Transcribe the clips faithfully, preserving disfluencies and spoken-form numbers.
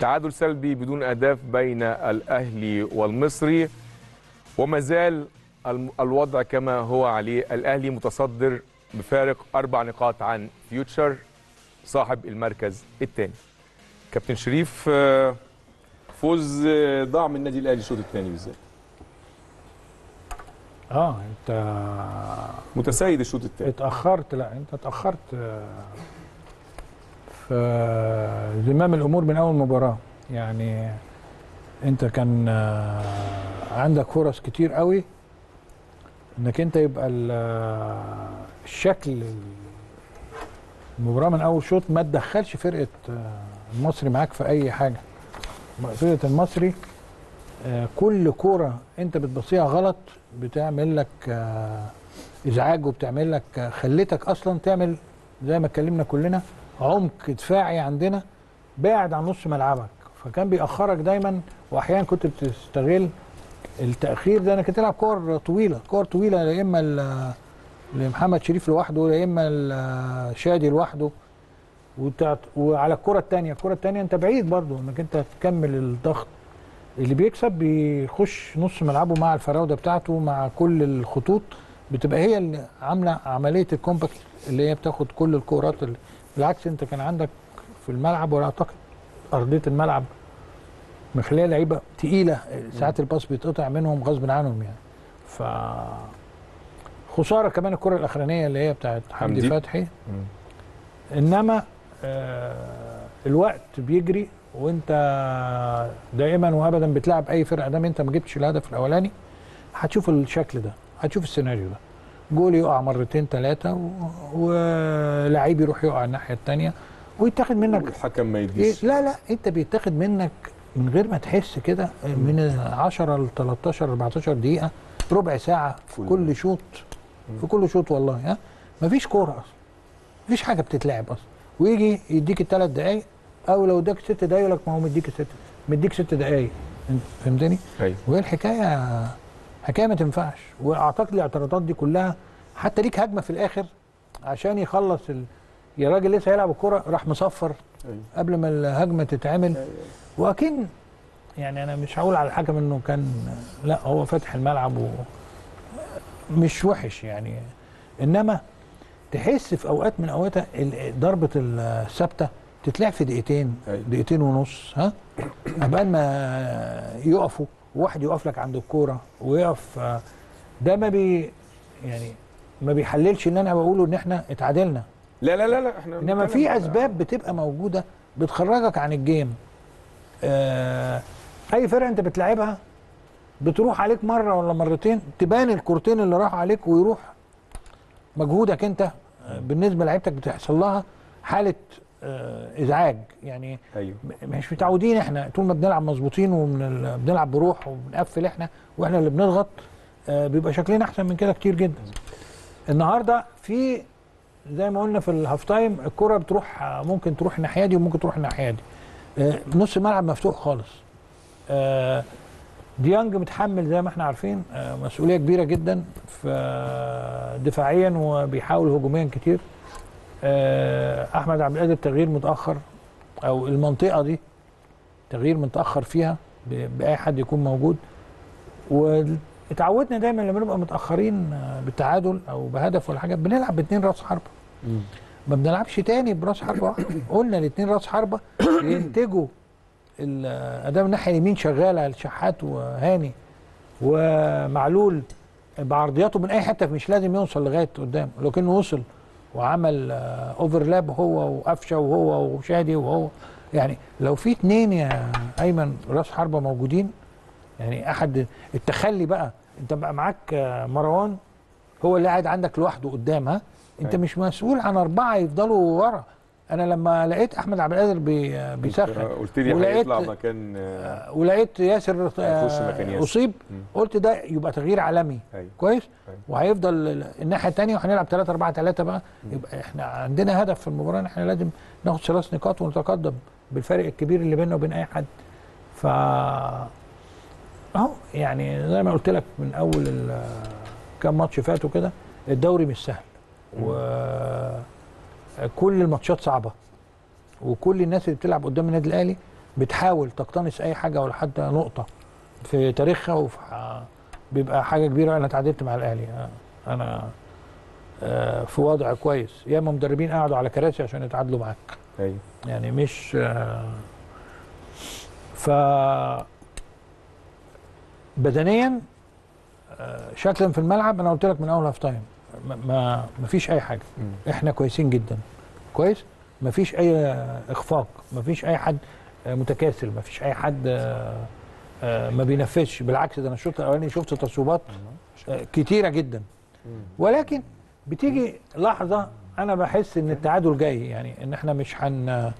تعادل سلبي بدون أهداف بين الأهلي والمصري، وما زال الوضع كما هو عليه. الأهلي متصدر بفارق أربع نقاط عن فيوتشر صاحب المركز الثاني. كابتن شريف، فوز ضاع من النادي الأهلي الشوط الثاني بالذات. اه انت متسيد الشوط الثاني، اتاخرت. لا انت اتاخرت في زمام الامور من اول مباراه. يعني انت كان عندك فرص كتير قوي انك انت يبقى الشكل المباراه من اول شوط، ما تدخلش فرقه المصري معاك في اي حاجه. فرقه المصري كل كوره انت بتبصيها غلط بتعمل لك ازعاج، وبتعمل لك خلتك اصلا تعمل زي ما اتكلمنا كلنا عمق دفاعي عندنا بعد عن نص ملعبك، فكان بيأخرك دايما. واحيانا كنت بتستغل التأخير ده انك تلعب كور طويله، كور طويله يا اما لمحمد شريف لوحده يا اما شادي لوحده، وعلى الكره الثانيه الكره الثانيه انت بعيد برضو انك انت تكمل الضغط. اللي بيكسب بيخش نص ملعبه مع الفراوده بتاعته، مع كل الخطوط بتبقى هي اللي عامله عمليه الكومباكت اللي هي بتاخد كل الكورات. بالعكس انت كان عندك في الملعب، ولا اعتقد ارضيه الملعب مخليه لعيبه تقيله ساعات الباص بيتقطع منهم غصب عنهم يعني. ف خساره كمان الكره الاخرانيه اللي هي بتاعت حمدي فتحي. مم. انما آه الوقت بيجري وانت دائما وابدا بتلعب اي فرقه، دام انت ما جبتش الهدف الاولاني هتشوف الشكل ده، هتشوف السيناريو ده. جول يقع مرتين ثلاثه ولاعيب يروح يقع الناحيه الثانيه ويتاخد منك، والحكم ما يديش. لا لا انت بيتاخد منك من غير ما تحس كده من عشرة ل تلتاشر اربعتاشر دقيقه، ربع ساعه في كل شوط، في كل شوط والله. ها مفيش كوره اصلا، مفيش حاجه بتتلعب اصلا، ويجي يديك الثلاث دقائق، او لو اداك ست دقايق لك ما هو مديك ست مديك ست دقايق، فهمتني؟ ايوه. وهي الحكايه حكايه ما تنفعش. واعتقد الاعتراضات دي كلها حتى ليك هجمه في الاخر عشان يخلص ال... يا راجل لسه هيلعب الكوره راح مصفر. أيوة. قبل ما الهجمه تتعمل. أيوة. واكن يعني انا مش هقول على الحكم انه كان، لا هو فاتح الملعب و... مش وحش يعني، انما تحس في اوقات من اوقاتها ضربه الثابته تتلعب في دقيقتين، دقيقتين ونص، ها قبل ما يقفوا، واحد يقف لك عند الكوره ويقف. ده ما بي يعني ما بيحللش ان انا بقوله ان احنا اتعادلنا، لا لا لا لا احنا، انما في اسباب بتبقى موجوده بتخرجك عن الجيم. اه اي فرقه انت بتلعبها بتروح عليك مره ولا مرتين تبان الكورتين اللي راحوا عليك، ويروح مجهودك انت بالنسبه لعيبتك بتحصل لها حاله ازعاج يعني. أيوه. مش متعودين احنا طول ما بنلعب مظبوطين وبنلعب بروح وبنقفل احنا واحنا اللي بنضغط، آه بيبقى شكلنا احسن من كده كتير جدا. النهارده في زي ما قلنا في الهاف تايم الكره بتروح، ممكن تروح الناحيه دي وممكن تروح الناحيه دي، آه نص الملعب مفتوح خالص. آه ديانج متحمل زي ما احنا عارفين آه مسؤوليه كبيره جدا دفاعيا، وبيحاول هجوميا كتير. احمد عبد القادر تغيير متاخر، او المنطقه دي تغيير متاخر فيها باي حد يكون موجود. واتعودنا دايما لما نبقى متاخرين بالتعادل او بهدف ولا حاجه بنلعب باثنين راس حربه، ما بنلعبش تاني براس حربه. قلنا الاثنين راس حربه ينتجوا الاداء. من الناحيه اليمين شغاله الشحات وهاني ومعلول بعرضياته من اي حته، مش لازم يوصل لغايه قدام، لو كان وصل وعمل اوفرلاب هو وقفشه وهو وشادي وهو يعني. لو في اتنين يا ايمن راس حربه موجودين يعني، احد التخلي بقى انت بقى معاك مروان هو اللي قاعد عندك لوحده قدام، ها انت مش مسؤول عن اربعه يفضلوا ورا. انا لما لقيت احمد عبد القادر بيسخن قلت لي هيطلع مكان، ولقيت ياسر اصيب قلت ده يبقى تغيير عالمي. أيوة. كويس. أيوة. وهيفضل الناحيه الثانيه وهنلعب تلاتة اربعة تلاتة بقى. م. يبقى احنا عندنا هدف في المباراه ان احنا لازم ناخد ثلاث نقاط ونتقدم بالفرق الكبير اللي بيننا وبين اي حد. ف اهو يعني زي ما قلت لك من اول كام ماتش فاتوا كده، الدوري مش سهل. م. و كل الماتشات صعبه، وكل الناس اللي بتلعب قدام النادي الاهلي بتحاول تقتنص اي حاجه ولا حتى نقطه في تاريخها، وفي بيبقى حاجه كبيره. انا اتعادلت مع الاهلي، انا في وضع كويس، ياما مدربين قعدوا على كراسي عشان يتعادلوا معاك. ايوه يعني مش ف بدنيا شكلا في الملعب. انا قلت لك من اول هاف تايم ما ما فيش اي حاجه، احنا كويسين جدا كويس، ما فيش اي اخفاق، ما فيش اي حد متكاسل، ما فيش اي حد ما بينفذش. بالعكس ده انا الشوط الاولاني شفت تصويبات كتيره جدا، ولكن بتيجي لحظه انا بحس ان التعادل جاي، يعني ان احنا مش هن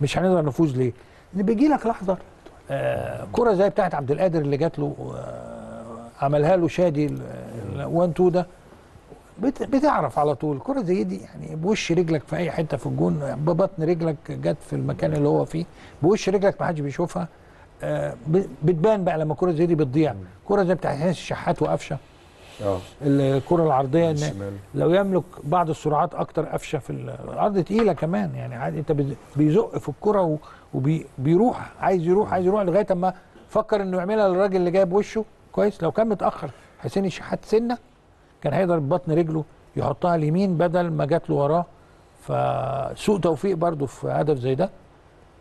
مش هنقدر نفوز. ليه؟ ان بيجي لك لحظه كره زي بتاعت عبد القادر اللي جات له عملها له شادي واحد اتنين ده، بتعرف على طول كرة زي دي يعني بوش رجلك في اي حته في الجون، ببطن رجلك جت في المكان اللي هو فيه، بوش رجلك ما حدش بيشوفها. آه بتبان بقى لما كرة زي دي بتضيع. كرة زي بتاعت الشحات وقفشه، اه الكره العرضيه ان لو يملك بعض السرعات اكتر قفشه في الارض تقيله كمان، يعني عادي انت بيزق في الكره وبيروح عايز يروح عايز يروح لغايه اما فكر انه يعملها للراجل اللي جاي بوشه كويس. لو كان متاخر حسين الشحات سنه كان هيقدر ببطن رجله يحطها اليمين بدل ما جات له وراه، فسوء توفيق برده في هدف زي ده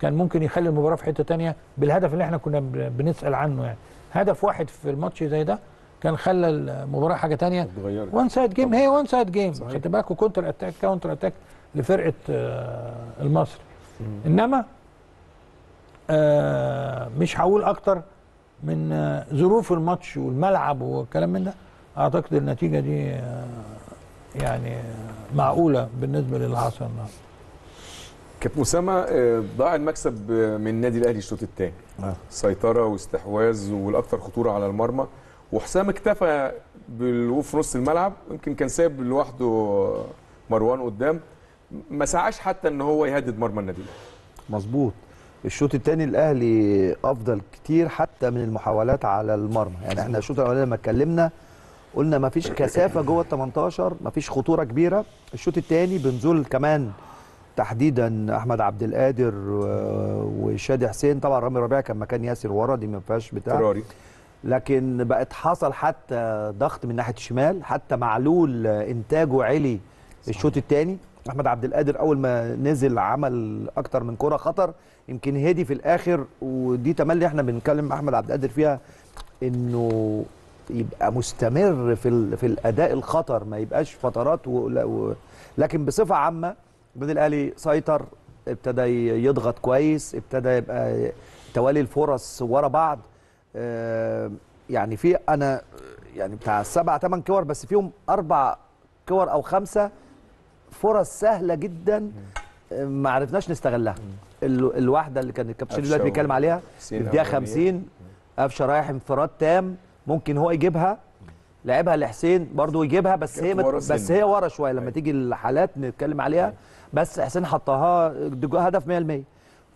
كان ممكن يخلي المباراه في حته ثانيه بالهدف اللي احنا كنا بنسال عنه. يعني هدف واحد في الماتش زي ده كان خلى المباراه حاجه ثانيه. وان سايد جيم، هي وان سايد جيم، خدت بالكوا كونتر اتاك كونتر اتاك لفرقه المصري. انما مش هقول اكتر من ظروف الماتش والملعب والكلام من ده. اعتقد النتيجه دي يعني معقوله بالنسبه للي حصل النهارده. كابتن اسامه، ضاع المكسب من النادي الاهلي الشوط الثاني، آه. سيطره واستحواذ والاكثر خطوره على المرمى، وحسام اكتفى بالوقوف في نص الملعب. يمكن كان ساب لوحده مروان قدام، ما سعاش حتى ان هو يهدد مرمى النادي الاهلي. مظبوط. الشوط الثاني الاهلي افضل كتير حتى من المحاولات على المرمى، يعني احنا الشوط الاولاني لما اتكلمنا قلنا مفيش كثافه جوه ال تمنتاشر، مفيش خطوره كبيره. الشوط الثاني بنزول كمان تحديدا احمد عبد القادر وشادي حسين، طبعا رامي ربيعه كان مكان ياسر ورا، دي ما فيهاش بتاع فراري، لكن بقت حصل حتى ضغط من ناحيه الشمال، حتى معلول انتاجه علي. الشوط الثاني احمد عبد القادر اول ما نزل عمل اكتر من كره خطر، يمكن هدي في الاخر، ودي تملي احنا بنتكلم احمد عبد القادر فيها، انه يبقى مستمر في في الاداء الخطر، ما يبقاش فترات و... و... لكن بصفه عامه النادي الاهلي سيطر، ابتدى يضغط كويس، ابتدى يبقى توالي الفرص ورا بعض. آه يعني في انا يعني بتاع سبع ثمان كور، بس فيهم اربع كور او خمسه فرص سهله جدا ما عرفناش نستغلها. ال... الواحده اللي كان الكابتن دلوقتي بيتكلم عليها في الدقيقه خمسين، قفشه رايح انفراد تام، ممكن هو يجيبها، لعبها لحسين برضو يجيبها، بس هي بس سنة. هي ورا شويه لما أي. تيجي الحالات نتكلم عليها أي. بس حسين حطها هدف مية في المية.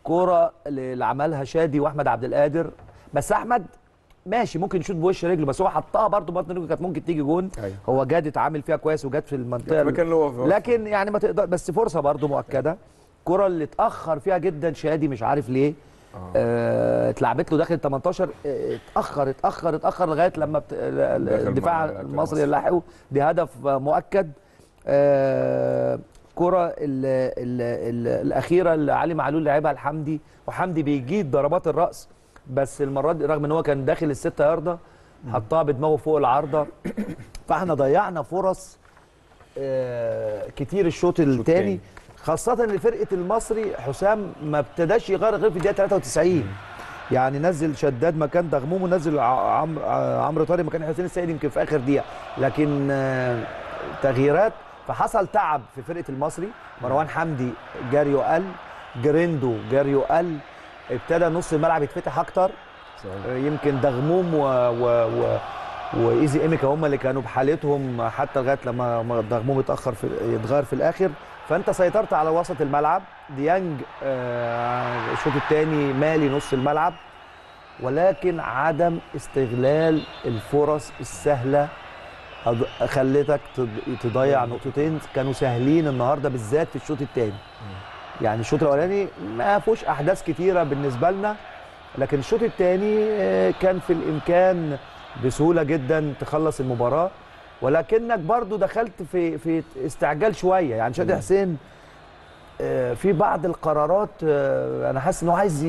كوره اللي عملها شادي واحمد عبد القادر، بس احمد ماشي ممكن يشوط بوش رجله، بس هو حطها برضو بطن رجله، كانت ممكن تيجي جون. أي. هو جاد اتعامل فيها كويس وجات في المنطقه، لكن يعني ما تقدر، بس فرصه برضو مؤكده. الكوره اللي اتاخر فيها جدا شادي مش عارف ليه، اتلعبت له داخل تمنتاشر، اتاخر اتاخر اتاخر لغايه لما بت... الدفاع المصري لاحقه، دي هدف مؤكد. اه كرة ال... ال... ال... الاخيره اللي علي معلول لعبها لحمدي، وحمدي بيجيد ضربات الراس، بس المره دي رغم ان هو كان داخل السته يارده حطها بدماغه فوق العارضه. فاحنا ضيعنا فرص اه كتير الشوط الثاني، خاصة ان فرقة المصري حسام ما ابتداش يغير غير في الدقيقة تلاتة وتسعين، يعني نزل شداد مكان دغموم، ونزل عمرو عمرو طارق مكان حسين السيد يمكن في آخر دقيقة، لكن تغييرات. فحصل تعب في فرقة المصري، مروان حمدي جريو قل، جريندو جريو قل، ابتدى نص الملعب يتفتح أكتر، يمكن دغموم و, و, و وايزي ايميكا هم اللي كانوا بحالتهم حتى لغايه لما دغموم اتاخر في يتغير في الاخر. فانت سيطرت على وسط الملعب، ديانج آه الشوط الثاني مالي نص الملعب، ولكن عدم استغلال الفرص السهله خلتك تضيع نقطتين كانوا سهلين النهارده بالذات في الشوط الثاني. يعني الشوط الاولاني ما فيهوش احداث كتيره بالنسبه لنا، لكن الشوط الثاني كان في الامكان بسهوله جدا تخلص المباراه، ولكنك برضو دخلت في في استعجال شويه. يعني شادي حسين في بعض القرارات انا حاسس انه عايز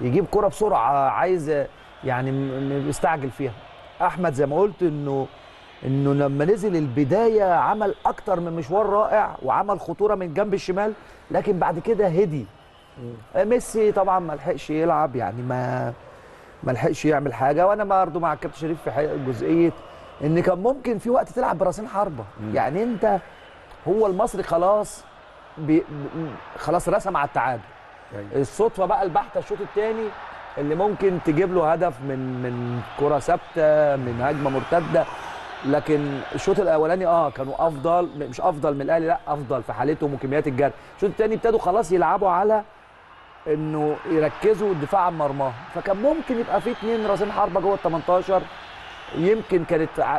يجيب كره بسرعه، عايز يعني يستعجل فيها. احمد زي ما قلت انه انه لما نزل البدايه عمل اكتر من مشوار رائع وعمل خطوره من جنب الشمال، لكن بعد كده هدي. ميسي طبعا ما لحقش يلعب، يعني ما ما لحقش يعمل حاجه. وانا برضه مع الكابتن شريف في جزئيه ان كان ممكن في وقت تلعب براسين حربه. يعني انت هو المصري خلاص بي خلاص رسم على التعادل. الصدفه بقى البحته الشوط الثاني اللي ممكن تجيب له هدف من من كره ثابته، من هجمه مرتده. لكن الشوط الاولاني اه كانوا افضل، مش افضل من الاهلي، لا افضل في حالتهم وكميات الجري. الشوط الثاني ابتدوا خلاص يلعبوا على انه يركزوا الدفاع عن مرماهم، فكان ممكن يبقى في اثنين راسين حربه جوه ال تمنتاشر، يمكن كانت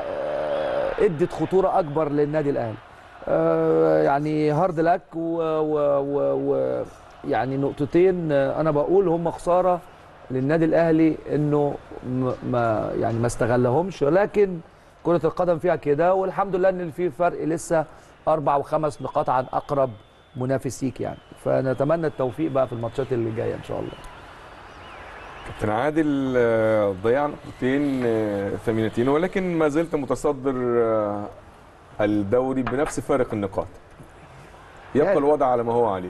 ادت خطوره اكبر للنادي الاهلي. يعني هارد لك و يعني نقطتين انا بقول هم خساره للنادي الاهلي انه ما يعني ما استغلهمش، لكن كرة القدم فيها كده. والحمد لله ان في فرق لسه اربع وخمس نقاط عن اقرب منافسيك، يعني فنتمنى التوفيق بقى في الماتشات اللي جايه ان شاء الله. كابتن عادل ضيع نقطتين ثمينتين، ولكن ما زلت متصدر الدوري بنفس فارق النقاط. يبقى يعني الوضع على ما هو عليه.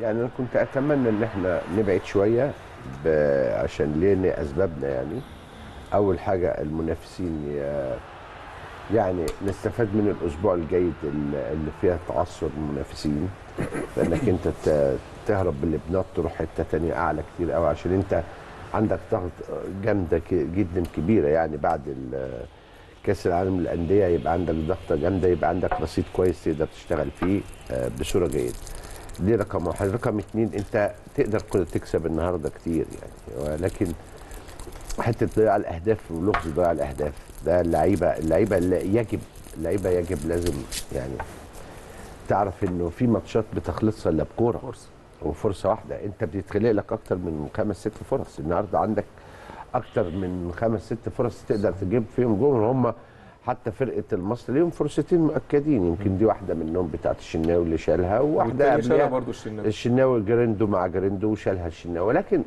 يعني انا كنت اتمنى ان احنا نبعد شويه عشان ليه اسبابنا. يعني اول حاجه المنافسين يعني نستفاد من الاسبوع الجيد اللي فيها تعثر المنافسين، لانك انت تهرب باللبنات تروح حته ثانيه اعلى كتير قوي، عشان انت عندك ضغط جامده جدا كبيره. يعني بعد كاس العالم للانديه يبقى عندك ضغطه جامده، يبقى عندك رصيد كويس تقدر تشتغل فيه بصوره جيده. دي رقم واحد. رقم اثنين، انت تقدر كنت تكسب النهارده كتير يعني، ولكن حته ضياع الاهداف ولغز ضياع الاهداف ده اللعيبه اللعيبه اللي يجب اللعيبه يجب لازم يعني تعرف انه في ماتشات بتخلصها الا بكوره فرصه وفرصه واحده. انت بتتخلق لك اكتر من خمس ست فرص، النهارده عندك اكتر من خمس ست فرص تقدر تجيب فيهم جول. هم حتى فرقه المصري ليهم فرصتين مؤكدين، يمكن دي واحده منهم بتاعت الشناوي اللي شالها، وواحده قبلها برضه الشناوي الشناوي جريندو مع جريندو وشالها الشناوي. ولكن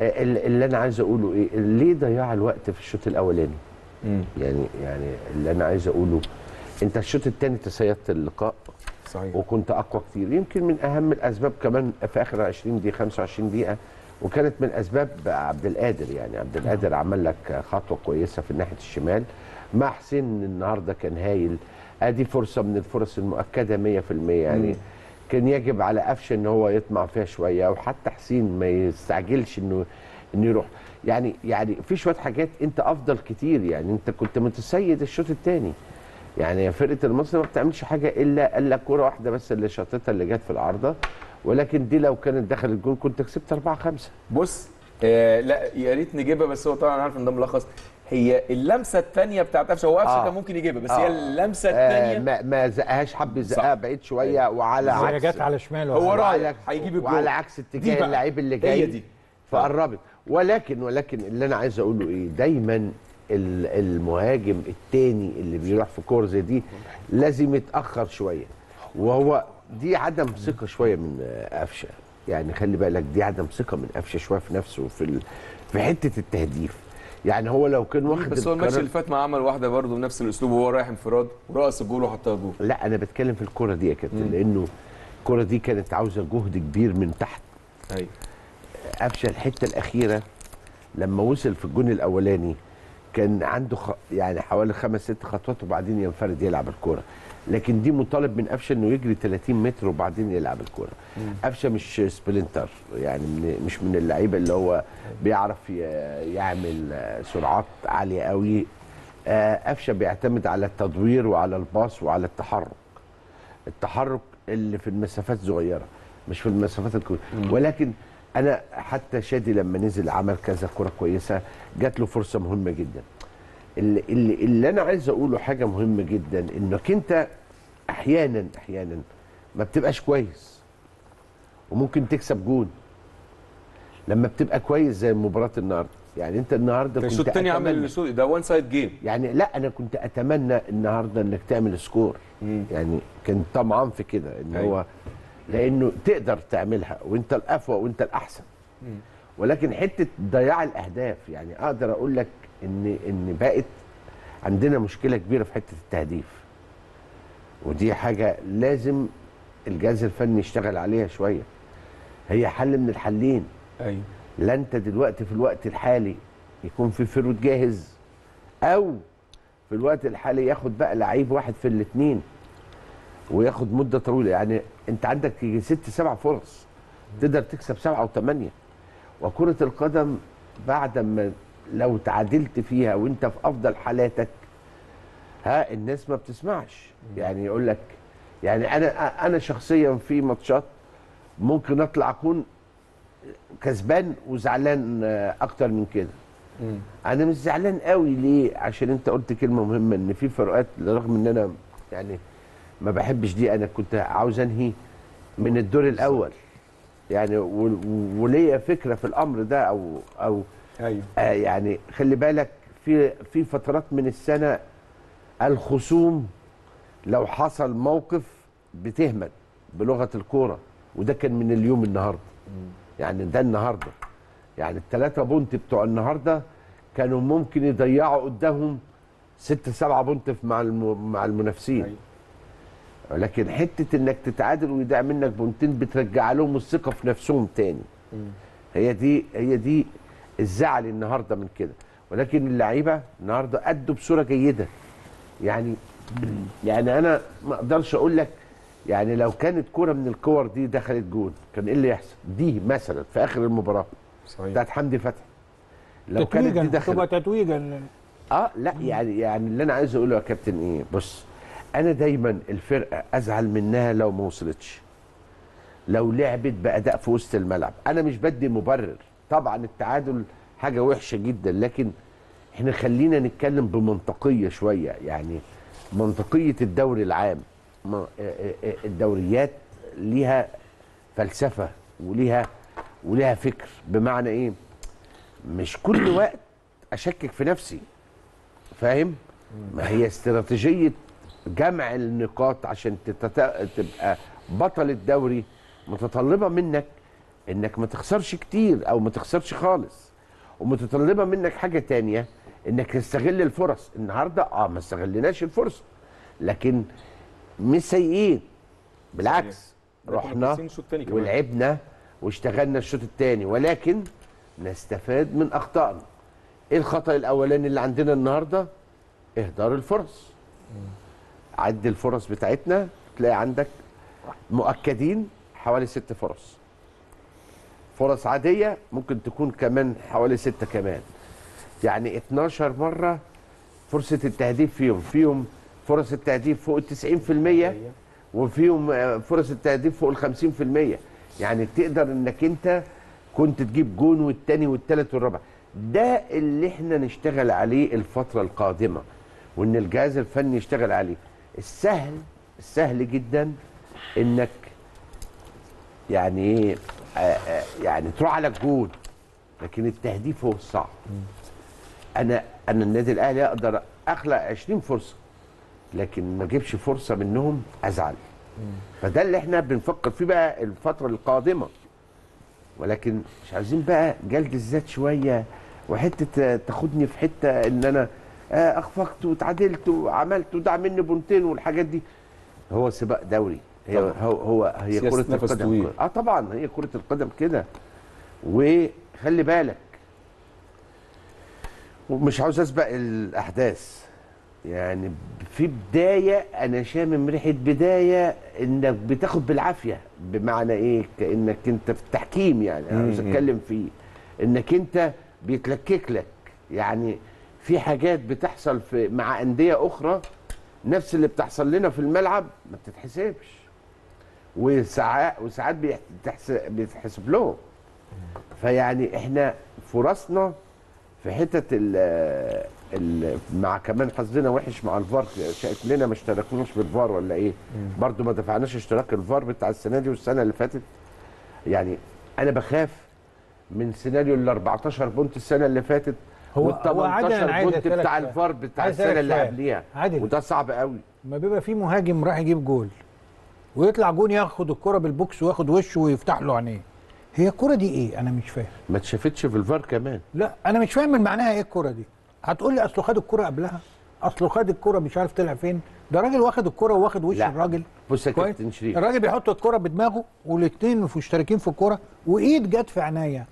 اللي انا عايز اقوله ايه، ليه ضياع الوقت في الشوط الاولاني؟ مم. يعني يعني اللي انا عايز اقوله انت الشوط الثاني تسيطت اللقاء صحيح، وكنت اقوى كتير. يمكن من اهم الاسباب كمان في اخر عشرين دقيقه خمسة وعشرين دقيقه، وكانت من اسباب عبد القادر. يعني عبد القادر عمل لك خطوه كويسه في ناحيه الشمال مع حسين النهارده كان هايل. ادي فرصه من الفرص المؤكده مية في المية يعني. مم. كان يجب على قفشه ان هو يطمع فيها شويه، وحتى حسين ما يستعجلش انه انه يروح. يعني يعني في شويه حاجات انت افضل كتير. يعني انت كنت متسيد الشوط الثاني، يعني فرقه المصري ما بتعملش حاجه الا الا كوره واحده بس اللي شاطتها اللي جت في العارضه، ولكن دي لو كانت دخلت الجول كنت كسبت أربعة خمسة. بص آه لا يا ريت نجيبها، بس هو طبعا عارف ان ده ملخص. هي اللمسه الثانيه بتاعت قفشه، هو قفشه كان ممكن يجيبها بس آه. هي اللمسه الثانيه آه ما ما زقهاش، حب يزقها بعيد شويه ايه. وعلى عكس جت على شماله هو راح هيجيب الجول، وعلى عكس اتجاه اللعيب اللي جاي هي دي فقربت. ولكن ولكن اللي انا عايز اقوله ايه، دايما المهاجم الثاني اللي بيروح في كور زي دي لازم يتاخر شويه، وهو دي عدم ثقه شويه من قفشه. يعني خلي بالك دي عدم ثقه من قفشه شويه في نفسه في ال... في حته التهديف. يعني هو لو كان واخد بس هو الماتش اللي فات ما عمل واحده برضه بنفس الاسلوب وهو رايح انفراد ورقص الجول وحطها جول. لا انا بتكلم في الكره دي يا كابتن، لانه الكره دي كانت عاوزه جهد كبير من تحت. ايوه قفشه الحته الاخيره لما وصل في الجون الاولاني كان عنده خ... يعني حوالي خمس ست خطوات وبعدين ينفرد يلعب الكوره، لكن دي مطالب من قفشه انه يجري ثلاثين متر وبعدين يلعب الكوره. قفشه مش سبلنتر، يعني من مش من اللعيبه اللي هو بيعرف يعمل سرعات عاليه قوي. قفشه بيعتمد على التدوير وعلى الباص وعلى التحرك، التحرك اللي في المسافات صغيره مش في المسافات الكبيره. ولكن انا حتى شادي لما نزل عمل كذا كوره كويسه، جات له فرصه مهمه جدا. اللي, اللي انا عايز اقوله حاجه مهمه جدا، انك انت احيانا احيانا ما بتبقاش كويس وممكن تكسب جون لما بتبقى كويس زي مباراه النهارده. يعني انت النهارده كنت الشوط الثاني عامل ده وان سايد جيم، يعني لا انا كنت اتمنى النهارده انك تعمل سكور. مم. يعني كان طمعان في كده ان هو لانه تقدر تعملها وانت الاقوى وانت الاحسن. مم. ولكن حته ضياع الاهداف، يعني اقدر اقول لك ان ان بقت عندنا مشكله كبيره في حته التهديف، ودي حاجه لازم الجهاز الفني يشتغل عليها شويه. هي حل من الحلين. ايوه، لا انت دلوقتي في الوقت الحالي يكون في فرود جاهز، او في الوقت الحالي ياخد بقى لعيب واحد في الاثنين وياخد مده طويله. يعني انت عندك ست سبع فرص تقدر تكسب سبعه وثمانيه. وكره القدم بعد ما لو تعادلت فيها وانت في افضل حالاتك، ها الناس ما بتسمعش. يعني يقول لك، يعني انا انا شخصيا في ماتشات ممكن اطلع اكون كسبان وزعلان اكتر من كده. مم. انا مش زعلان قوي ليه؟ عشان انت قلت كلمه مهمه ان في فروقات، رغم ان انا يعني ما بحبش دي. انا كنت عاوز انهي من الدور الاول يعني، وليا فكره في الامر ده. او او ايوه آه يعني خلي بالك في في فترات من السنه الخصوم لو حصل موقف بتهمد بلغه الكوره، وده كان من اليوم النهارده. يعني ده النهارده، يعني الثلاثه بونت بتوع النهارده كانوا ممكن يضيعوا قدامهم ست سبعه بونت مع مع المنافسين. أيوة. لكن حته انك تتعادل ويضيع منك بونتين بترجع لهم الثقه في نفسهم تاني. مم. هي دي هي دي الزعل النهارده من كده. ولكن اللعيبه النهارده ادوا بصوره جيده. يعني مم. يعني انا ما اقدرش اقول لك يعني لو كانت كوره من الكور دي دخلت جون كان ايه اللي يحصل؟ دي مثلا في اخر المباراه بتاعت حمدي فتحي لو كانت دي دخلت تبقى تتويجا. اه لا يعني يعني اللي انا عايز اقوله يا كابتن ايه؟ بص، انا دايما الفرقه ازعل منها لو ما وصلتش، لو لعبت باداء في وسط الملعب. انا مش بدي مبرر، طبعا التعادل حاجه وحشه جدا، لكن احنا خلينا نتكلم بمنطقيه شويه. يعني منطقيه الدوري العام، الدوريات ليها فلسفه وليها وليها فكر. بمعنى ايه؟ مش كل وقت اشكك في نفسي، فاهم؟ ما هي استراتيجيه جمع النقاط عشان تبقى بطل الدوري متطلبه منك انك ما تخسرش كتير او ما تخسرش خالص، ومتطلبه منك حاجه تانية انك تستغل الفرص. النهارده اه ما استغلناش الفرصه، لكن مش سيئين بالعكس. رحنا ولعبنا واشتغلنا الشوط الثاني، ولكن نستفاد من اخطائنا. ايه الخطا الاولاني اللي عندنا النهارده؟ اهدار الفرص. عد الفرص بتاعتنا تلاقي عندك مؤكدين حوالي ست فرص، فرص عاديه ممكن تكون كمان حوالي سته كمان، يعني اتناشر مره فرصه التهديف فيهم. فيهم فرص التهديف فوق ال تسعين بالمية وفيهم فرص التهديف فوق ال خمسين بالمية. يعني تقدر انك انت كنت تجيب جون والتاني والتالت والرابع. ده اللي احنا نشتغل عليه الفتره القادمه، وان الجهاز الفني يشتغل عليه. السهل السهل جدا انك يعني يعني تروح على الجون، لكن التهديف هو الصعب. انا انا النادي الاهلي اقدر اخلق عشرين فرصه، لكن ما اجيبش فرصه منهم ازعل. فده اللي احنا بنفكر فيه بقى الفتره القادمه. ولكن مش عايزين بقى جلد الذات شويه، وحته تاخدني في حته ان انا اخفقت وتعادلت وعملت ودع مني بونتين والحاجات دي. هو سباق دوري، هي طبعًا. هو هو هي كره القدم. اه طبعا هي كره القدم كده. وخلي بالك، ومش عاوز اسبق الاحداث، يعني في بدايه انا شامم ريحه بدايه انك بتاخد بالعافيه. بمعنى ايه؟ كانك انت في التحكيم، يعني انا عاوز اتكلم فيه انك انت بيتلكك لك. يعني في حاجات بتحصل في مع انديه اخرى نفس اللي بتحصل لنا في الملعب ما بتتحسبش، وساعات وساعات بيتحسب لهم. فيعني احنا فرصنا في حتة ال مع كمان حظنا وحش مع الفار. كلنا ما اشتركناش بالفار ولا ايه؟ برضه ما دفعناش اشتراك الفار بتاع السنه دي والسنه اللي فاتت. يعني انا بخاف من سيناريو ال أربعتاشر بونت السنه اللي فاتت وال تمنتاشر بونت بتاع الفار بتاع السنه اللي قبليها، وده صعب قوي. ما بيبقى في مهاجم راح يجيب جول ويطلع جون ياخد الكره بالبوكس وياخد وشه ويفتح له عينيه، هي الكره دي ايه؟ انا مش فاهم. ما اتشافتش في الفار كمان. لا انا مش فاهم من معناها ايه الكره دي. هتقول لي اصله خد الكره قبلها، اصله خد الكره مش عارف طلع فين، ده راجل واخد الكره وواخد وش الراجل. بص يا كابتن شريف، الراجل بيحط الكره بدماغه والاثنين مشتركين في الكره، وايد جت في عينيا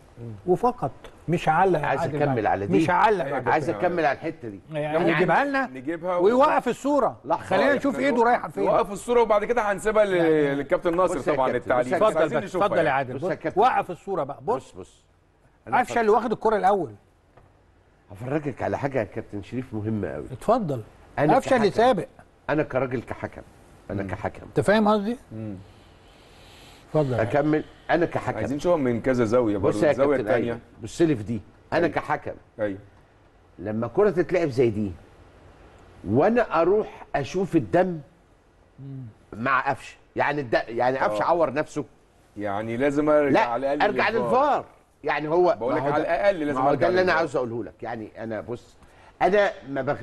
وفقط، مش علق. عايز اكمل على دي، مش علق، عايز اكمل على الحته دي يعني. نجيبها لنا نجيبها ويوقف الصوره، خلينا نشوف ايده رايحه فين. وقف الصوره وبعد كده هنسيبها للكابتن ناصر طبعا للتعليق. اتفضل اتفضل يا عادل، وقف الصوره بقى. بص بص قفشه اللي واخد الكره الاول. هفرجك على حاجه يا كابتن شريف مهمه قوي. اتفضل. قفشه اللي سابق. انا كراجل كحكم، انا مم. كحكم انت فاهم قصدي؟ اتفضل اكمل. انا كحكم عايزين نشوفها من كذا زاويه برضه، الزاويه الثانيه بص لي في دي. انا أيوه. كحكم ايوه، لما الكره تتلعب زي دي وانا اروح اشوف الدم مم. مع قفشه، يعني الد... يعني قفشه عور نفسه، يعني لازم ارجع على الاقل ارجع للفار. يعني هو بقول لك على الاقل لازم ارجع. ده اللي انا عاوز اقوله لك. يعني انا بص، انا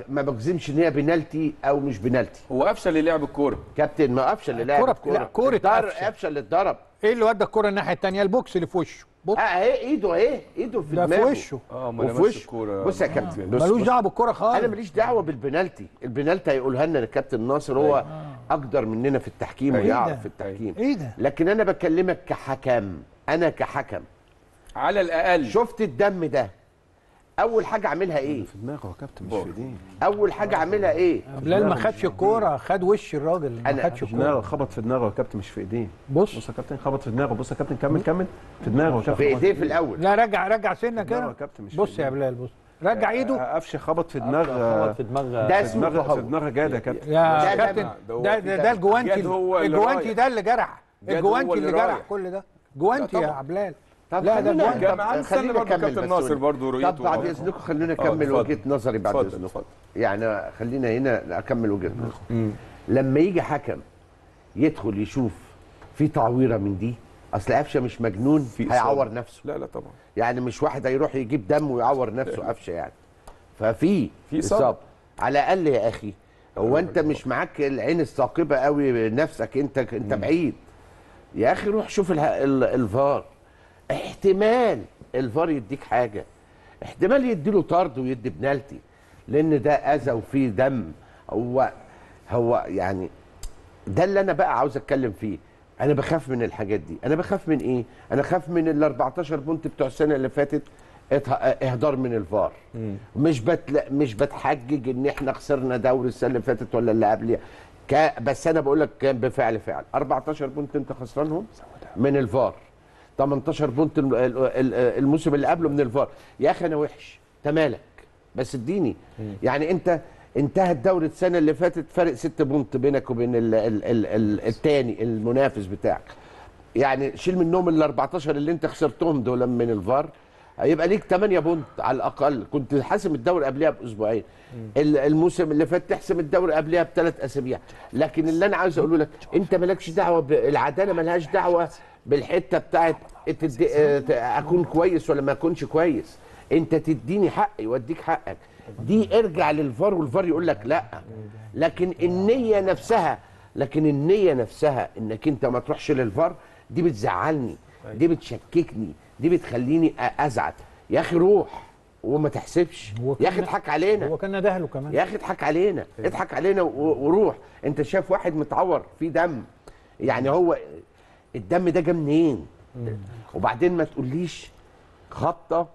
ما بجزمش ان هي بنالتي او مش بنالتي. هو قفشه اللي لعب الكوره كابتن، ما قفشه اللي لعب الكوره، كوره قفشه اللي اتضرب. ايه اللي ودى الكوره الناحيه الثانيه؟ البوكس اللي في وشه. اه اهي ايده، اهي ايده في دماغه، ده في وشه. اه ما لمسش الكوره. بص يا كابتن، ملوش دعوه بالكوره خالص. انا ماليش دعوه بالبنالتي، البنالتي هيقولها لنا الكابتن ناصر، هو اقدر مننا في التحكيم ويعرف في التحكيم. ايه ده؟ لكن انا بكلمك كحكم، انا كحكم على الاقل شفت الدم ده، اول حاجه اعملها ايه؟ في دماغه يا كابتن، مش في ايديه. اول حاجه اعملها ايه؟ بلال ما خدش الكوره، خد وش الراجل، ما خدش الكوره، خبط في دماغه يا كابتن مش في ايديه. بص بص يا كابتن، خبط في دماغه. بص يا كابتن، كمل كمل. في دماغه يا كابتن، في ايديه في الاول. لا رجع رجع سنه كده. بص يا بلال، بص رجع ايده. قفشه خبط في دماغ، خبط في دماغ، ده اسمه خبط في دماغ جاده يا كابتن. يا كابتن ده ده الجوانتي، الجوانتي ده اللي جرح، الجوانتي اللي جرح كل ده جوانتي يا بلال. طب لا ده جوانتي. خلينا برضه كابتن ناصر برضه رؤيته. طب بعد اذنكم خلينا اكمل وجهه نظري بعد اذنكم. يعني خلينا هنا اكمل وجهه نظري. لما يجي حكم يدخل يشوف في تعويره من دي، اصل قفشه مش مجنون هيعور نفسه. لا لا طبعا، يعني مش واحد هيروح يجيب دم ويعور نفسه قفشه يعني. ففي في اصابه على الاقل يا اخي. هو انت مش معاك العين الثاقبه قوي نفسك، انت انت بعيد يا اخي. روح شوف الفار، احتمال الفار يديك حاجه، احتمال يديله طرد ويدي بنالتي، لان ده اذى وفيه دم. هو هو يعني ده اللي انا بقى عاوز اتكلم فيه. انا بخاف من الحاجات دي. انا بخاف من ايه؟ انا خاف من ال أربعتاشر بونت بتوع السنه اللي فاتت، اهدار من الفار. مش بتلا مش بتحجج ان احنا خسرنا دوري السنه اللي فاتت ولا اللي قبليها، بس انا بقول لك كان بفعل فعل. أربعتاشر بونت انت خسرانهم من الفار، تمنتاشر بونت الموسم اللي قبله من الفار. يا اخي انا وحش، انت مالك؟ بس اديني يعني. انت انتهت دوري السنه اللي فاتت فرق ستة بونت بينك وبين الثاني المنافس بتاعك، يعني شيل منهم ال أربعتاشر اللي انت خسرتهم دول من الفار، هيبقى ليك تمنية بونت على الاقل. كنت حاسم الدوري قبلها باسبوعين، الموسم اللي فات تحسم الدوري قبلها بثلاث اسابيع. لكن اللي انا عاوز اقوله لك، انت مالكش دعوه بالعداله، مالهاش دعوه بالحته بتاعت اكون كويس ولا ما اكونش كويس. انت تديني حقي واديك حقك، دي ارجع للفار والفار يقول لك لا. لكن النيه نفسها، لكن النيه نفسها انك انت ما تروحش للفار، دي بتزعلني، دي بتشككني، دي بتخليني ازعل. يا اخي روح وما تحسبش. يا اخي اضحك علينا، هو كان ندهله كمان. يا اخي اضحك علينا، اضحك علينا وروح. انت شايف واحد متعور فيه دم، يعني هو الدم ده جه منين؟ وبعدين ما تقوليش خبطه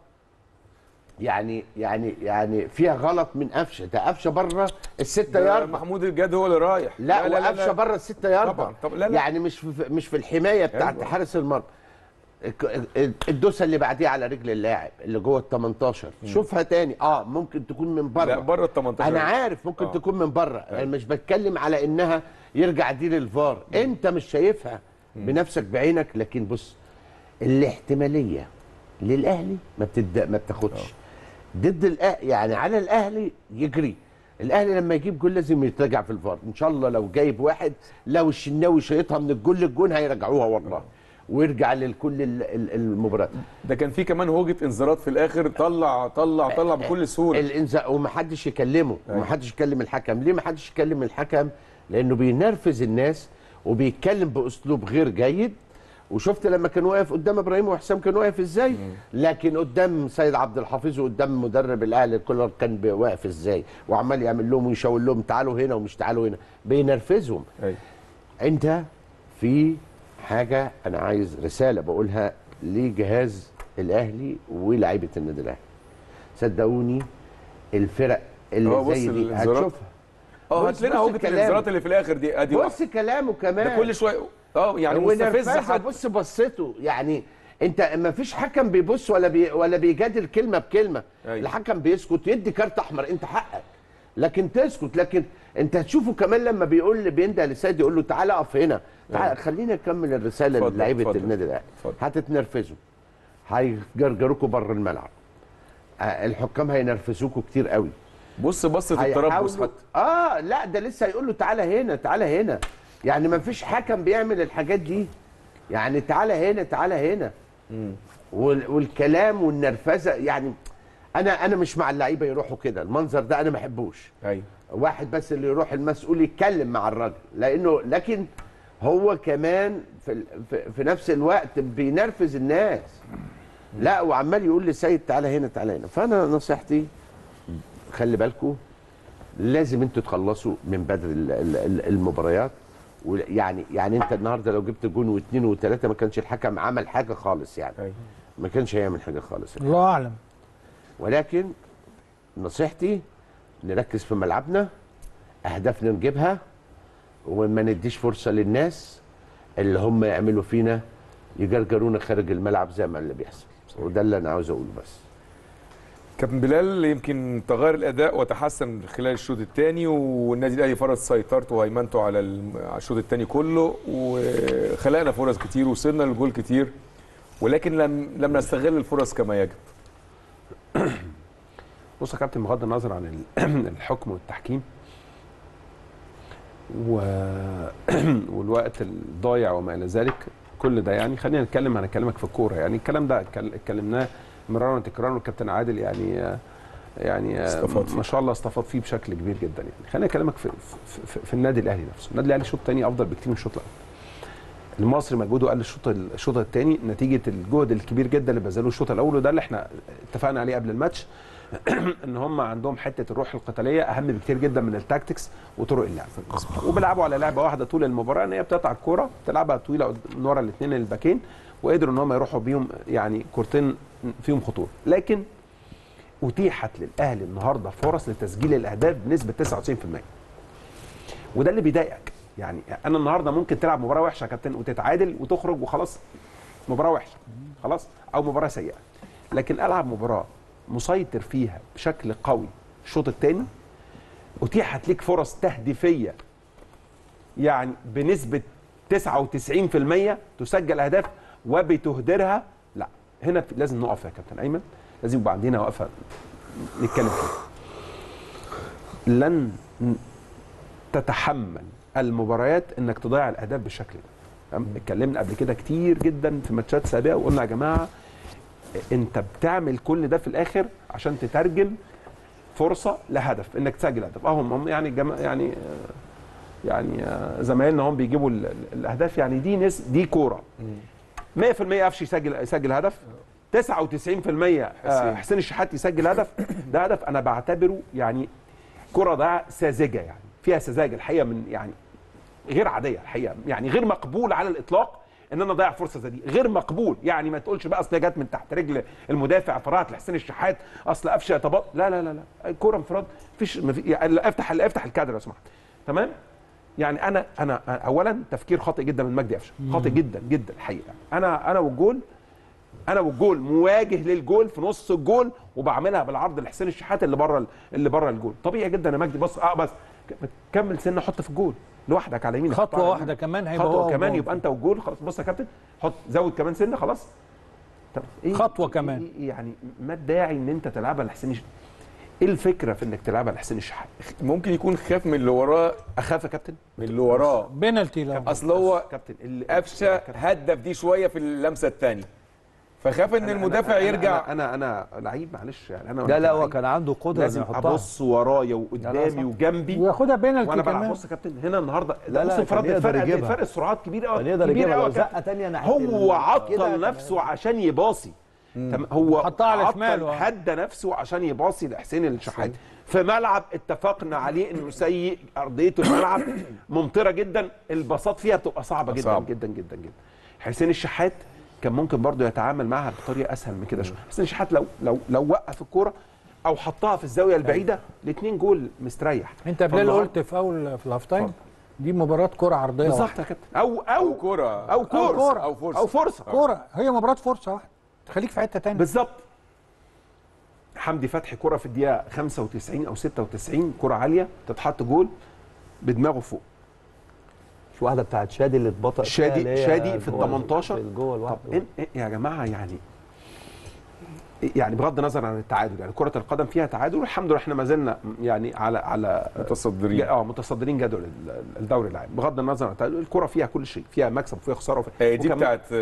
يعني يعني يعني فيها غلط من قفشه. ده قفشه بره السته يارده. محمود الجاد هو اللي رايح. لا لا قفشه بره السته يارده طبعا. طب لا لا. يعني مش في مش في الحمايه بتاعت حارس المرمى. الدوسه اللي بعديه على رجل اللاعب اللي جوه ال تمنتاشر، شوفها تاني. اه ممكن تكون من بره. لا بره ال تمنتاشر انا عارف، ممكن آه. تكون من بره. انا يعني مش بتكلم على انها يرجع دي للفار، انت مش شايفها بنفسك بعينك. لكن بص، الاحتماليه للاهلي ما بتد... ما بتاخدش أوه. ضد الاهلي، يعني على الاهلي يجري. الاهلي لما يجيب جول لازم يتراجع في الفار ان شاء الله. لو جايب واحد، لو الشناوي شايطها من الجول للجون هيرجعوها والله. ويرجع لكل المباراه. ده كان في كمان هوجه انذارات في الاخر، طلع طلع طلع بكل سهوله الانذار ومحدش يكلمه أيه. ومحدش يكلم الحكم. ليه محدش يكلم الحكم؟ لانه بينرفز الناس وبيتكلم باسلوب غير جيد. وشفت لما كان واقف قدام ابراهيم وحسام كان واقف ازاي، لكن قدام سيد عبد الحفيظ وقدام مدرب الاهلي كولر كان واقف ازاي، وعمال يعمل لهم ويشاور لهم تعالوا هنا ومش تعالوا هنا، بينرفزهم. أيه. انت في حاجه انا عايز رساله بقولها لجهاز الاهلي ولاعيبه النادي الاهلي، صدقوني الفرق اللي زي دي هتشوفها. اه هتلاقينا هوجه الانذارات اللي في الاخر دي ادي بص كلامه كمان ده كل شويه اه يعني مستفز حد. بص بصته يعني انت ما فيش حكم بيبص ولا بي ولا بيجادل كلمه بكلمه. أيوة. الحكم بيسكت يدي كارت احمر انت حقك لكن تسكت، لكن انت هتشوفه كمان لما بيقول بيندى لسيد يقول له تعالى اقف هنا تعالى. أيوة. خلينا نكمل الرساله للاعيبه النادي الاهلي. هتتنرفزوا هيجرجروكوا بره الملعب، الحكام هينرفزوكوا كتير قوي. بص بصه التربص حتى اه لا ده لسه هيقول له تعالى هنا تعالى هنا، يعني ما فيش حكم بيعمل الحاجات دي، يعني تعالى هنا تعالى هنا امم والكلام والنرفزه. يعني انا انا مش مع اللعيبه يروحوا كده، المنظر ده انا ما بحبوش. ايوه واحد بس اللي يروح المسؤول يتكلم مع الراجل لانه، لكن هو كمان في في نفس الوقت بينرفز الناس. لا وعمال يقول للسيد تعالى هنا تعالى هنا. فانا نصيحتي خلي بالكم، لازم انتوا تخلصوا من بدري المباريات. ويعني يعني انت النهارده لو جبت جون واثنين وثلاثه ما كانش الحكم عمل حاجه خالص، يعني ما كانش هيعمل حاجه خالص الله اعلم. ولكن نصيحتي نركز في ملعبنا، اهدافنا نجيبها وما نديش فرصه للناس اللي هم يعملوا فينا يجرجرونا خارج الملعب زي ما اللي بيحصل. وده اللي انا عاوز اقوله. بس كابتن بلال يمكن تغير الاداء وتحسن خلال الشوط الثاني، والنادي الاهلي فرض سيطرته وهيمنته على الشوط الثاني كله، وخلقنا فرص كتير وصلنا للجول كتير، ولكن لم لم نستغل الفرص كما يجب. بص يا كابتن، بغض النظر عن الحكم والتحكيم والوقت الضايع وما الى ذلك كل ده، يعني خلينا نتكلم انا كلامك في الكوره. يعني الكلام ده اتكلمناه مرارا وتكرارا، والكابتن عادل يعني يعني ما شاء الله استفاد فيه بشكل كبير جدا. يعني خليني اكلمك في, في, في النادي الاهلي نفسه. النادي الاهلي الشوط الثاني افضل بكتير من الشوط الاول. المصري مجهوده قل الشوط الشوط الثاني نتيجه الجهد الكبير جدا اللي بذلوه الشوط الاول، وده اللي احنا اتفقنا عليه قبل الماتش ان هم عندهم حته الروح القتاليه اهم بكتير جدا من التاكتكس وطرق اللعب، وبيلعبوا على لعبه واحده طول المباراه ان هي بتقطع الكوره تلعبها طويله من ورا الاثنين الباكين، وقدروا ان هم يروحوا بيهم يعني كورتين فيهم خطوره، لكن اتيحت للاهلي النهارده فرص لتسجيل الاهداف بنسبه تسعة وتسعين بالمئة. وده اللي بيضايقك، يعني انا النهارده ممكن تلعب مباراه وحشه يا كابتن وتتعادل وتخرج وخلاص مباراه وحشه خلاص او مباراه سيئه، لكن العب مباراه مسيطر فيها بشكل قوي. الشوط الثاني اتيحت ليك فرص تهديفيه يعني بنسبه تسعة وتسعين بالمئة تسجل اهداف وبتهدرها. لا هنا لازم نقف يا كابتن ايمن، لازم يبقى عندنا وقفه نتكلم فيها. لن تتحمل المباريات انك تضيع الاهداف بالشكل ده. اتكلمنا قبل كده كتير جدا في ماتشات سابقه وقلنا يا جماعه انت بتعمل كل ده في الاخر عشان تترجم فرصه لهدف انك تسجل هدف. اهم يعني جما يعني يعني زمايلنا هم بيجيبوا الاهداف، يعني دي ناس دي كوره مئة بالمئة قفش يسجل يسجل هدف، تسعة وتسعين بالمئة حسين الشحات يسجل هدف. ده هدف انا بعتبره يعني كره ضياع ساذجه، يعني فيها سذاجه الحقيقه من يعني غير عاديه الحقيقه، يعني غير مقبول على الاطلاق ان انا اضيع فرصه زي دي، غير مقبول. يعني ما تقولش بقى اصل جت من تحت رجل المدافع فرعت لحسين الشحات اصل قفشه طب لا لا لا لا الكوره انفراد مفيش يعني افتح افتح الكادر لو سمحت. تمام؟ يعني انا انا اولا تفكير خاطئ جدا من مجدي قفشه، خاطئ جدا جدا الحقيقه. انا انا والجول انا والجول مواجه للجول في نص الجول وبعملها بالعرض لحسين الشحات اللي بره اللي بره الجول، طبيعي جدا يا مجدي بص اه بس كمل سنه حط في الجول لوحدك على يمينك خطوه واحده كمان هيبقى خطوه كمان يبقى انت والجول خلاص. بص يا كابتن حط زود كمان سنه خلاص. طب ايه خطوه كمان؟ إيه يعني ما الداعي ان انت تلعبها لحسين ايه الفكره في انك تلعب على حسين الشحات؟ ممكن يكون خاف من اللي وراه. اخاف يا كابتن من اللي وراه بنالتي. لا اصل هو كابتن اللي قفشه هدف دي شويه في اللمسه الثانيه، فخاف ان المدافع يرجع. انا انا لعيب معلش يعني انا لا لا هو كان عنده قدره لازم ابص ورايا وقدامي وجنبي وياخدها بينالتي كمان. وانا بص يا كابتن هنا النهارده لا بص انفراد الفرق فرق السرعات كبير قوي، يقدر يجيبها زقه ثانيه ناحيه. هو عطل نفسه عشان يباصي، هو حطها على شماله، حد نفسه عشان يباصي لحسين الشحات في ملعب اتفقنا عليه انه سيء. ارضيه الملعب ممطره جدا، الباصات فيها بتبقى صعبه جدا جدا جدا جدا. حسين الشحات كان ممكن برضه يتعامل معها بطريقه اسهل من كده شويه. حسين الشحات لو لو لو وقف الكوره او حطها في الزاويه البعيده الاثنين جول مستريح. انت قبل قلت في اول في الهاف تايم دي مباراه كره عرضيه بالظبط يا كابتن، او او كره او كوره او فرصه او فرصه كوره. هي مباراه فرصه واحده تخليك في حته ثانيه بالظبط. حمدي فتحي كره في الدقيقه خمسة وتسعين او ستة وتسعين، كره عاليه تتحط جول بدماغه فوق. في واحده بتاعت شادي اللي اتبطأ، شادي شادي في ال تمنتاشر. طب إيه يا جماعه يعني يعني بغض النظر عن التعادل، يعني كره القدم فيها تعادل والحمد لله احنا ما زلنا يعني على على متصدرين اه متصدرين جدول الدوري العام بغض النظر عن التعادل. الكره فيها كل شيء، فيها مكسب وفيها خساره وفيها دي بتاعت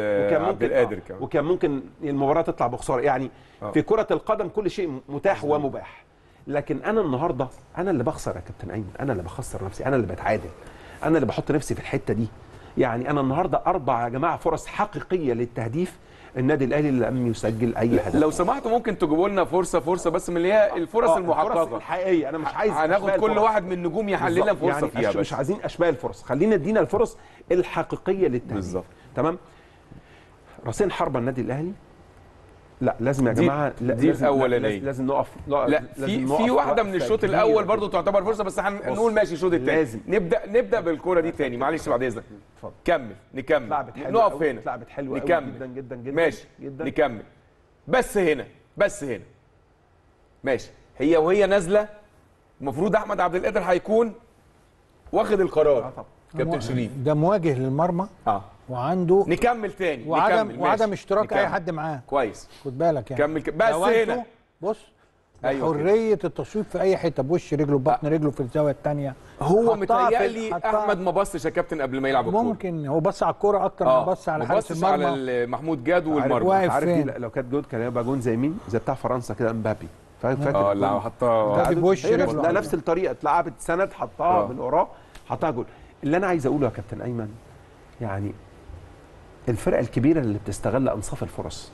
عبد القادر كمان، وكان ممكن المباراه تطلع بخساره يعني أوه. في كره القدم كل شيء متاح ومباح. لكن انا النهارده انا اللي بخسر يا كابتن ايمن، انا اللي بخسر نفسي، انا اللي بتعادل، انا اللي بحط نفسي في الحته دي. يعني انا النهارده اربع يا جماعه فرص حقيقيه للتهديف، النادي الاهلي لم يسجل اي هدف. لو سمحتوا ممكن تجيبوا لنا فرصه فرصه بس من اللي هي الفرص المحققه الفرص الحقيقيه. انا مش عايز هناخد كل واحد من النجوم يحل لنا فرصه يعني فيها، مش, مش عايزين اشباه الفرص، خلينا ادينا الفرص الحقيقيه للتهديف بالظبط. تمام. راسين حربه النادي الاهلي لا لازم يا جماعه دي, دي الاولانيه لازم نقف. لا, لا في في واحده من الشوط الاول برضو تعتبر فرصه بس هنقول ماشي الشوط الثاني نبدا نبدا بالكوره دي تاني. معلش بعد اذنك اتفضل كمل نكمل نقف هنا. اتلعبت حلوه جدا جدا جدا ماشي جداً. نكمل بس هنا بس هنا ماشي. هي وهي نازله المفروض احمد عبد القادر هيكون واخد القرار كابتن شريف ده مواجه للمرمى اه وعنده نكمل تاني وعدم نكمل وعدم اشتراك نكمل. اي حد معاه كويس خد بالك يعني كمل ك... بس هنا بص أيوة حريه التصويب في اي حته بوش رجله ببطن رجله في الزاويه الثانيه. هو متهيألي احمد ما بصش يا كابتن قبل ما يلعب الكوره، ممكن هو بص على الكوره اكتر ما بص على حارس المرمى، على محمود جاد والمرمى. عارف لو كانت جود كان هيبقى جون زي مين؟ زي بتاع فرنسا كده امبابي فاكر اه لا حطها بوش رجله ده نفس الطريقه اتلعبت سند حطها من وراه حطها جول. اللي انا عايز اقوله يا كابتن ايمن يعني الفرقه الكبيره اللي بتستغل انصاف الفرص،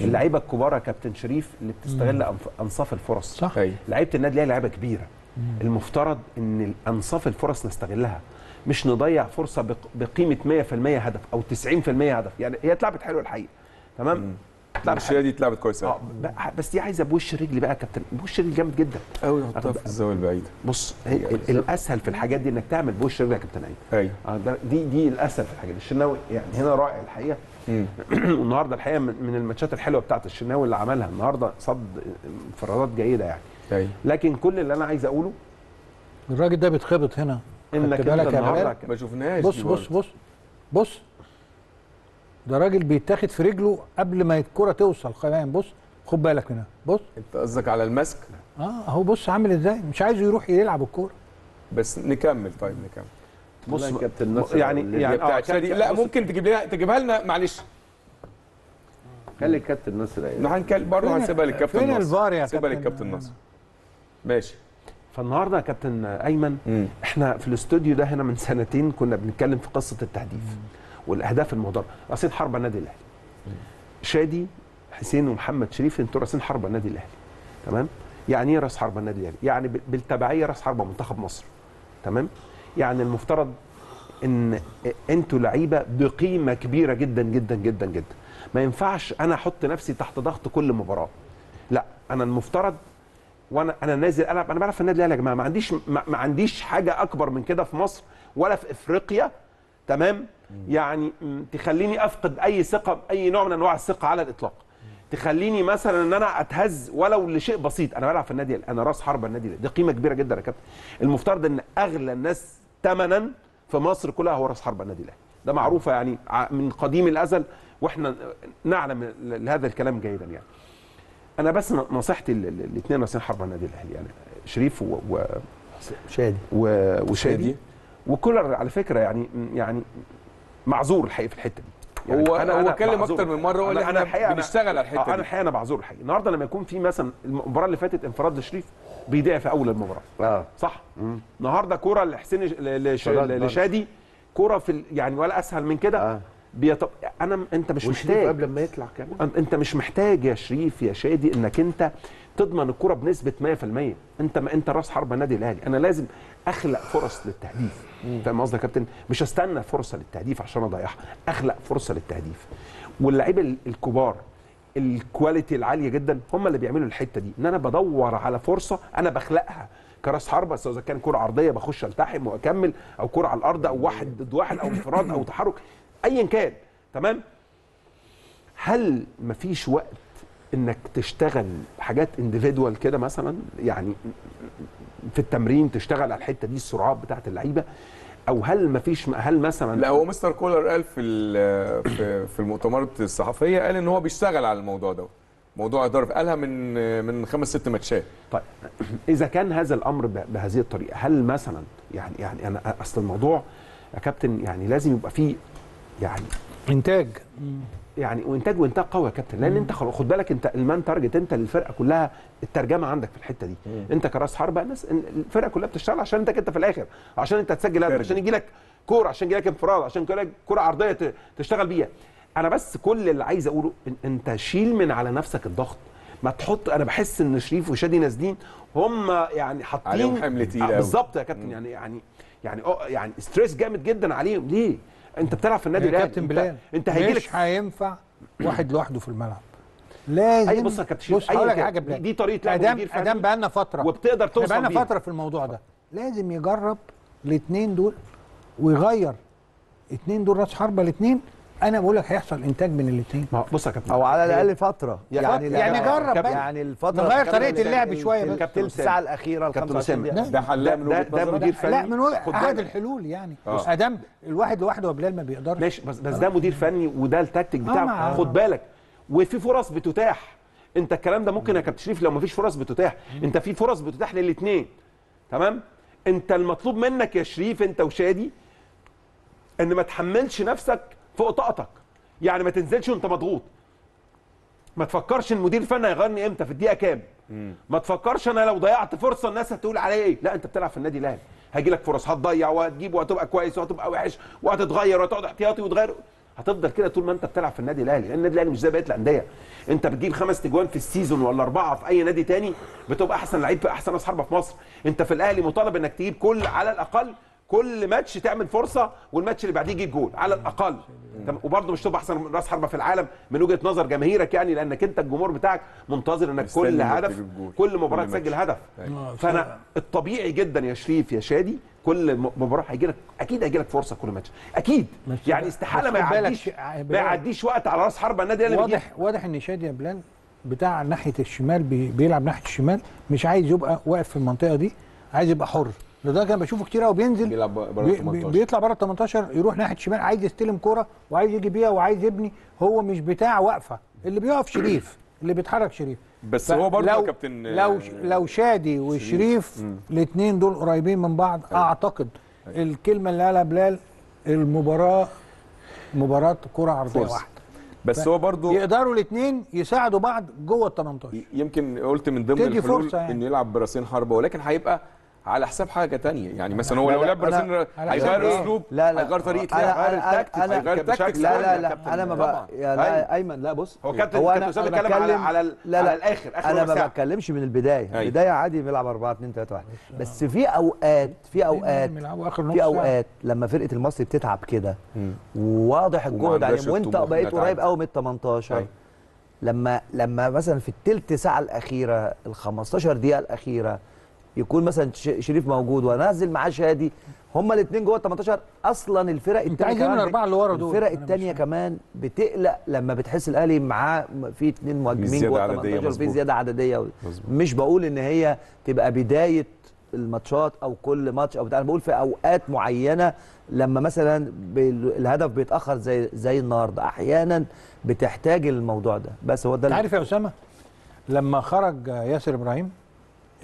اللعيبه الكبار يا كابتن شريف اللي بتستغل مم. انصاف الفرص صح. لعيبه النادي الاهلي لعيبه كبيره مم. المفترض ان انصاف الفرص نستغلها، مش نضيع فرصه بقيمه مية في المية هدف او تسعين في المية هدف. يعني هي اتلعبت حلوه الحقيقه تمام، الشيء دي اتلعبت كويس اه بس دي عايزه بوش رجل بقى يا كابتن، بوش رجل جامد جدا قوي يحطها في الزاويه البعيده. بص الاسهل في الحاجات دي انك تعمل بوش رجل يا كابتن ايمن ايوه دي دي الاسهل في الحاجات دي. الشناوي يعني هنا رائع الحقيقه والنهارده الحقيقه من الماتشات الحلوه بتاعت الشناوي اللي عملها النهارده، صد انفرادات جيده يعني أي. لكن كل اللي انا عايز اقوله الراجل ده بيتخبط هنا انك بالك النهارده ما شفناهاش. بص بص بص بص ده راجل بيتاخد في رجله قبل ما الكره توصل كمان. بص خد بالك منها. بص انت قصدك على المسك اه اهو بص عامل ازاي مش عايزه يروح يلعب الكوره. بس نكمل طيب نكمل. بص يا كابتن نصر يعني يعني بتاع شادي لا ممكن تجيب لنا تجيبها لنا معلش خلي الكابتن نصر ايه هنكلم برضه هنسيبها للكابتن نصر. فين الفار يا كابتن؟ سيبها للكابتن نصر ماشي. فالنهارده يا كابتن ايمن مم. احنا في الاستوديو ده هنا من سنتين كنا بنتكلم في قصه التهديف مم. والاهداف المهدره. رصيد حربه النادي الاهلي شادي حسين ومحمد شريف انتوا راسين حربه النادي الاهلي تمام. يعني ايه راس حربه النادي الاهلي؟ يعني بالتبعيه راس حربه منتخب مصر تمام. يعني المفترض ان انتوا لعيبه بقيمه كبيره جدا جدا جدا جدا. ما ينفعش انا احط نفسي تحت ضغط كل مباراه، لا انا المفترض وانا انا نازل العب انا بلعب في النادي الاهلي يا جماعه، ما عنديش ما, ما عنديش حاجه اكبر من كده في مصر ولا في افريقيا تمام. يعني تخليني افقد اي ثقه اي نوع من انواع الثقه على الاطلاق، تخليني مثلا ان انا اتهز ولو لشيء بسيط. انا بلعب في النادي انا راس حربه النادي دي قيمه كبيره جدا يا كابتن. المفترض ان اغلى الناس ثمنا في مصر كلها هو راس حربه النادي الاهلي، ده معروفه يعني من قديم الازل واحنا نعلم هذا الكلام جيدا يعني. انا بس نصيحتي الاثنين ناصحين حرب على النادي الاهلي، يعني شريف وشادي و... وشادي وكولر على فكره يعني يعني معذور الحقيقه في الحته دي. يعني هو انا اتكلم اكتر من مره وقال احنا الحقيقة بنشتغل على الحته دي. انا الحقيقه انا بعذور الحقيقه النهارده لما يكون في مثلا المباراه اللي فاتت انفراد لشريف بيضيع في اول المباراه اه صح. النهارده كوره لحسين لش... لشادي كوره في يعني ولا اسهل من كده آه. بيطب... انا انت مش محتاج قبل ما يطلع كمان. انت مش محتاج يا شريف يا شادي انك انت تضمن الكوره بنسبه مية في المية. انت ما انت راس حربه النادي الاهلي. انا لازم اخلق فرص للتهديف. فاهم قصدي يا كابتن؟ مش استنى فرصه للتهديف عشان اضيعها، اخلق فرصه للتهديف. واللاعيبه الكبار الكواليتي العاليه جدا هم اللي بيعملوا الحته دي، ان انا بدور على فرصه انا بخلقها كراس حربه، سواء كان كره عرضيه بخش التحم واكمل، او كره على الارض، او واحد ضد واحد، او انفراد، او تحرك، ايا كان. تمام؟ هل مفيش وقت انك تشتغل حاجات انديفيدوال كده مثلا؟ يعني في التمرين تشتغل على الحته دي، السرعات بتاعه اللعيبه، او هل مفيش هل مثلا؟ لا، هو مستر كولر قال في في المؤتمرات الصحفيه قال ان هو بيشتغل على الموضوع ده، موضوع الضرب، قالها من من خمس ست ماتشات. طيب اذا كان هذا الامر بهذه الطريقه، هل مثلا يعني يعني انا اصل الموضوع يا كابتن يعني لازم يبقى فيه يعني انتاج، يعني وانتاج وانتاج قوي يا كابتن، لان مم. انت خد بالك انت المان تارجت انت للفرقه كلها، الترجمه عندك في الحته دي. مم. انت كراس حربه الناس الفرقه كلها بتشتغل عشان انت انت في الاخر، عشان انت تسجل هدف، عشان يجي لك كوره، عشان يجي لك انفراد، عشان يجي لك كوره عرضيه تشتغل بيها. انا بس كل اللي عايز اقوله إن انت شيل من على نفسك الضغط، ما تحط. انا بحس ان شريف وشادي نازلين هم يعني حاطين عليهم حمل تقيل قوي. بالظبط يا كابتن. يعني يعني يعني يعني ستريس جامد جدا عليهم. ليه؟ انت بتلعب في النادي الاهلي يا كابتن بلال، انت هيجيلك مش هينفع واحد لوحده في الملعب. لازم اي بص يا كابتن بص هقول لك حاجه بلال، دي طريقه لعب مدير فني ادام بقالنا فتره، وبتقدر توصل بقالنا فتره في الموضوع ده. لازم يجرب الاثنين دول ويغير الاثنين دول، راس حربه الاثنين. انا بقول لك هيحصل انتاج من الاثنين. بص يا كابتن، او على الاقل فتره يعني يعني جرب يعني الفتره نغير طريقه اللعب شويه، بس تلت الساعه الاخيره الخمسه وعشرين ده حلها من وجهه نظرك؟ ده مدير فني، لا، من احد الحلول يعني. ادم الواحد لوحده يا بلال ما بيقدرش. ماشي، بس بس ده مدير فني وده التكتيك بتاعه. خد بالك، وفي فرص بتتاح. انت الكلام ده ممكن يا كابتن شريف لو ما فيش فرص بتتاح، انت في فرص بتتاح للاثنين. تمام؟ انت المطلوب منك يا شريف انت وشادي ان ما تحملش نفسك فوق طاقتك، يعني ما تنزلش وانت مضغوط، ما تفكرش المدير الفني هيغيرني امتى في الدقيقه كام، ما تفكرش انا لو ضيعت فرصه الناس هتقول عليا ايه. لا، انت بتلعب في النادي الاهلي، هيجي لك فرص، هتضيع وهتجيب وهتبقى كويس وهتبقى وحش وهتتغير وهتقعد احتياطي وتغير، هتفضل كده طول ما انت بتلعب في النادي الاهلي. لان النادي الاهلي مش زي بقيه الانديه، انت بتجيب خمس تجوان في السيزون ولا اربعه في اي نادي تاني بتبقى احسن لعيب في احسن راس حربه في مصر. انت في الاهلي مطالب انك تجيب كل على الاقل كل ماتش تعمل فرصه، والماتش اللي بعديه يجيب جول على الاقل. وبرضه مش تبقى احسن راس حربه في العالم من وجهه نظر جماهيرك، يعني لانك انت الجمهور بتاعك منتظر انك كل هدف كل مباراه تسجل هدف. فانا الطبيعي جدا يا شريف يا شادي كل مباراه هيجي لك اكيد هيجي لك فرصه كل ماتش اكيد، يعني استحاله ما يعديش ما يعديش وقت على راس حربه النادي الاهلي. واضح واضح ان شادي يا بلال بتاع ناحيه الشمال بيلعب ناحيه الشمال، مش عايز يبقى واقف في المنطقه دي، عايز يبقى حر. لدرجه انا بشوفه كتير قوي بينزل بيلعب بره تمنتاشر، بيطلع بره تمنتاشر يروح ناحيه الشمال، عايز يستلم كوره وعايز يجي بيها وعايز يبني. هو مش بتاع واقفه، اللي بيقف شريف، اللي بيتحرك شريف. بس هو برضه يا كابتن لو لو شادي وشريف الاثنين دول قريبين من بعض أه. اعتقد أه. الكلمه اللي قالها بلال، المباراه مباراه كره عرضيه واحده. بس هو برضه يقدروا الاثنين يساعدوا بعض جوه ال تمنتاشر. يمكن قلت من ضمن الحلول يعني. انه يلعب براسين حربه، ولكن هيبقى على حساب حاجه ثانيه. يعني مثلا هو لو لعب براسين هيغير اسلوب، هيغير طريقه لعب، هيغير تكتيك، هيغير تكتيك. لا لا لا انا ما بقى لا ايمن، لا بص، هو كابتن اسامه بيتكلم على على الاخر اخر انا ما بتكلمش من البدايه. البدايه عادي بيلعب اربعة اتنين تلاتة واحد، بس في اوقات في اوقات في اوقات لما فرقه المصري بتتعب كده وواضح الجهد عليهم وانت بقيت قريب قوي من ال تمنتاشر، لما لما مثلا في الثلث ساعه الاخيره ال خمستاشر دقيقه الاخيره يكون مثلا شريف موجود وانزل معاه شادي، هما الاثنين جوه ال تمنتاشر. اصلا الفرق الثانيه الاربعه اللي ورا دول، الفرق الثانيه كمان بتقلق لما بتحس الاهلي معاه في اثنين مهاجمين جوه ال تمنتاشر، في زياده عدديه. مش بقول ان هي تبقى بدايه الماتشات او كل ماتش او بتاع، انا بقول في اوقات معينه لما مثلا الهدف بيتاخر زي زي النهارده، احيانا بتحتاج الموضوع ده. بس هو ده، انت عارف يا اسامه، لما خرج ياسر ابراهيم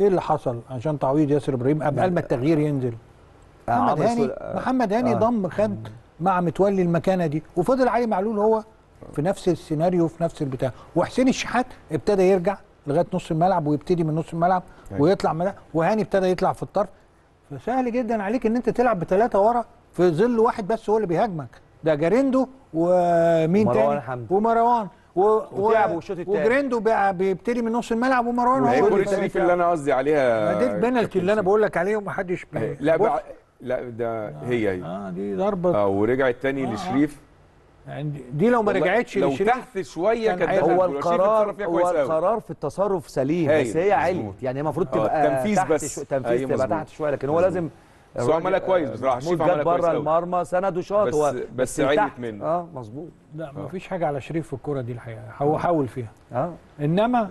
ايه اللي حصل عشان تعويض ياسر ابراهيم؟ قبل ما التغيير ينزل محمد هاني محمد هاني ضم خد مع متولي المكانه دي، وفضل علي معلول هو في نفس السيناريو في نفس البتاع، وحسين الشحات ابتدى يرجع لغايه نص الملعب ويبتدي من نص الملعب ويطلع ملعب، وهاني ابتدى يطلع في الطرف. فسهل جدا عليك ان انت تلعب بثلاثه ورا في ظل واحد بس هو اللي بيهاجمك، ده جاريندو ومين ومروان تاني ومروان وتعبوا الشوط الثاني وجريندو بيبتدي من نص الملعب ومروان هو الجول التاني اللي انا قصدي عليها، ما دي البنالتي اللي انا بقول لك عليه ومحدش بي... لا بع... لا ده هي هي اه دي ضربه اه ورجعت تاني آه. لشريف يعني دي لو ما رجعتش لو تحت شويه كان هو القرار هو القرار في التصرف سليم، بس هي علت يعني المفروض تبقى تنفيذ بس تنفيذ تبقى تحت شويه، لكن هو لازم هو عملها كويس بصراحه، شريف عملها كويس بره المرمى سند وشاط هو بس, بس عيبت منه اه مظبوط. لا مفيش حاجه على شريف في الكوره دي الحقيقه، هو حاول فيها اه انما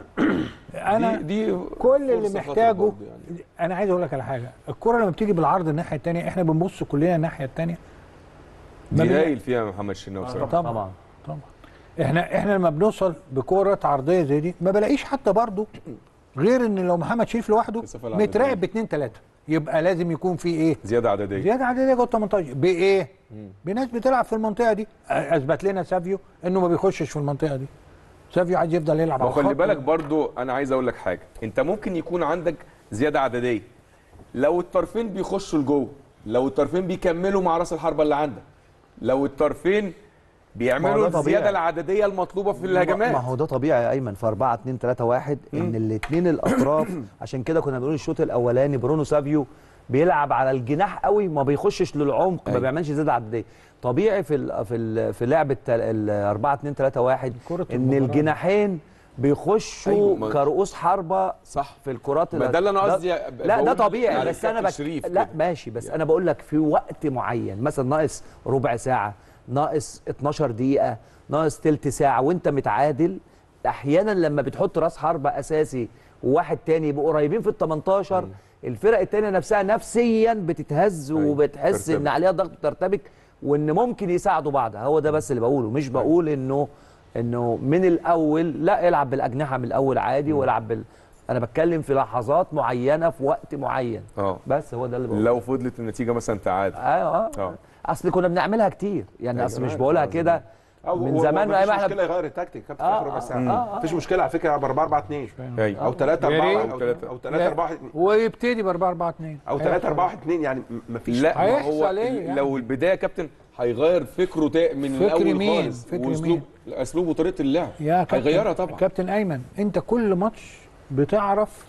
انا دي, دي كل اللي محتاجه يعني. انا عايز اقول لك على حاجه، الكوره لما بتيجي بالعرض الناحيه الثانيه احنا بنبص كلنا الناحيه الثانيه دي هايل فيها محمد شناوي بصراحه. طبعا طبعا, طبعا. احنا احنا لما بنوصل بكوره عرضيه زي دي ما بلاقيش حتى برضه غير ان لو محمد شريف لوحده متراقب باثنين ثلاثه، يبقى لازم يكون في ايه؟ زياده عدديه زياده عدديه جوه تمنتاشر بايه؟ بناس بتلعب في المنطقه دي، اثبت لنا سافيو انه ما بيخشش في المنطقه دي. سافيو عايز يفضل يلعب على الخط. وخلي بالك برضو انا عايز اقول لك حاجه، انت ممكن يكون عندك زياده عدديه لو الطرفين بيخشوا لجوه، لو الطرفين بيكملوا مع راس الحربه اللي عندك، لو الطرفين بيعملوا الزياده العدديه المطلوبه في الهجمات. ما هو ده طبيعي يا ايمن في أربعة اتنين تلاتة واحد ان الاثنين الاطراف عشان كده كنا بنقول الشوط الاولاني برونو سافيو بيلعب على الجناح قوي، ما بيخشش للعمق، ما بيعملش زياده عدديه. طبيعي في ال في ال في لعبه ال أربعة اتنين تلاتة واحد ان الجناحين بيخشوا أيوة كرؤوس حربه صح في الكرات. ما ده اللي انا قصدي، لا ده طبيعي بس انا بك... لا ماشي بس يعني. انا بقول لك في وقت معين مثلا ناقص ربع ساعه، ناقص اتناشر دقيقة، ناقص تلت ساعة وانت متعادل، احيانا لما بتحط راس حربة اساسي وواحد تاني يبقوا قريبين في ال تمنتاشر الفرق التانية نفسها نفسيا بتتهز وبتحس ان عليها ضغط وترتبك وان ممكن يساعدوا بعض. هو ده بس اللي بقوله، مش بقول انه انه من الاول لا العب بالاجنحة من الاول عادي والعب بال... انا بتكلم في لحظات معينة في وقت معين أوه. بس هو ده اللي بقوله. لو فضلت النتيجة مثلا تعادل اه اه, آه. اصل كنا بنعملها كتير يعني، اصل مش بقولها كده من زمان، ما احنا مشكله يغير التكتيك كابتن في ربع ساعه، مفيش مشكله على فكره ب أربعة أربعة اتنين او تلاتة أربعة او تلاتة أربعة ويبتدي ب أربعة أربعة اتنين او تلاتة أربعة اتنين يعني مفيش. لا هو يعني. لو البدايه كابتن هيغير فكره من الاول خالص، واسلوب اسلوب وطريقه اللعب هيغيرها طبعا. كابتن ايمن انت كل ماتش بتعرف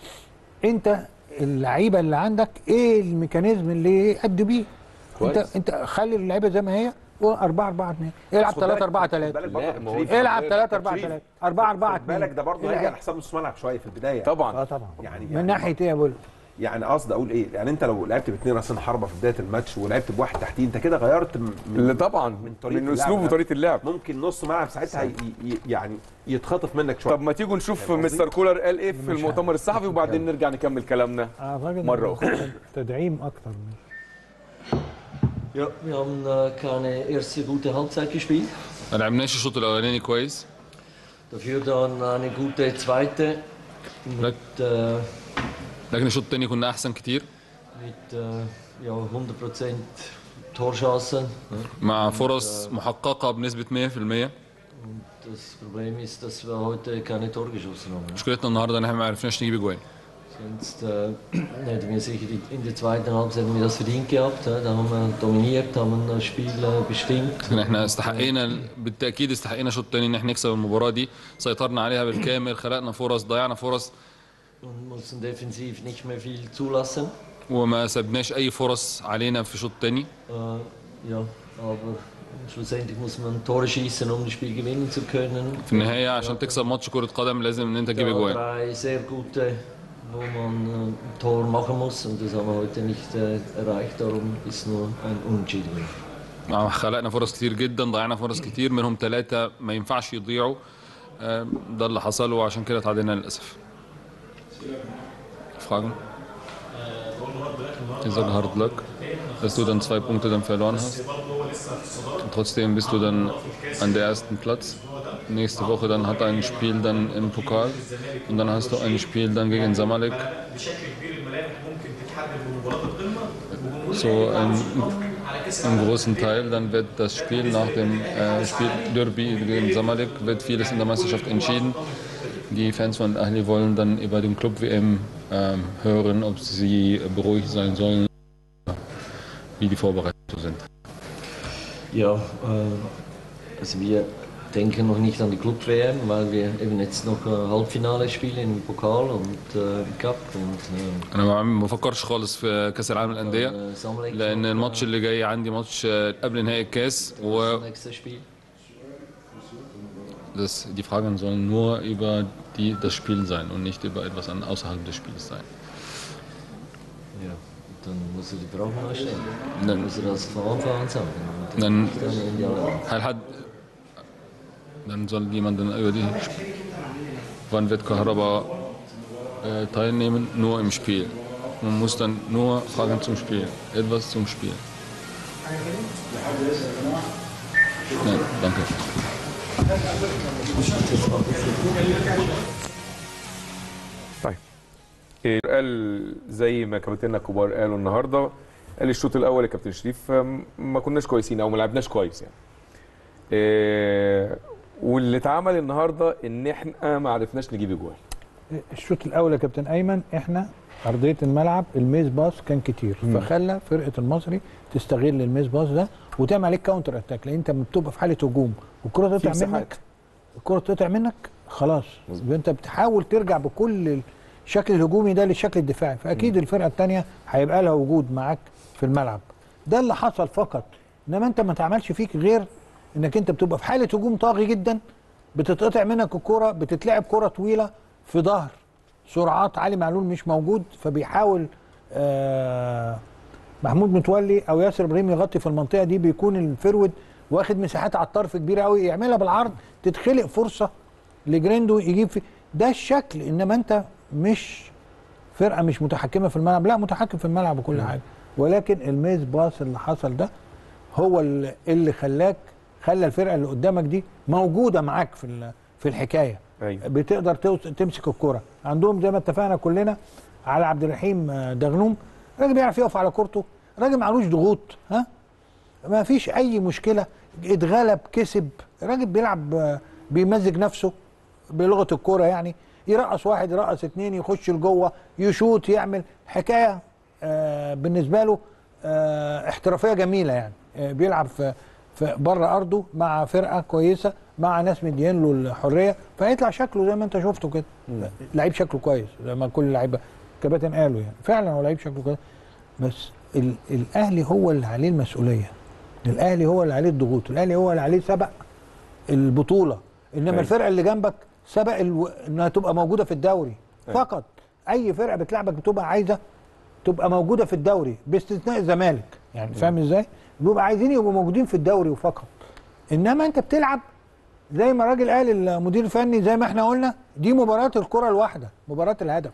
انت اللعيبه اللي عندك ايه الميكانيزم اللي يأدي بيه، انت انت خلي اللعيبه زي ما هي أربعة أربعة اتنين، العب تلاتة أربعة تلاتة، العب تلاتة أربعة تلاتة، أربعة أربعة اتنين. بالك ده برضه هيجي على حساب نص ملعب شويه في البدايه طبعا اه طبعا يعني من يعني ناحيه ايه يا بولو؟ يعني قصدي اقول ايه؟ يعني انت لو لعبت باثنين راسين حربه في بدايه الماتش ولعبت بواحد تحتيه انت كده غيرت من طبعا من طريقه من اسلوب وطريقه اللعب، ممكن نص ملعب ساعتها يعني يتخطف منك شويه. طب ما تيجوا نشوف مستر كولر قال ايه في المؤتمر الصحفي وبعدين نرجع نكمل كلامنا مره اخرى. تدعيم اكتر من Ja, wir haben äh, keine erste gute Halbzeit gespielt. Wir haben nicht so gut gespielt. Dafür dann eine gute zweite. Mit, äh, mit äh, ja, hundert Prozent Torchancen. Mit Voraus محققة بنسبة مية بالمية. Und das Problem ist, dass wir heute keine Tore geschossen haben. Schulden النهارده ان احنا ما عرفناش نجيب جوان. Sonst äh, hätten wir sicher in der zweiten Halbzeit hätten wir das verdient gehabt. Da haben wir dominiert, haben das Spiel bestimmt. احنا استحقينا بالتأكيد، استحقينا شوط تاني ان احنا نكسب المباراة دي، سيطرنا عليها بالكامل، خلقنا فرص، ضيعنا فرص. mussten defensiv nicht mehr viel zulassen. وما سبناش أي فرص علينا في شوط تاني. ja, aber schlussendlich muss man Tore schießen, um das Spiel gewinnen zu können. في النهاية عشان تكسب ماتش كرة قدم لازم ان انت تجيب اجوان. drei sehr gute wo man ein Tor machen muss und das haben wir heute nicht erreicht, darum ist nur ein Unentschieden. خلقنا فرص كتير جدا، ضيعنا فرص كتير منهم ثلاثة ما ينفعش يضيعوا، ده اللي حصل وعشان كده تعادلنا للأسف. ist ein Hard Luck, dass du dann zwei Punkte dann verloren hast. Trotzdem bist du dann an der ersten Platz. Nächste Woche dann hat er ein Spiel dann im Pokal und dann hast du ein Spiel dann gegen Zamalek. So im großen Teil dann wird das Spiel nach dem äh, Spiel Derby gegen Zamalek wird vieles in der Meisterschaft entschieden. Die Fans von Al-Ahli wollen dann über den Club W M äh, hören, ob sie beruhigt sein sollen, wie die Vorbereitungen sind. Ja, äh, also wir denken noch nicht an die Club W M, weil wir eben jetzt noch Halbfinale spielen im Pokal und Cup. أنا ما عم بفكرش خالص في كأس العالم للأندية لأن الماتش اللي جاي عندي ماتش قبل نهائي الكأس و Das, die Fragen sollen nur über die, das Spiel sein und nicht über etwas an, außerhalb des Spiels sein. Ja, dann musst du die Fragen anstellen. Dann musst du das von Anfang an sagen. Dann, dann, hat, dann soll jemand dann über die. Wann wird Kahraba äh, teilnehmen? Nur im Spiel. Man muss dann nur Fragen zum Spiel, etwas zum Spiel. Nein, danke. طيب قال زي ما كابتننا الكبار قالوا النهارده، قال الشوط الاول يا كابتن شريف ما كناش كويسين او ما لعبناش كويس يعني. واللي اتعمل النهارده ان احنا ما عرفناش نجيب جوال. الشوط الاول يا كابتن ايمن احنا ارضيه الملعب الميز باص كان كتير فخلى فرقه المصري تستغل الميز باص ده وتعمل عليك كاونتر اتاك، لان انت بتبقى في حاله هجوم والكره تقطع منك الكره تقطع منك خلاص انت بتحاول ترجع بكل الشكل الهجومي ده للشكل الدفاعي، فاكيد الفرقه الثانيه هيبقى لها وجود معاك في الملعب. ده اللي حصل فقط، انما انت ما تعملش فيك غير انك انت بتبقى في حاله هجوم طاغي جدا، بتتقطع منك الكره، بتتلعب كره طويله في ظهر سرعات علي معلول مش موجود، فبيحاول آه محمود متولي او ياسر ابراهيم يغطي في المنطقه دي، بيكون الفرود واخد مساحات على الطرف كبيره قوي يعملها بالعرض تتخلق فرصه لجريندو يجيب في ده الشكل. انما انت مش فرقه مش متحكمه في الملعب، لا متحكم في الملعب وكل حاجه، ولكن الميز باص اللي حصل ده هو اللي خلاك خلى الفرقه اللي قدامك دي موجوده معاك في في الحكايه. أيوة. بتقدر تمسك الكوره عندهم زي ما اتفقنا كلنا على عبد الرحيم دغنوم، راجل بيعرف يقف على كورته، راجل معلوش ضغوط، ها ما فيش اي مشكله، اتغلب كسب، راجل بيلعب بيمزج نفسه بلغه الكوره يعني، يرقص واحد يرقص اتنين يخش لجوه يشوط يعمل حكايه آه بالنسبه له آه احترافيه جميله يعني. آه بيلعب في بره ارضه مع فرقه كويسه مع ناس مديين له الحريه، فهيطلع شكله زي ما انت شفته كده، لعيب شكله كويس زي ما كل اللعيبه كباتن قالوا يعني، فعلا هو لعيب شكله كده. بس ال الاهلي هو اللي عليه المسؤوليه، الاهلي هو اللي عليه الضغوط، الاهلي هو اللي عليه سبق البطوله، انما الفرقه اللي جنبك سبق الو... انها تبقى موجوده في الدوري فقط. اي فرقه بتلعبك بتبقى عايزه تبقى موجوده في الدوري باستثناء الزمالك يعني، فاهم ازاي؟ بيبقوا عايزين يبقوا موجودين في الدوري وفقط، انما انت بتلعب زي ما الراجل قال المدير الفني زي ما احنا قلنا، دي مباراه الكره الواحده، مباراه الهدف.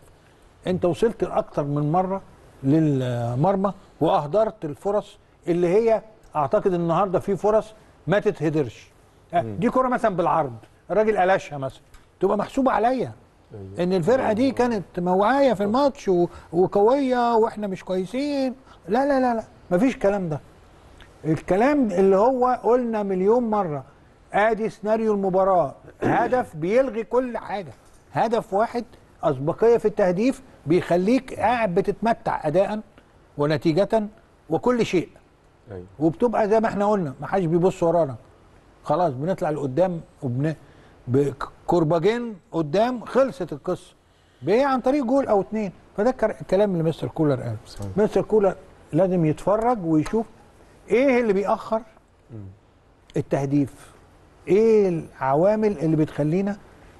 انت وصلت لاكثر من مره للمرمى واهدرت الفرص اللي هي اعتقد النهارده في فرص ما تتهدرش. دي كره مثلا بالعرض الراجل قلاشها مثلا تبقى محسوبه عليا ان الفرقه دي كانت موعيه في الماتش وقويه واحنا مش كويسين، لا لا لا لا مفيش الكلام ده. الكلام اللي هو قلنا مليون مره، ادي سيناريو المباراه، هدف بيلغي كل حاجه، هدف واحد اسبقيه في التهديف بيخليك قاعد بتتمتع اداء ونتيجه وكل شيء. أيوة. وبتبقى زي ما احنا قلنا ما حدش بيبص ورانا، خلاص بنطلع لقدام وبن بكرباجين قدام خلصت القصه بايه، عن طريق جول او اتنين. فده الكلام اللي مستر كولر قال. صحيح. مستر كولر لازم يتفرج ويشوف ايه اللي بيأخر التهديف، ايه العوامل اللي بتخلينا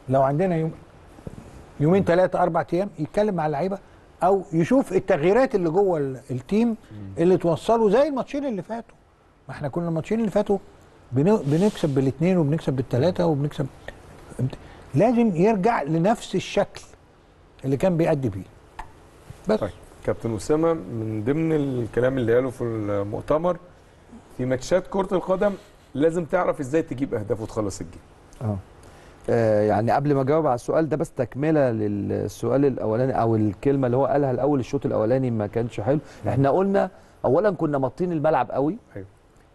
لو عندنا يوم يومين ثلاثه اربع ايام يتكلم مع اللعيبه او يشوف التغييرات اللي جوه التيم اللي توصله زي الماتشين اللي فاتوا. ما احنا كنا الماتشين اللي فاتوا بنكسب بالاثنين وبنكسب بالثلاثه وبنكسب، لازم يرجع لنفس الشكل اللي كان بيأدي بيه بس. كابتن اسامه من ضمن الكلام اللي قاله في المؤتمر، في ماتشات كره القدم لازم تعرف ازاي تجيب اهداف وتخلص الجيم. اه يعني قبل ما اجاوب على السؤال ده بس تكمله للسؤال الاولاني او الكلمه اللي هو قالها الاول، الشوط الاولاني ما كانش حلو. احنا قلنا اولا كنا مطين الملعب قوي، ايوه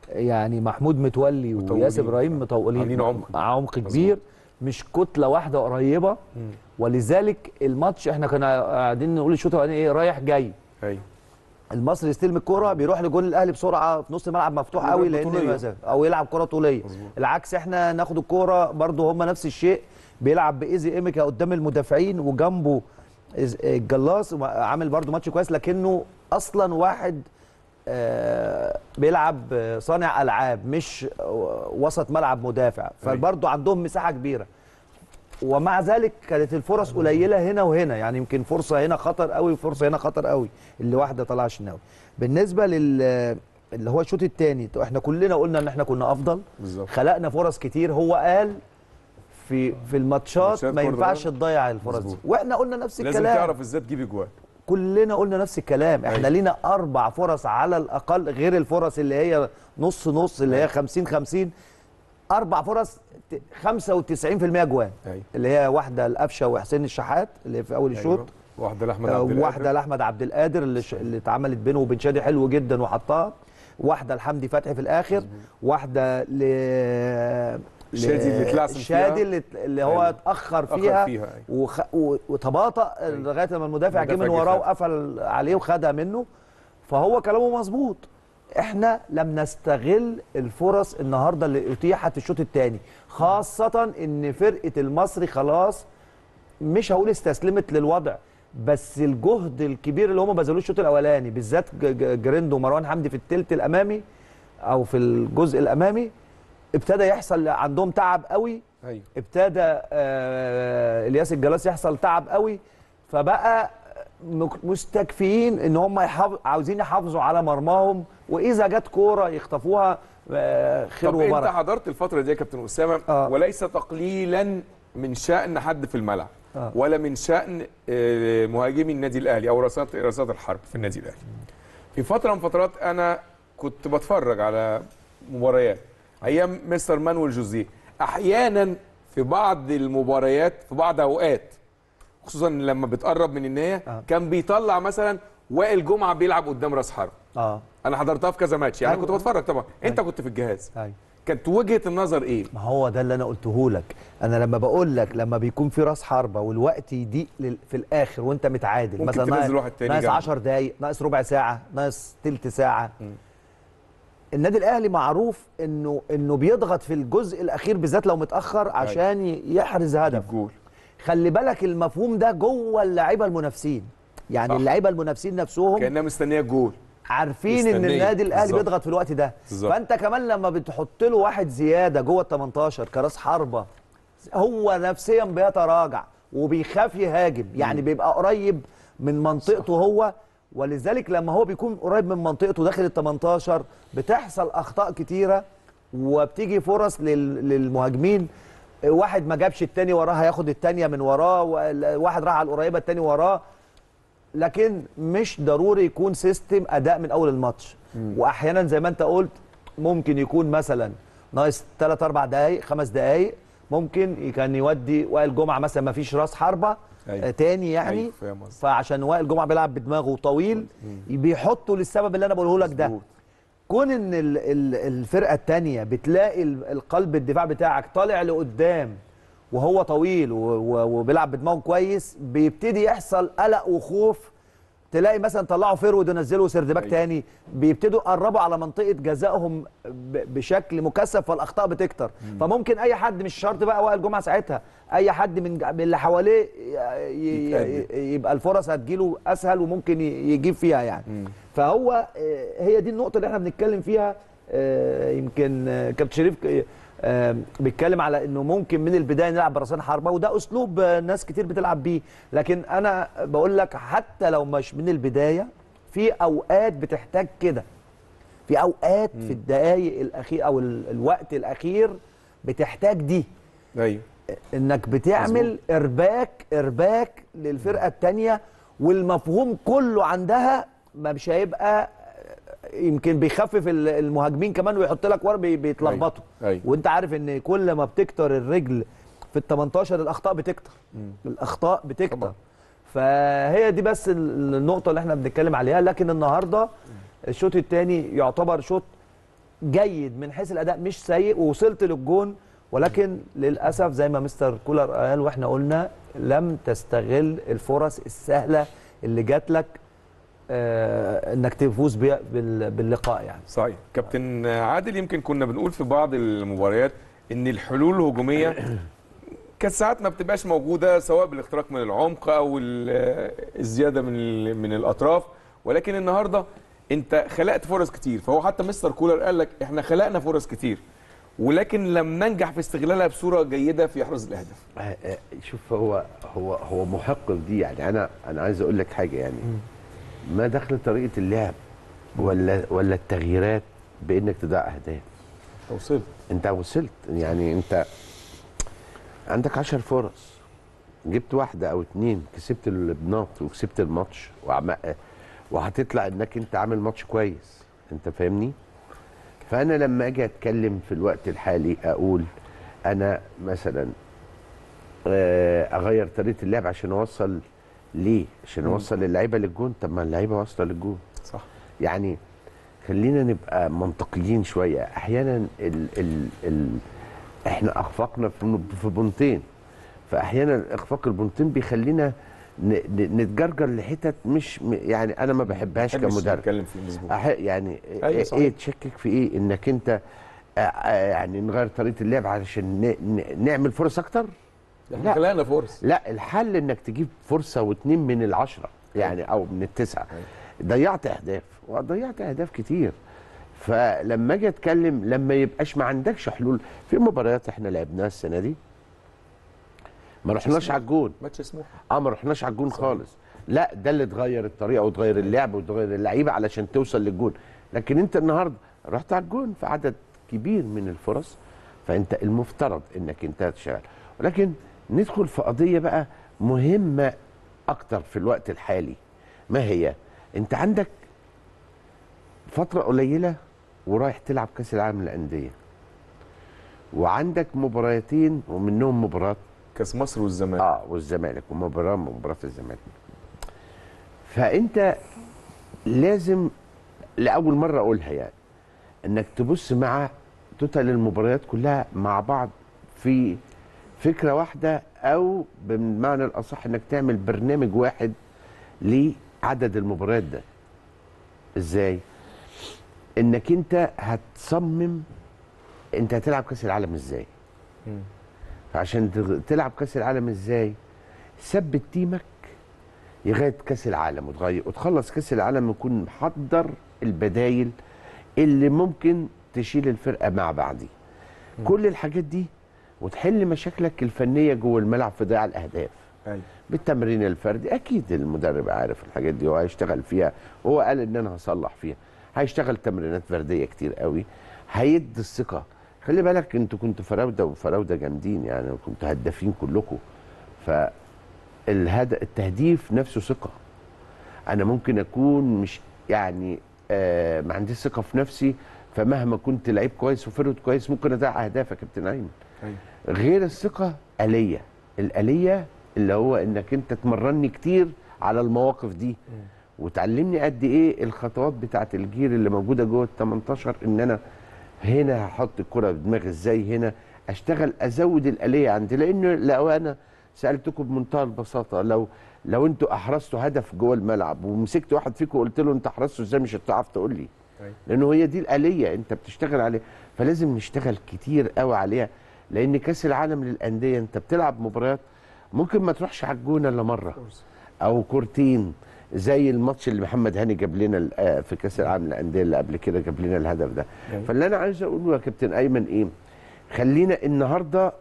يعني محمود متولي وياسر ابراهيم مطولين عمق عمق كبير، مش كتله واحده قريبه، ولذلك الماتش احنا كنا قاعدين نقول الشوط الاولاني ايه رايح جاي، ايوه المصري يستلم الكره بيروح لجول الاهلي بسرعه في نص الملعب مفتوح قوي لان او يلعب كره طوليه، العكس احنا ناخد الكره برده هم نفس الشيء، بيلعب بايزي اميكا قدام المدافعين وجنبه الجلاس عامل برده ماتش كويس، لكنه اصلا واحد آه بيلعب صانع العاب مش وسط ملعب مدافع، فبرده عندهم مساحه كبيره، ومع ذلك كانت الفرص قليله هنا وهنا، يعني يمكن فرصه هنا خطر قوي وفرصه هنا خطر قوي اللي واحده طالعه شناوي. بالنسبه لل اللي هو الشوط الثاني احنا كلنا قلنا ان احنا كنا افضل بالزبط. خلقنا فرص كتير، هو قال في في الماتشات ما ينفعش تضيع الفرص دي، واحنا قلنا نفس الكلام لازم تعرف ازاي تجيب اجوان، كلنا قلنا نفس الكلام. احنا لينا اربع فرص على الاقل غير الفرص اللي هي نص نص اللي هي خمسين خمسين، اربع فرص خمسة وتسعين بالمية جوان، أيوة. اللي هي واحده لقفشه وحسين الشحات اللي في اول الشوط، أيوة. واحده لاحمد عبد القادر واحده لاحمد عبد القادر اللي ش... اللي اتعملت بينه وبين شادي حلو جدا وحطها، واحده لحمدي فتحي في الاخر، واحده ل شادي اللي اتلعثم فيها، شادي اللي, اللي هو أيوة. اتاخر فيها, فيها. أيوة. وخ... وتباطأ أيوة. لغايه لما المدافع جه من وراه وقفل عليه وخدها منه، فهو كلامه مظبوط. احنا لم نستغل الفرص النهارده اللي اتيحت في الشوط الثاني، خاصه ان فرقه المصري خلاص مش هقول استسلمت للوضع، بس الجهد الكبير اللي هم بذلوه الشوط الاولاني بالذات جريندو ومروان حمدي في الثلث الامامي او في الجزء الامامي ابتدى يحصل عندهم تعب قوي، ايوه ابتدى آه الياس الجلاس يحصل تعب قوي، فبقى مستكفيين ان هم يحافظ... عاوزين يحافظوا على مرماهم، واذا جت كوره يخطفوها خير وبركه. طب انت حضرت الفتره دي يا كابتن اسامه، آه. وليس تقليلا من شأن حد في الملعب، آه. ولا من شأن مهاجمي النادي الاهلي او رئاسات رئاسات الحرب في النادي الاهلي. في فتره من فترات انا كنت بتفرج على مباريات ايام مستر مانويل جوزيه، احيانا في بعض المباريات في بعض اوقات خصوصا لما بتقرب من النهايه، آه. كان بيطلع مثلا وائل جمعه بيلعب قدام راس حرب، اه انا حضرتها في كذا ماتش، يعني أيوة. كنت بتفرج طبعا، أيوة. انت كنت في الجهاز، أيوة. كانت وجهه النظر ايه؟ ما هو ده اللي انا قلته لك، انا لما بقول لك لما بيكون في راس حربه والوقت يضيق في الاخر وانت متعادل مثلا ناقص عشر دقائق، ناقص ربع ساعه، ناقص ثلث ساعه، م. النادي الاهلي معروف انه انه بيضغط في الجزء الاخير بالذات لو متاخر عشان أيوة. يحرز هدف. الجول. خلي بالك المفهوم ده جوه اللعيبه المنافسين، يعني اللعيبه المنافسين نفسهم كانها مستنيه الجول، عارفين مستنية. ان النادي الاهلي بيضغط في الوقت ده، بالزبط. فانت كمان لما بتحط له واحد زياده جوه ال تمنتاشر كراس حربه، هو نفسيا بيتراجع وبيخاف يهاجم، يعني بيبقى قريب من منطقته، صح. هو ولذلك لما هو بيكون قريب من منطقته داخل ال تمنتاشر بتحصل اخطاء كتيره وبتيجي فرص للمهاجمين، واحد ما جابش التاني وراه هياخد التانيه من وراه، واحد راح على القريبه التاني وراه، لكن مش ضروري يكون سيستم اداء من اول الماتش، واحيانا زي ما انت قلت ممكن يكون مثلا ناقص تلات اربع دقائق خمس دقائق ممكن كان يودي وائل جمعه مثلا ما فيش راس حربه، أيوة. تاني يعني، أيوة. فعشان وائل جمعه بيلعب بدماغه طويل بيحطه للسبب اللي انا بقوله لك ده، كون ان الفرقه الثانيه بتلاقي القلب الدفاع بتاعك طالع لقدام وهو طويل وبيلعب بدماغه كويس، بيبتدي يحصل قلق وخوف، تلاقي مثلا طلعوا فيرود ونزلوا سردباك تاني، بيبتدوا يقربوا على منطقه جزائهم بشكل مكثف فالاخطاء بتكتر، فممكن اي حد مش شرط بقى وائل جمعه ساعتها، اي حد من اللي حواليه يبقى الفرص هتجيله اسهل وممكن يجيب فيها يعني، مم. فهو هي دي النقطه اللي احنا بنتكلم فيها، يمكن كابتن شريف بيتكلم على انه ممكن من البدايه نلعب براسين حربه، وده اسلوب ناس كتير بتلعب بيه، لكن انا بقول لك حتى لو مش من البدايه في اوقات بتحتاج كده، في اوقات في الدقائق الاخير او الوقت الاخير بتحتاج دي، ايوه انك بتعمل ارباك ارباك للفرقه الثانيه، والمفهوم كله عندها مش هيبقى، يمكن بيخفف المهاجمين كمان ويحط لك ورا بيتلخبطوا. وانت عارف ان كل ما بتكتر الرجل في ال تمنتاشر الاخطاء بتكتر، الاخطاء بتكتر طبعا. فهي دي بس النقطه اللي احنا بنتكلم عليها. لكن النهارده الشوط الثاني يعتبر شوط جيد من حيث الاداء، مش سيء، ووصلت للجون، ولكن للاسف زي ما مستر كولر قال واحنا قلنا لم تستغل الفرص السهله اللي جات لك آه انك تفوز باللقاء. يعني صحيح كابتن عادل، يمكن كنا بنقول في بعض المباريات ان الحلول الهجوميه كانت ساعات ما بتبقاش موجوده، سواء بالاختراق من العمق او الزياده من من الاطراف، ولكن النهارده انت خلقت فرص كتير. فهو حتى مستر كولر قال لك احنا خلقنا فرص كتير ولكن لم ننجح في استغلالها بصوره جيده في احراز الاهداف. شوف هو هو هو محقق دي. يعني انا انا عايز اقول لك حاجه، يعني ما دخل طريقه اللعب ولا ولا التغييرات بانك تضيع اهداف. وصلت انت وصلت يعني انت عندك عشر فرص، جبت واحده او اتنين، كسبت البناط وكسبت الماتش، وهتطلع انك انت عامل ماتش كويس. انت فاهمني؟ فانا لما اجي اتكلم في الوقت الحالي اقول انا مثلا اغير طريقه اللعب عشان اوصل ليه؟ عشان اوصل اللعيبه للجون. طب ما اللعيبه واصله للجون. صح. يعني خلينا نبقى منطقيين شويه. احيانا ال ال ال احنا اخفقنا في بنطين، فاحيانا اخفاق البنطين بيخلينا نتجرجر لحتت مش يعني انا ما بحبهاش كمدرب. يعني ايه تشكك في ايه انك انت يعني نغير طريقه اللعب علشان نعمل فرص اكتر؟ احنا خلقنا فرص. لا، الحل انك تجيب فرصه واتنين من العشره يعني او من التسعه. ضيعت اهداف وضيعت اهداف كتير. فلما اجي اتكلم لما يبقاش ما عندكش حلول في مباريات احنا لعبناها السنه دي ما رحناش على الجون. ماتش سموحه اه ما رحناش على الجون خالص. لا، ده اللي اتغير الطريقه وتغير اللعب وتغير اللعيبه علشان توصل للجون. لكن انت النهارده رحت على الجون في عدد كبير من الفرص، فانت المفترض انك انت تشتغل. ولكن ندخل في قضيه بقى مهمه اكتر في الوقت الحالي. ما هي؟ انت عندك فتره قليله ورايح تلعب كاس العالم للانديه، وعندك مباراتين ومنهم مباراه كاس مصر والزمالك اه والزمالك ومباراه مباراه الزمالك. فانت لازم لاول مره اقولها يعني انك تبص مع توتال المباريات كلها مع بعض في فكره واحده، او بالمعنى الاصح انك تعمل برنامج واحد لعدد المباريات ده. ازاي؟ انك انت هتصمم انت هتلعب كاس العالم ازاي؟ امم فعشان تلعب كاس العالم ازاي؟ ثبت تيمك لغايه كاس العالم وتغير وتخلص كاس العالم يكون محضر البدايل اللي ممكن تشيل الفرقه مع بعضي. مم. كل الحاجات دي وتحل مشاكلك الفنيه جوه الملعب في ضياع الاهداف. أي. بالتمرين الفردي اكيد المدرب عارف الحاجات دي وهيشتغل فيها، وهو قال ان انا هصلح فيها. هيشتغل تمرينات فرديه كتير قوي، هيدي الثقه. خلي بالك انتوا كنتوا فراوده وفراوده جامدين يعني، وكنتوا هدافين كلكم. فالهدف التهديف نفسه ثقه. انا ممكن اكون مش يعني آه ما عنديش ثقه في نفسي، فمهما كنت لعيب كويس وفرد كويس ممكن اضيع اهداف يا كابتن ايمن. غير الثقه آليه، الآليه اللي هو انك انت تمرني كتير على المواقف دي وتعلمني قد ايه الخطوات بتاعه الجير اللي موجوده جوه ال تمنتاشر، ان انا هنا هحط الكره بدماغي ازاي، هنا اشتغل ازود الآليه عندي. لانه لو انا سالتكم بمنتهى البساطه لو لو انتوا احرزتوا هدف جوه الملعب ومسكت واحد فيكم وقلت له انت احرزته ازاي مش هتعرف تقول لي، لانه هي دي الآليه انت بتشتغل عليها. فلازم نشتغل كتير قوي عليها، لان كاس العالم للانديه انت بتلعب مباريات ممكن ما تروحش على الجون الا مره او كورتين، زي الماتش اللي محمد هاني جاب لنا في كاس العالم للانديه اللي قبل كده، جاب لنا الهدف ده. فاللي انا عايز اقوله يا كابتن ايمن ايه؟ خلينا النهارده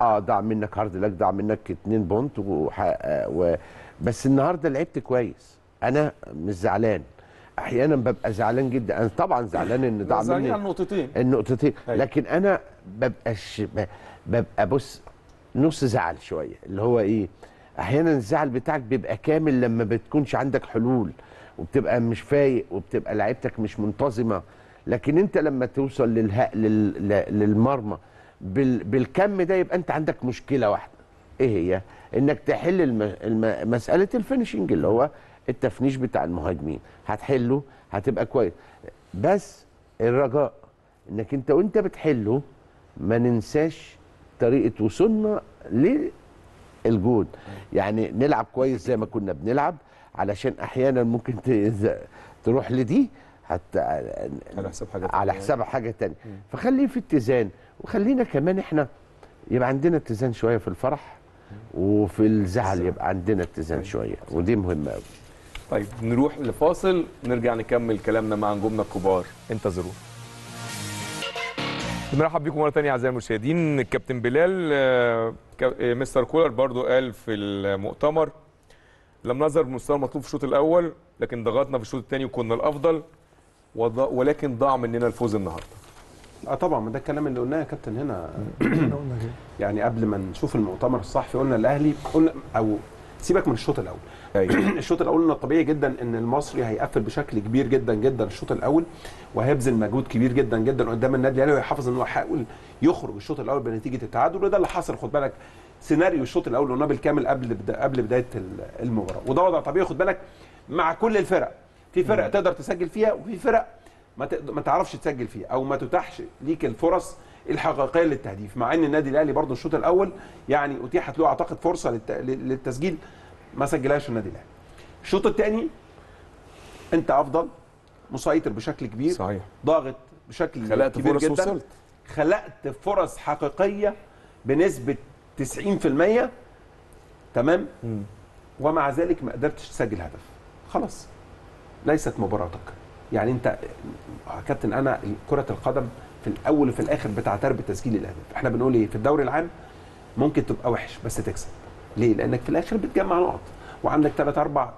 اه ضاع منك هارد لك، ضاع منك اتنين بونت و... بس النهارده لعبت كويس. انا مش زعلان، احيانا ببقى زعلان جدا، انا طبعا زعلان ان ضاع مني زعلان على النقطتين النقطتين هي. لكن انا ببقى ش... ببقى بص نص زعل شويه، اللي هو ايه احيانا الزعل بتاعك بيبقى كامل لما بتكونش عندك حلول وبتبقى مش فايق وبتبقى لعيبتك مش منتظمه، لكن انت لما توصل للها... لل... للمرمى بال... بالكم ده يبقى انت عندك مشكله واحده، ايه هي؟ انك تحل الم... الم... مساله الفينشنج اللي هو التفنيش بتاع المهاجمين، هتحله هتبقى كويس، بس الرجاء انك انت وانت بتحله ما ننساش طريقه وصولنا للجول، يعني نلعب كويس زي ما كنا بنلعب، علشان احيانا ممكن تروح لدي حتى على حساب حاجه على حساب حاجه ثانيه، فخليه في اتزان، وخلينا كمان احنا يبقى عندنا اتزان شويه في الفرح وفي الزعل يبقى عندنا اتزان شويه، ودي مهمه قوي. طيب نروح لفاصل نرجع نكمل كلامنا مع نجومنا الكبار، انتظرونا. بنرحب بيكم مره ثانيه اعزائي المشاهدين. الكابتن بلال مستر كولر برضو قال في المؤتمر لم نظهر بمستوى المطلوب في الشوط الاول، لكن ضغطنا في الشوط الثاني وكنا الافضل، ولكن ضاع مننا الفوز النهارده. اه طبعا ده الكلام اللي قلناه يا كابتن هنا يعني قبل ما نشوف المؤتمر الصحفي قلنا الاهلي قلنا او سيبك من الشوط الاول. الشوط الاول قلنا طبيعي جدا ان المصري هيقفل بشكل كبير جدا جدا الشوط الاول، وهيبذل مجهود كبير جدا جدا قدام النادي الاهلي، وهيحافظ ان هو يحاول يخرج الشوط الاول بنتيجه التعادل، وده اللي حصل. خد بالك سيناريو الشوط الاول قلناه بالكامل قبل بدا قبل بدايه المباراه، وده وضع طبيعي. خد بالك مع كل الفرق، في فرق تقدر تسجل فيها وفي فرق ما ما تعرفش تسجل فيها او ما تتاحش ليك الفرص الحقيقيه للتهديف، مع ان النادي الاهلي برضه الشوط الاول يعني اتيحت له اعتقد فرصه للتسجيل ما سجلهاش النادي الاهلي. الشوط الثاني انت افضل، مسيطر بشكل كبير، صحيح ضاغط بشكل خلقت كبير فرص جدا، وصلت. خلقت فرص حقيقيه بنسبه تسعين في المية تمام، م. ومع ذلك ما قدرتش تسجل هدف. خلاص ليست مباراتك، يعني انت كابتن انا كره القدم في الاول وفي الاخر بتعترف بتسجيل الاهداف، احنا بنقول ايه في الدوري العام ممكن تبقى وحش بس تكسب. ليه؟ لانك في الاخر بتجمع نقط وعندك ثلاث اربع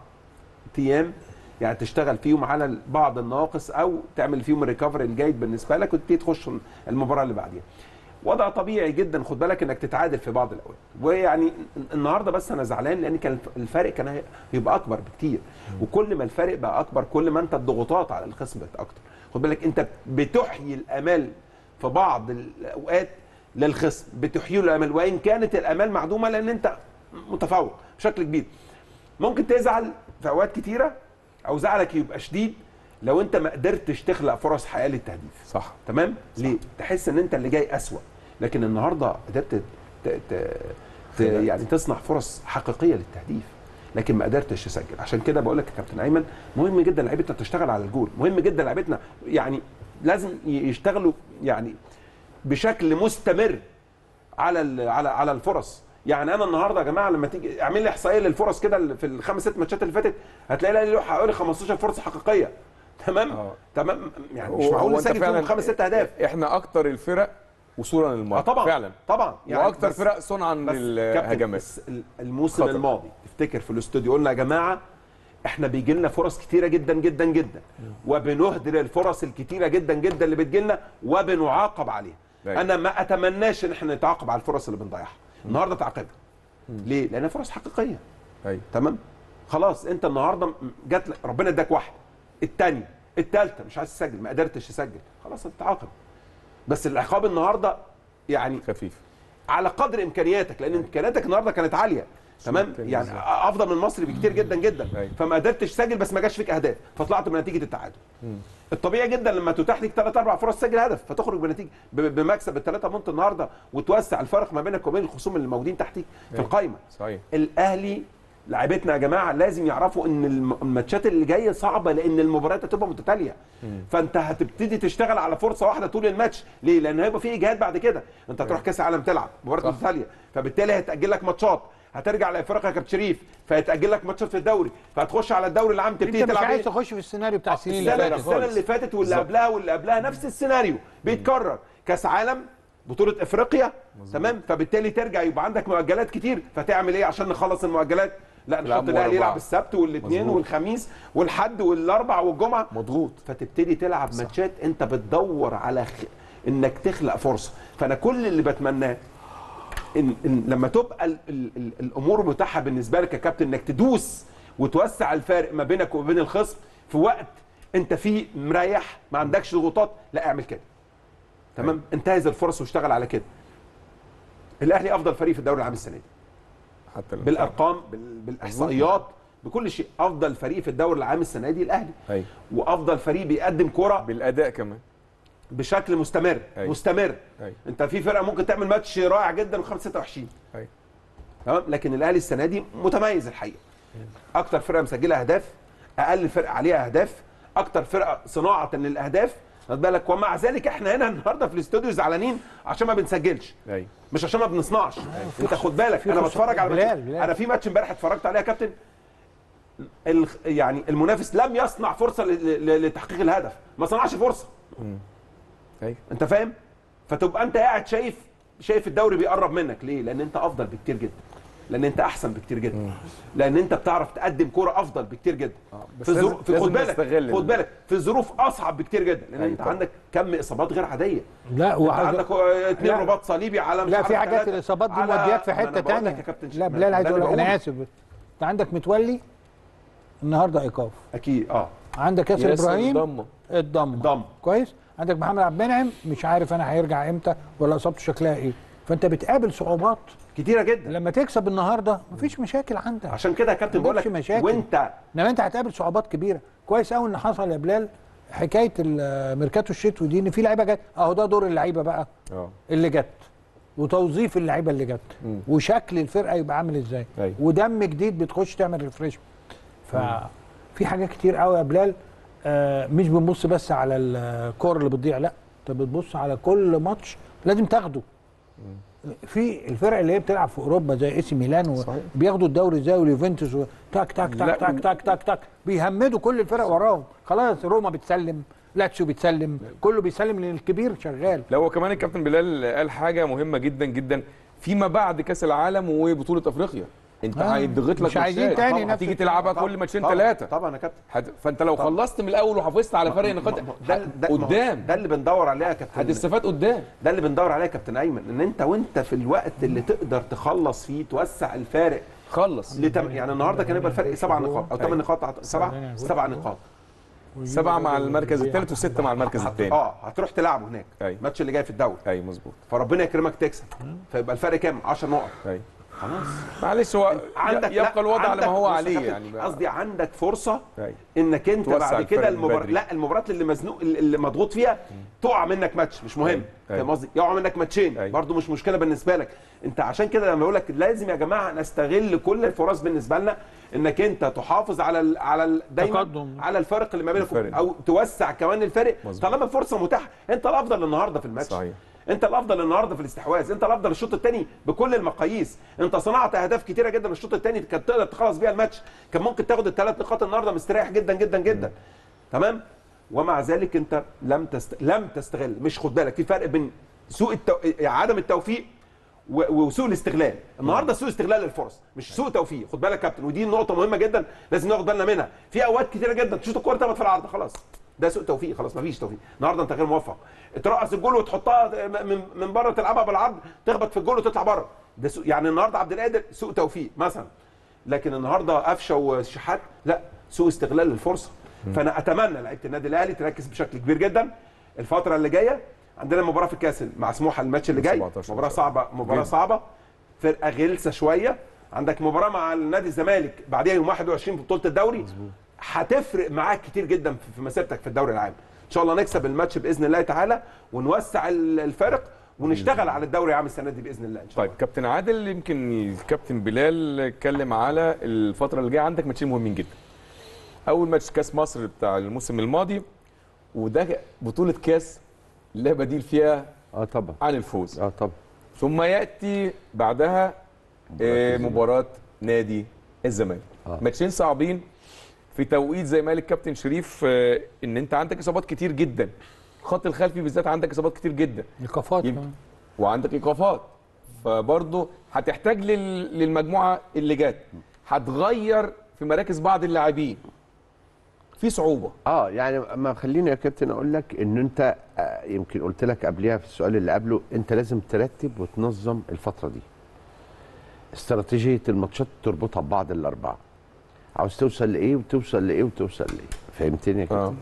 ايام يعني تشتغل فيهم على بعض النواقص او تعمل فيهم الريكفري الجيد بالنسبه لك وتبتدي تخش المباراه اللي بعديها. وضع طبيعي جدا خد بالك انك تتعادل في بعض الاوقات، ويعني النهارده بس انا زعلان لان كان الفارق كان هيبقى اكبر بكتير، وكل ما الفارق بقى اكبر كل ما انت الضغوطات على الخصم بقت اكتر. خد بالك انت بتحيي الامال في بعض الاوقات للخصم، بتحيي الامال وان كانت الامال معدومه لان انت متفوق بشكل كبير. ممكن تزعل في اوقات كتيره او زعلك يبقى شديد لو انت ما قدرتش تخلق فرص حقيقيه للتهديف، صح تمام؟ صح. ليه؟ تحس ان انت اللي جاي اسوأ، لكن النهارده قدرت يعني تصنع فرص حقيقيه للتهديف، لكن ما قدرتش تسجل. عشان كده بقول لك يا كابتن ايمن مهم جدا لعيبتنا تشتغل على الجول، مهم جدا لعيبتنا يعني لازم يشتغلوا يعني بشكل مستمر على على على الفرص. يعني انا النهارده يا جماعه لما تيجي اعمل لي احصائيه للفرص كده في الخمس ست ماتشات اللي فاتت هتلاقي لي له حوالي خمستاشر فرصه حقيقيه، تمام؟ أوه. تمام يعني مش معقول نسجل فيهم خمس ست اهداف. احنا اكتر الفرق وصولا للمرمى طبعا فعلا طبعا يعني واكتر فرق صنعا للهجمات. الموسم خطر. الماضي تفتكر في الاستوديو قلنا يا جماعه احنا بيجي لنا فرص كتيره جدا جدا جدا وبنهدر الفرص الكتيره جدا جدا اللي بتجي لنا وبنعاقب عليها. دايما. انا ما اتمناش ان احنا نتعاقب على الفرص اللي بنضيعها. النهارده تعاقبنا ليه؟ لانها فرص حقيقيه. ايوه تمام. خلاص انت النهارده جات لك ربنا اداك واحده، الثانيه، الثالثه مش عايز تسجل، ما قدرتش تسجل، خلاص هتتعاقب. بس العقاب النهارده يعني خفيف على قدر امكانياتك، لان امكانياتك النهارده كانت عاليه تمام، يعني افضل من المصري بكتير جدا جدا، فما قدرتش تسجل بس ما جاش فيك اهداف، فطلعت بنتيجه التعادل. الطبيعي جدا لما تتاح لك ثلاث اربع فرص تسجل هدف فتخرج بنتيجه بمكسب الثلاثه بونت النهارده وتوسع الفرق ما بينك وبين الخصوم اللي موجودين تحتيك في القايمه. صحيح. الاهلي لعيبتنا يا جماعه لازم يعرفوا ان الماتشات اللي جايه صعبه لان المباريات هتبقى متتاليه، فانت هتبتدي تشتغل على فرصه واحده طول الماتش. ليه؟ لان هيبقى في اجهاد بعد كده، انت هتروح كاس العالم تلعب مباراه متتاليه، فبالتالي هتاجل لك ماتشات، هترجع لافريقيا يا كابتن شريف فيتاجل لك ماتشات في الدوري، فهتخش على الدوري العام تبتدي تلعب. انت مش عايز تخش في السيناريو بتاع السنين اللي فاتت، السنه اللي فاتت واللي قبلها واللي قبلها نفس السيناريو بيتكرر، كاس عالم، بطوله افريقيا تمام، فبالتالي ترجع يبقى عندك مؤجلات كتير، فتعمل ايه عشان نخلص المؤجلات؟ لا نحط الاهلي يلعب السبت والاثنين والخميس والحد والاربع والجمعه، مضغوط، فتبتدي تلعب ماتشات انت بتدور على خ... انك تخلق فرصه. فانا كل اللي بتمناه إن إن لما تبقى ال ال ال الامور متاحه بالنسبه لك ككابتن انك تدوس وتوسع الفارق ما بينك وما بين الخصم في وقت انت فيه مريح ما عندكش ضغوطات، لا اعمل كده. تمام، انتهز الفرص واشتغل على كده. الاهلي افضل فريق في الدوري العام السنه دي حتى بالارقام بالاحصائيات بكل شيء، افضل فريق في الدوري العام السنه دي الاهلي. أي. وافضل فريق بيقدم كره بالاداء كمان بشكل مستمر. أي. مستمر. أي. انت في فرقه ممكن تعمل ماتش رائع جدا خمسة ستة وعشرين، تمام، لكن الاهلي السنه دي متميز الحقيقه. اكتر فرقه مسجله اهداف، اقل فرقه عليها اهداف، اكتر فرقه صناعه للاهداف، خد بالك. ومع ذلك احنا هنا النهارده في الاستوديو زعلانين عشان ما بنسجلش. أي. مش عشان ما بنصنعش. أي. انت خد بالك، انا بتفرج على بلال. بلال. انا في ماتش امبارح اتفرجت عليه يا كابتن، يعني المنافس لم يصنع فرصه لتحقيق الهدف، ما صنعش فرصه. ايوه انت فاهم؟ فتبقى انت قاعد شايف شايف الدوري بيقرب منك ليه؟ لان انت افضل بكتير جدا، لان انت احسن بكتير جدا، مم. لان انت بتعرف تقدم كوره افضل بكتير جدا. آه. بس في ظروف، خد بالك خد بالك في ظروف اصعب بكتير جدا، لان انت طب. عندك كم اصابات غير عاديه. لا وعندك عندك اثنين رباط صليبي على مش لا في حاجات الاصابات دي مودياك في حته ثانيه. لا بلال عايز اقول لك، انا اسف، انت عندك متولي النهارده ايقاف اكيد. اه عندك ياسر ابراهيم اتضم كويس، عندك محمد عبد المنعم مش عارف انا هيرجع امتى ولا اصابته شكلها ايه، فانت بتقابل صعوبات كتيره جدا. لما تكسب النهارده مفيش مشاكل عندك، عشان كده يا كابتن بقول لك وانت انما انت هتقابل صعوبات كبيره. كويس قوي ان حصل يا بلال حكايه الميركاتو الشتوي دي، ان في لعيبه جت اهو، ده دور اللعيبه بقى أوه. اللي جت وتوظيف اللعيبه اللي جت م. وشكل الفرقه يبقى عامل ازاي، ودم جديد بتخش تعمل ريفريش. ففي حاجات كتير قوي يا بلال، آه مش بنبص بس على الكور اللي بتضيع، لا انت بتبص على كل ماتش لازم تاخده. في الفرق اللي هي بتلعب في اوروبا زي اي سي ميلان بياخدوا الدوري ازاي، واليوفنتوس و... تاك تاك تاك تاك تاك تاك تاك بيهمدوا كل الفرق وراهم. خلاص روما بتسلم، لاتسيو بتسلم، كله بيسلم لان الكبير شغال. لا هو كمان الكابتن بلال قال حاجه مهمه جدا جدا فيما بعد كاس العالم وبطوله افريقيا. انت هيضغط آه. لك مش عايزين تاني نفسك تيجي تلعبها كل ماتشين ثلاثه. طبعا يا كابتن، فانت لو طبعًا. خلصت من الاول وحافظت على فرق النقاط قدام، ده اللي بندور عليها يا كابتن، هتستفاد قدام. ده اللي بندور عليها يا كابتن ايمن، ان انت وانت في الوقت اللي تقدر تخلص فيه توسع الفارق. خلص لتم... يعني النهارده كان يبقى الفرق سبع نقاط او ثمان نقاط، سبعه سبع نقاط، سبعه مع المركز الثالث وسته مع المركز الثاني. اه هتروح تلعبه هناك الماتش اللي جاي في الدوري. اي مظبوط، فربنا يكرمك تكسب، فيبقى الفرق كام؟ عشر نقط. خلاص معلش، هو عندك يبقى الوضع على ما هو عليه، يعني قصدي عندك فرصه انك انت بعد كده المباراه لا المباريات اللي مزنوق اللي مضغوط فيها تقع منك ماتش مش مهم، فاهم قصدي؟ يقع منك ماتشين برده مش مشكله بالنسبه لك انت. عشان كده لما بقول لك لازم يا جماعه نستغل كل الفرص بالنسبه لنا، انك انت تحافظ على ال على ال دايما على الفرق اللي ما بينكم او توسع كمان الفرق طالما الفرصه متاحه. انت الافضل النهارده في الماتش، صحيح، انت الافضل النهارده في الاستحواذ، انت الافضل الشوط الثاني بكل المقاييس، انت صنعت اهداف كتيره جدا الشوط الثاني كانت تقدر تخلص بيها الماتش، كان ممكن تاخد الثلاث نقاط النهارده مستريح جدا جدا جدا. تمام، ومع ذلك انت لم تست... لم تستغل. مش خد بالك في فرق بين سوء التو... عدم التوفيق و... وسوء الاستغلال. النهارده سوء استغلال الفرص مش سوء توفيق، خد بالك يا كابتن، ودي نقطه مهمه جدا لازم ناخد بالنا منها. في اوقات كتيره جدا تشوط الكوره تبقى في العرض، خلاص ده سوء توفيق، خلاص مفيش توفيق، النهارده انت غير موفق. ترقص الجول وتحطها من من بره، تلعبها بالعرض تخبط في الجول وتطلع بره، ده سوء. يعني النهارده عبد القادر سوء توفيق مثلا، لكن النهارده قفشه والشحات لا، سوء استغلال الفرصه. فانا اتمنى لعيبه النادي الاهلي تركز بشكل كبير جدا الفتره اللي جايه. عندنا مباراه في الكاس مع سموحه الماتش اللي جاي، مباراه صعبه، مباراه صعبه، فرقه غلسه شويه. عندك مباراه مع النادي الزمالك بعديها يوم واحد وعشرين في بطوله الدوري، هتفرق معاك كتير جدا في مسيرتك في الدوري العام. ان شاء الله نكسب الماتش باذن الله تعالى، ونوسع الفرق، ونشتغل على الدوري العام السنه دي باذن الله ان شاء الله. طيب كابتن عادل، يمكن الكابتن بلال اتكلم على الفتره اللي جايه، عندك ماتشين مهمين جدا. اول ماتش كاس مصر بتاع الموسم الماضي، وده بطوله كاس لا بديل فيها اه طبعا عن الفوز، اه طبعا ثم ياتي بعدها مباراه, مباراة نادي الزمالك. آه. ماتشين صعبين في توقيت زي ما قال الكابتن شريف، ان انت عندك اصابات كتير جدا، الخط الخلفي بالذات عندك اصابات كتير جدا، ايقافات كمان، وعندك ايقافات، فبرضه هتحتاج للمجموعه اللي جت، هتغير في مراكز بعض اللاعبين، في صعوبه. اه يعني ما خليني يا كابتن اقول لك ان انت يمكن قلت لك قبليها في السؤال اللي قبله، انت لازم ترتب وتنظم الفتره دي. استراتيجيه الماتشات تربطها ببعض الاربعه. عاوز توصل لايه وتوصل لايه وتوصل لايه، فهمتني يا كابتن؟ آه.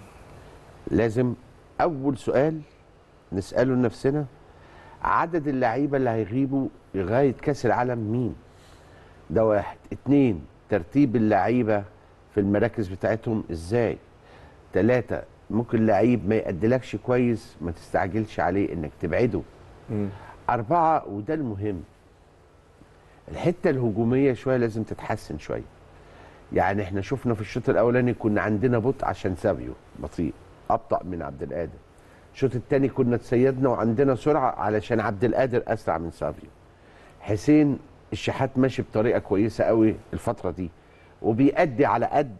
لازم اول سؤال نساله لنفسنا عدد اللعيبه اللي هيغيبوا لغايه كاس العالم مين؟ ده واحد، اتنين ترتيب اللعيبه في المراكز بتاعتهم ازاي؟ تلاته ممكن لعيب ما يقدلكش كويس ما تستعجلش عليه انك تبعده. م. اربعه وده المهم، الحته الهجوميه شويه لازم تتحسن شويه. يعني احنا شفنا في الشوط الاولاني كنا عندنا بطء عشان سابيو بطيء ابطا من عبد القادر. الشوط الثاني كنا تسيدنا وعندنا سرعه علشان عبد القادر اسرع من سابيو. حسين الشحات ماشي بطريقه كويسه قوي الفتره دي وبيأدي على قد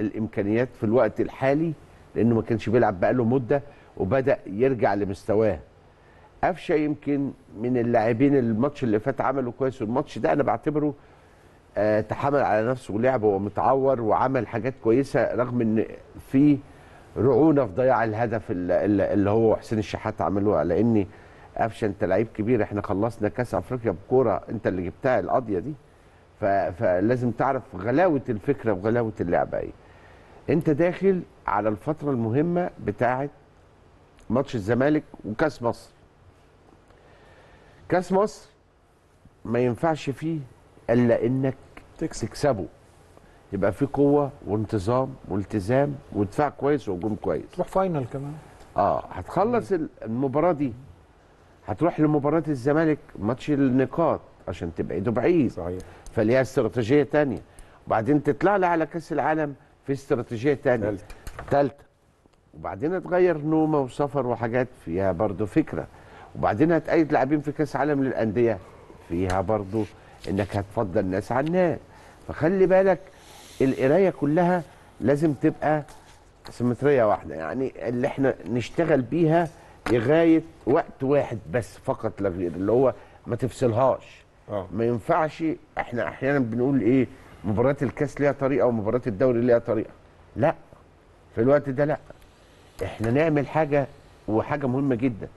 الامكانيات في الوقت الحالي لانه ما كانش بيلعب بقاله مده وبدا يرجع لمستواه. قفشه يمكن من اللاعبين الماتش اللي فات عمله كويس، والماتش ده انا بعتبره آه تحمل على نفسه ولعب ومتعور وعمل حاجات كويسه رغم ان في رعونه في ضياع الهدف اللي هو حسين الشحات عملوها. لان قفشه انت لعيب كبير، احنا خلصنا كاس افريقيا بكوره انت اللي جبتها القضيه دي، فلازم تعرف غلاوه الفكره وغلاوه اللعبه ايه. انت داخل على الفتره المهمه بتاعه ماتش الزمالك وكاس مصر. كاس مصر ما ينفعش فيه الا انك تكسبه، يبقى فيه قوه وانتظام والتزام ودفاع كويس وهجوم كويس. تروح فاينل كمان. اه هتخلص المباراه دي هتروح لمباراه الزمالك ماتش النقاط عشان تبعده بعيد. صحيح. فليها استراتيجيه ثانيه، وبعدين تطلع لها على كاس العالم في استراتيجيه ثانيه ثالثه، وبعدين تغير نومه وسفر وحاجات فيها برضه فكره، وبعدين هتأيد لاعبين في كاس عالم للانديه فيها برضه انك هتفضل ناس عن ناس. فخلي بالك القرايه كلها لازم تبقى سيمتريه واحده، يعني اللي احنا نشتغل بيها لغايه وقت واحد بس فقط لا غير، اللي هو ما تفصلهاش. أوه. ما ينفعش احنا احيانا بنقول ايه مباراه الكاس ليها طريقه ومباراه الدوري ليها طريقه، لا في الوقت ده لا، احنا نعمل حاجه وحاجه مهمه جدا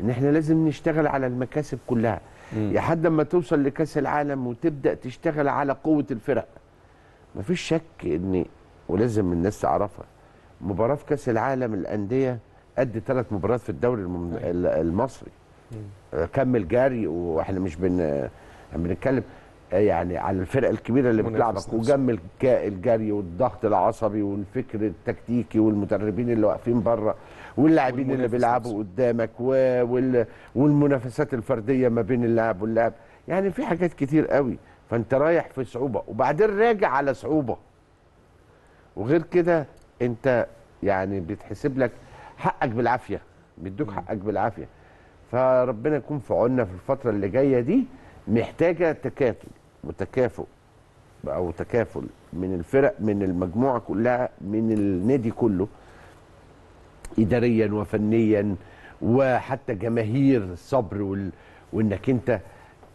ان احنا لازم نشتغل على المكاسب كلها لحد ما توصل لكاس العالم وتبدا تشتغل على قوه الفرق. مفيش شك ان ولازم الناس تعرفها مباراه في كاس العالم الانديه قد ثلاث مباريات في الدوري المصري. مم. كمل جري، واحنا مش بن بنتكلم يعني على الفرق الكبيره اللي بتلعبك، وجمل الجري والضغط العصبي والفكر التكتيكي والمدربين اللي واقفين بره واللاعبين اللي بيلعبوا قدامك وال... والمنافسات الفرديه ما بين اللاعب واللاعب، يعني في حاجات كتير قوي. فانت رايح في صعوبه وبعدين راجع على صعوبه، وغير كده انت يعني بيتحسب لك حقك بالعافيه، بيدوك حقك بالعافيه. فربنا يكون في عوننا في الفتره اللي جايه دي، محتاجه تكاتل وتكافؤ او تكافل من الفرق من المجموعه كلها من النادي كله اداريا وفنيا وحتى جماهير الصبر وال... وانك انت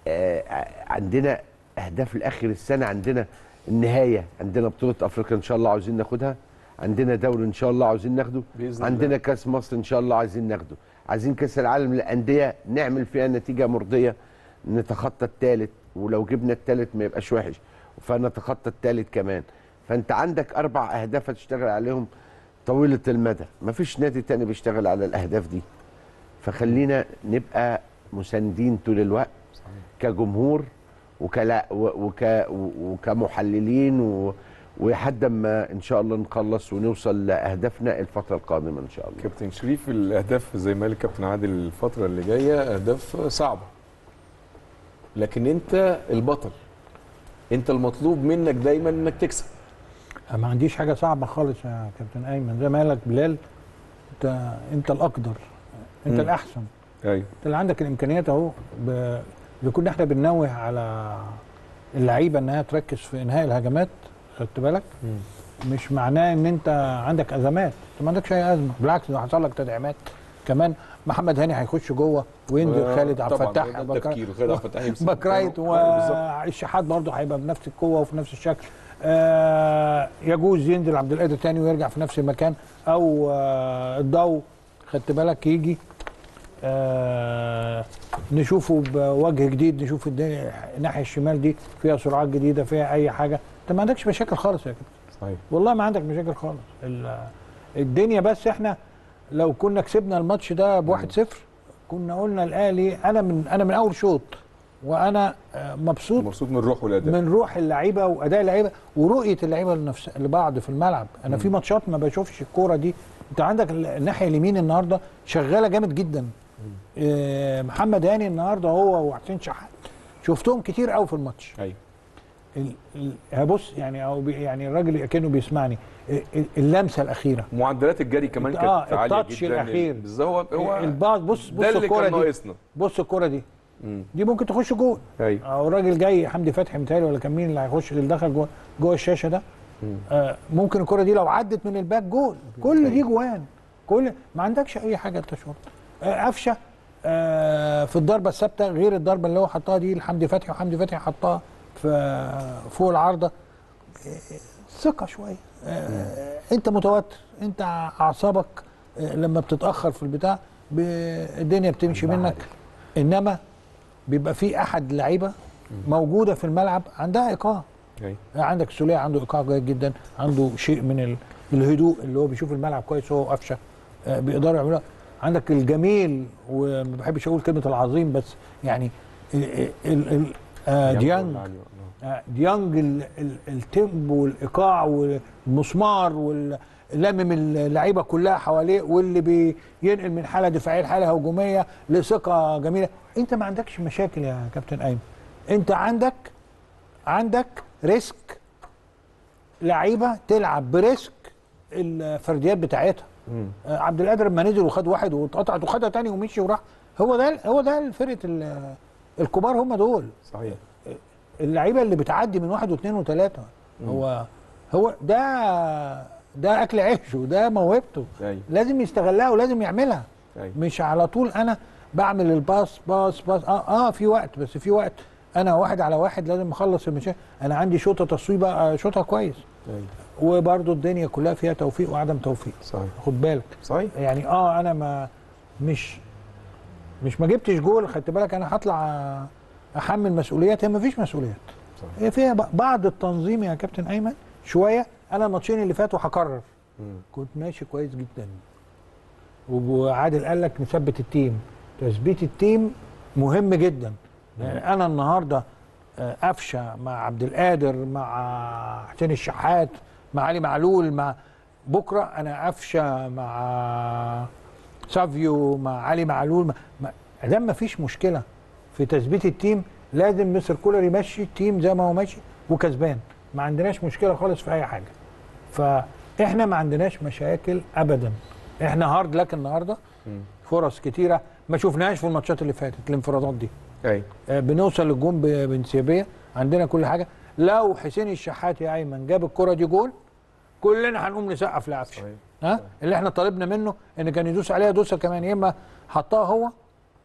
آه عندنا اهداف لاخر السنه، عندنا النهايه، عندنا بطوله افريقيا ان شاء الله عاوزين ناخدها، عندنا دوري ان شاء الله عاوزين ناخده، عندنا كاس مصر ان شاء الله عايزين ناخده، عايزين كاس العالم للانديه نعمل فيها نتيجه مرضيه نتخطى الثالث، ولو جبنا الثالث ما يبقاش وحش فنتخطى الثالث كمان. فانت عندك اربع اهداف هتشتغل عليهم طويله المدى، مفيش نادي تاني بيشتغل على الاهداف دي. فخلينا نبقى مساندين طول الوقت كجمهور وكلا وك وكمحللين و ولحد ما ان شاء الله نخلص ونوصل لاهدافنا الفتره القادمه ان شاء الله. كابتن شريف، الاهداف زي ما قال كابتن عادل الفتره اللي جايه اهداف صعبه، لكن انت البطل، انت المطلوب منك دايما انك تكسب. ما عنديش حاجه صعبه خالص يا كابتن ايمن، زي ما قالك بلال انت انت الاقدر، انت م. الاحسن. ايوه انت اللي عندك الامكانيات اهو. ب... بيكون احنا بننوه على اللعيبه انها تركز في انهاء الهجمات، خدت بالك؟ مم. مش معناه ان انت عندك ازمات، انت ما عندكش اي ازمه، بالعكس ده حصل لك تدعيمات كمان. محمد هاني هيخش جوه وينزل، خالد عبد الفتاح باك رايت، والشحات برضه هيبقى بنفس القوه وفي نفس الشكل. آه يجوز ينزل عبد القادر تاني ويرجع في نفس المكان، او آه الضوء خدت بالك يجي. آه نشوفه بوجه جديد، نشوف الناحيه الشمال دي فيها سرعات جديده، فيها اي حاجه. انت ما عندكش مشاكل خالص يا كابتن، صحيح والله ما عندك مشاكل خالص. الدنيا بس احنا لو كنا كسبنا الماتش ده بواحد صفر كنا قلنا الاهلي، انا من انا من اول شوط وانا مبسوط مبسوط من روح والاداء، من روح اللعيبه واداء اللعيبه ورؤيه اللعيبه لنفس لبعض في الملعب. انا م. في ماتشات ما بشوفش الكوره دي. انت عندك الناحيه اليمين النهارده شغاله جامد جدا، محمد هاني النهارده هو وحسين شحات شفتهم كتير قوي في الماتش. ايوه هبص يعني او يعني الراجل كانه بيسمعني. اللمسه الاخيره، معدلات الجري كمان كانت عاليه جدا، التاتش الاخير هو البعض. بص بص الكوره دي، بص الكوره دي مم. دي ممكن تخش جول. ايوه او الراجل جاي حمدي فتحي متهيألي ولا كان مين اللي هيخش اللي دخل جوه جوه الشاشه ده. مم. آه ممكن الكوره دي لو عدت من الباك جول. كل دي جوان، كل ما عندكش اي حاجه انت شوط. قفشه آه في الضربه الثابته غير الضربه اللي هو حطها دي لحمدي فتحي، وحمدي فتحي حطها فوق العارضه. ثقه شويه، آه انت متوتر، انت اعصابك آه لما بتتاخر في البتاع الدنيا بتمشي منك. انما بيبقى في احد لعيبه موجوده في الملعب عندها ايقاع. أي. عندك السوليه عنده ايقاع جيد جدا، عنده شيء من الهدوء اللي هو بيشوف الملعب كويس، هو وقفشه آه بيقدروا يعملوها. عندك الجميل، وما بحبش اقول كلمه العظيم بس يعني ال ال ال آه ديانج آه ديانج ال ال التيمب والايقاع والمسمار واللمم اللعيبه كلها حواليه، واللي بينقل من حاله دفاعيه لحاله هجوميه لثقه جميله. انت ما عندكش مشاكل يا كابتن ايمن، انت عندك عندك ريسك، لعيبه تلعب بريسك الفرديات بتاعتها. آه عبد القادر لما نزل وخد واحد واتقطعت وخدها تاني ومشي وراح، هو ده هو ده فرقه الكبار، هم دول صحيح اللعيبه اللي بتعدي من واحد واثنين وثلاثه. هو هو ده ده اكل عيشه وده موهبته، لازم يستغلها ولازم يعملها. أي. مش على طول انا بعمل الباص باص باص اه اه في وقت، بس في وقت انا واحد على واحد لازم اخلص المشاكل. انا عندي شوطه تصويبه شوطها كويس. أي. وبرضه الدنيا كلها فيها توفيق وعدم توفيق، صحيح خد بالك. صحيح يعني اه انا ما مش مش ما جبتش جول، خدت بالك انا هطلع احمل مسؤوليات، هي ما فيش مسؤوليات، هي فيها بعض التنظيم يا كابتن ايمن شويه. انا الماتشين اللي فاتوا هكرر كنت ماشي كويس جدا، وعادل قال لك نثبت التيم، تثبيت التيم مهم جدا. يعني انا النهارده قفشه مع عبد القادر مع حسين الشحات مع علي معلول، مع بكره انا قفشه مع سافيو مع علي معلول. ده ما فيش مشكله في تثبيت التيم، لازم مستر كولر يمشي التيم زي ما هو ماشي وكسبان، ما عندناش مشكله خالص في اي حاجه. فاحنا ما عندناش مشاكل ابدا، احنا هارد لك النهارده. فرص كتيره ما شفناهاش في الماتشات اللي فاتت، الانفرادات دي. ايوه آه بنوصل للجون بانسيابيه، عندنا كل حاجه. لو حسين الشحات يا ايمن جاب الكره دي جول كلنا هنقوم نسقف لعفشه. ها اللي احنا طالبنا منه ان كان يدوس عليها دوسه كمان، يا اما حطها هو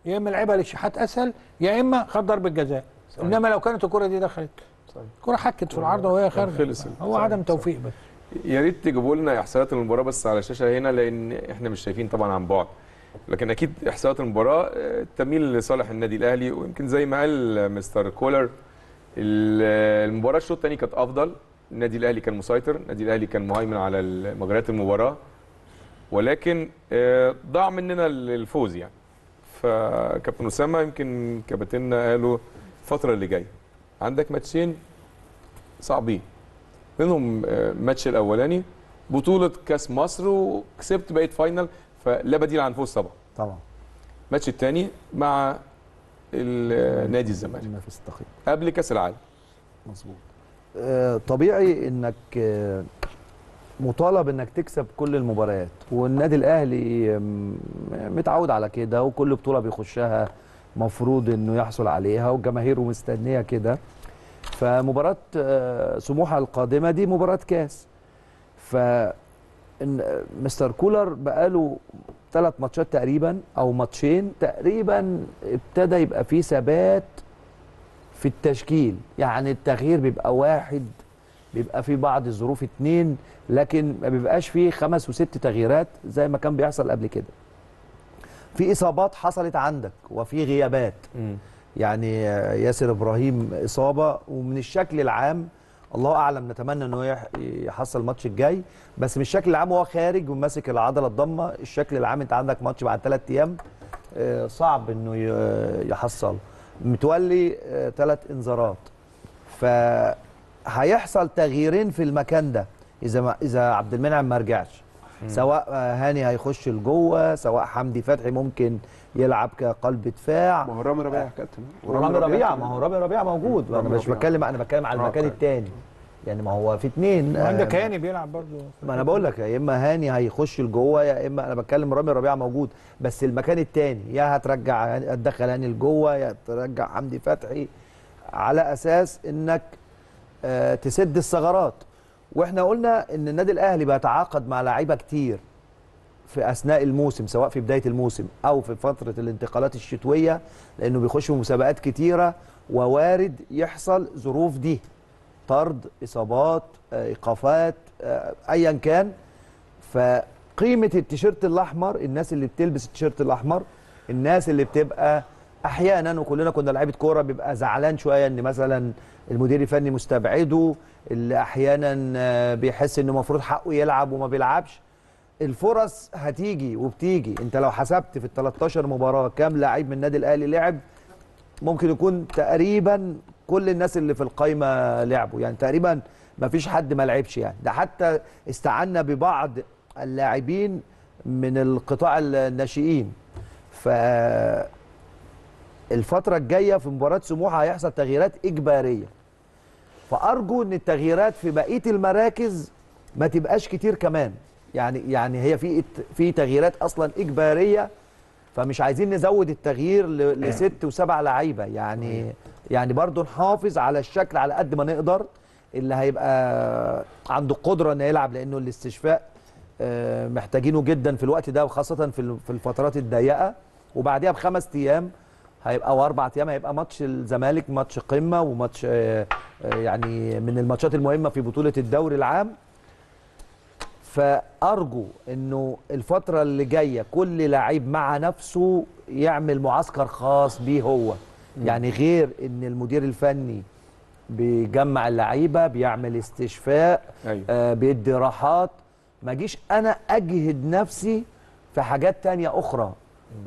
يا اما لعبها للشحات اسهل، يا اما خد ضربه جزاء. انما لو كانت الكره دي دخلت، الكره حكت في العارضه وهي خارجه، هو عدم توفيق بس. يا ريت تجيبوا لنا احصائيات المباراه بس على الشاشه هنا، لان احنا مش شايفين طبعا عن بعد، لكن اكيد احصائيات المباراه تميل لصالح النادي الاهلي. ويمكن زي ما قال مستر كولر، المباراه الشوط الثاني كانت افضل، النادي الاهلي كان مسيطر، النادي الاهلي كان مهيمن على مجريات المباراه، ولكن ضاع مننا الفوز. يعني فكابتن اسامه يمكن كابتننا قالوا الفتره اللي جايه عندك ماتشين صعبين، منهم الماتش الاولاني بطوله كاس مصر وكسبت بقيه فاينل، فلا بديل عن فوز طبعا. طبعا الماتش الثاني مع نادي الزمالك المنافس التقي قبل كاس العالم. مظبوط. طبيعي انك مطالب انك تكسب كل المباريات، والنادي الاهلي متعود على كده، وكل بطوله بيخشها مفروض انه يحصل عليها، وجماهيره مستنيه كده. فمباراه سموحه القادمه دي مباراه كاس، ف مستر كولر بقاله ثلاث ماتشات تقريبا او ماتشين تقريبا ابتدى يبقى فيه ثبات في التشكيل. يعني التغيير بيبقى واحد، بيبقى في بعض الظروف اتنين، لكن ما بيبقاش فيه خمس وست تغييرات زي ما كان بيحصل قبل كده. في اصابات حصلت عندك وفي غيابات. م. يعني ياسر ابراهيم اصابه، ومن الشكل العام الله اعلم، نتمنى انه يحصل الماتش الجاي، بس من الشكل العام هو خارج وماسك العضله الضمه. الشكل العام انت عندك ماتش بعد ثلاث ايام صعب انه يحصل. متولي ثلاث انذارات، فهيحصل تغييرين في المكان ده اذا ما اذا عبد المنعم ما رجعش. سواء هاني هيخش لجوه، سواء حمدي فتحي ممكن يلعب كقلب دفاع. ما هو رامي ربيعه يا كابتن. رامي ربيعه، ما هو رامي ربيعه موجود. انا مش بتكلم، انا بتكلم على المكان الثاني. يعني ما هو في اثنين، عندك هاني بيلعب برضه. ما انا بقول لك يا اما هاني هيخش لجوه، يا اما انا بتكلم رامي ربيعه موجود، بس المكان الثاني يا هترجع هتدخل هاني لجوه، يا ترجع حمدي فتحي، على اساس انك تسد الثغرات. واحنا قلنا ان النادي الاهلي بيتعاقد مع لعيبه كتير في اثناء الموسم، سواء في بدايه الموسم او في فتره الانتقالات الشتويه، لانه بيخش في مسابقات كتيره ووارد يحصل ظروف دي، طرد، اصابات، ايقافات، ايا كان. فقيمه التيشيرت الاحمر، الناس اللي بتلبس التيشيرت الاحمر، الناس اللي بتبقى احيانا، وكلنا كنا لعيبه كوره بيبقى زعلان شويه ان مثلا المدير الفني مستبعده، اللي احيانا بيحس انه المفروض حقه يلعب وما بيلعبش. الفرص هتيجي وبتيجي. انت لو حسبت في ال ثلاث عشرة مباراه كام لعيب من النادي الاهلي لعب، ممكن يكون تقريبا كل الناس اللي في القايمه لعبوا، يعني تقريبا ما فيش حد ما لعبش. يعني ده حتى استعنا ببعض اللاعبين من القطاع الناشئين. ف الفترة الجاية في مباراة سموحة هيحصل تغييرات إجبارية، فأرجو إن التغييرات في بقية المراكز ما تبقاش كتير كمان. يعني يعني هي في في تغييرات أصلا إجبارية، فمش عايزين نزود التغيير لست وسبع لعيبة. يعني يعني برضه نحافظ على الشكل على قد ما نقدر، اللي هيبقى عنده قدرة إنه يلعب، لأنه الاستشفاء محتاجينه جدا في الوقت ده، وخاصة في الفترات الضيقة. وبعديها بخمس أيام هيبقى واربع ايام هيبقى ماتش الزمالك، ماتش قمه وماتش يعني من الماتشات المهمه في بطوله الدوري العام. فارجو انه الفتره اللي جايه كل لعيب مع نفسه يعمل معسكر خاص بيه هو، يعني غير ان المدير الفني بيجمع اللعيبه، بيعمل استشفاء، أيوة. آه بيدي راحات. ما اجيش انا اجهد نفسي في حاجات تانيه اخرى،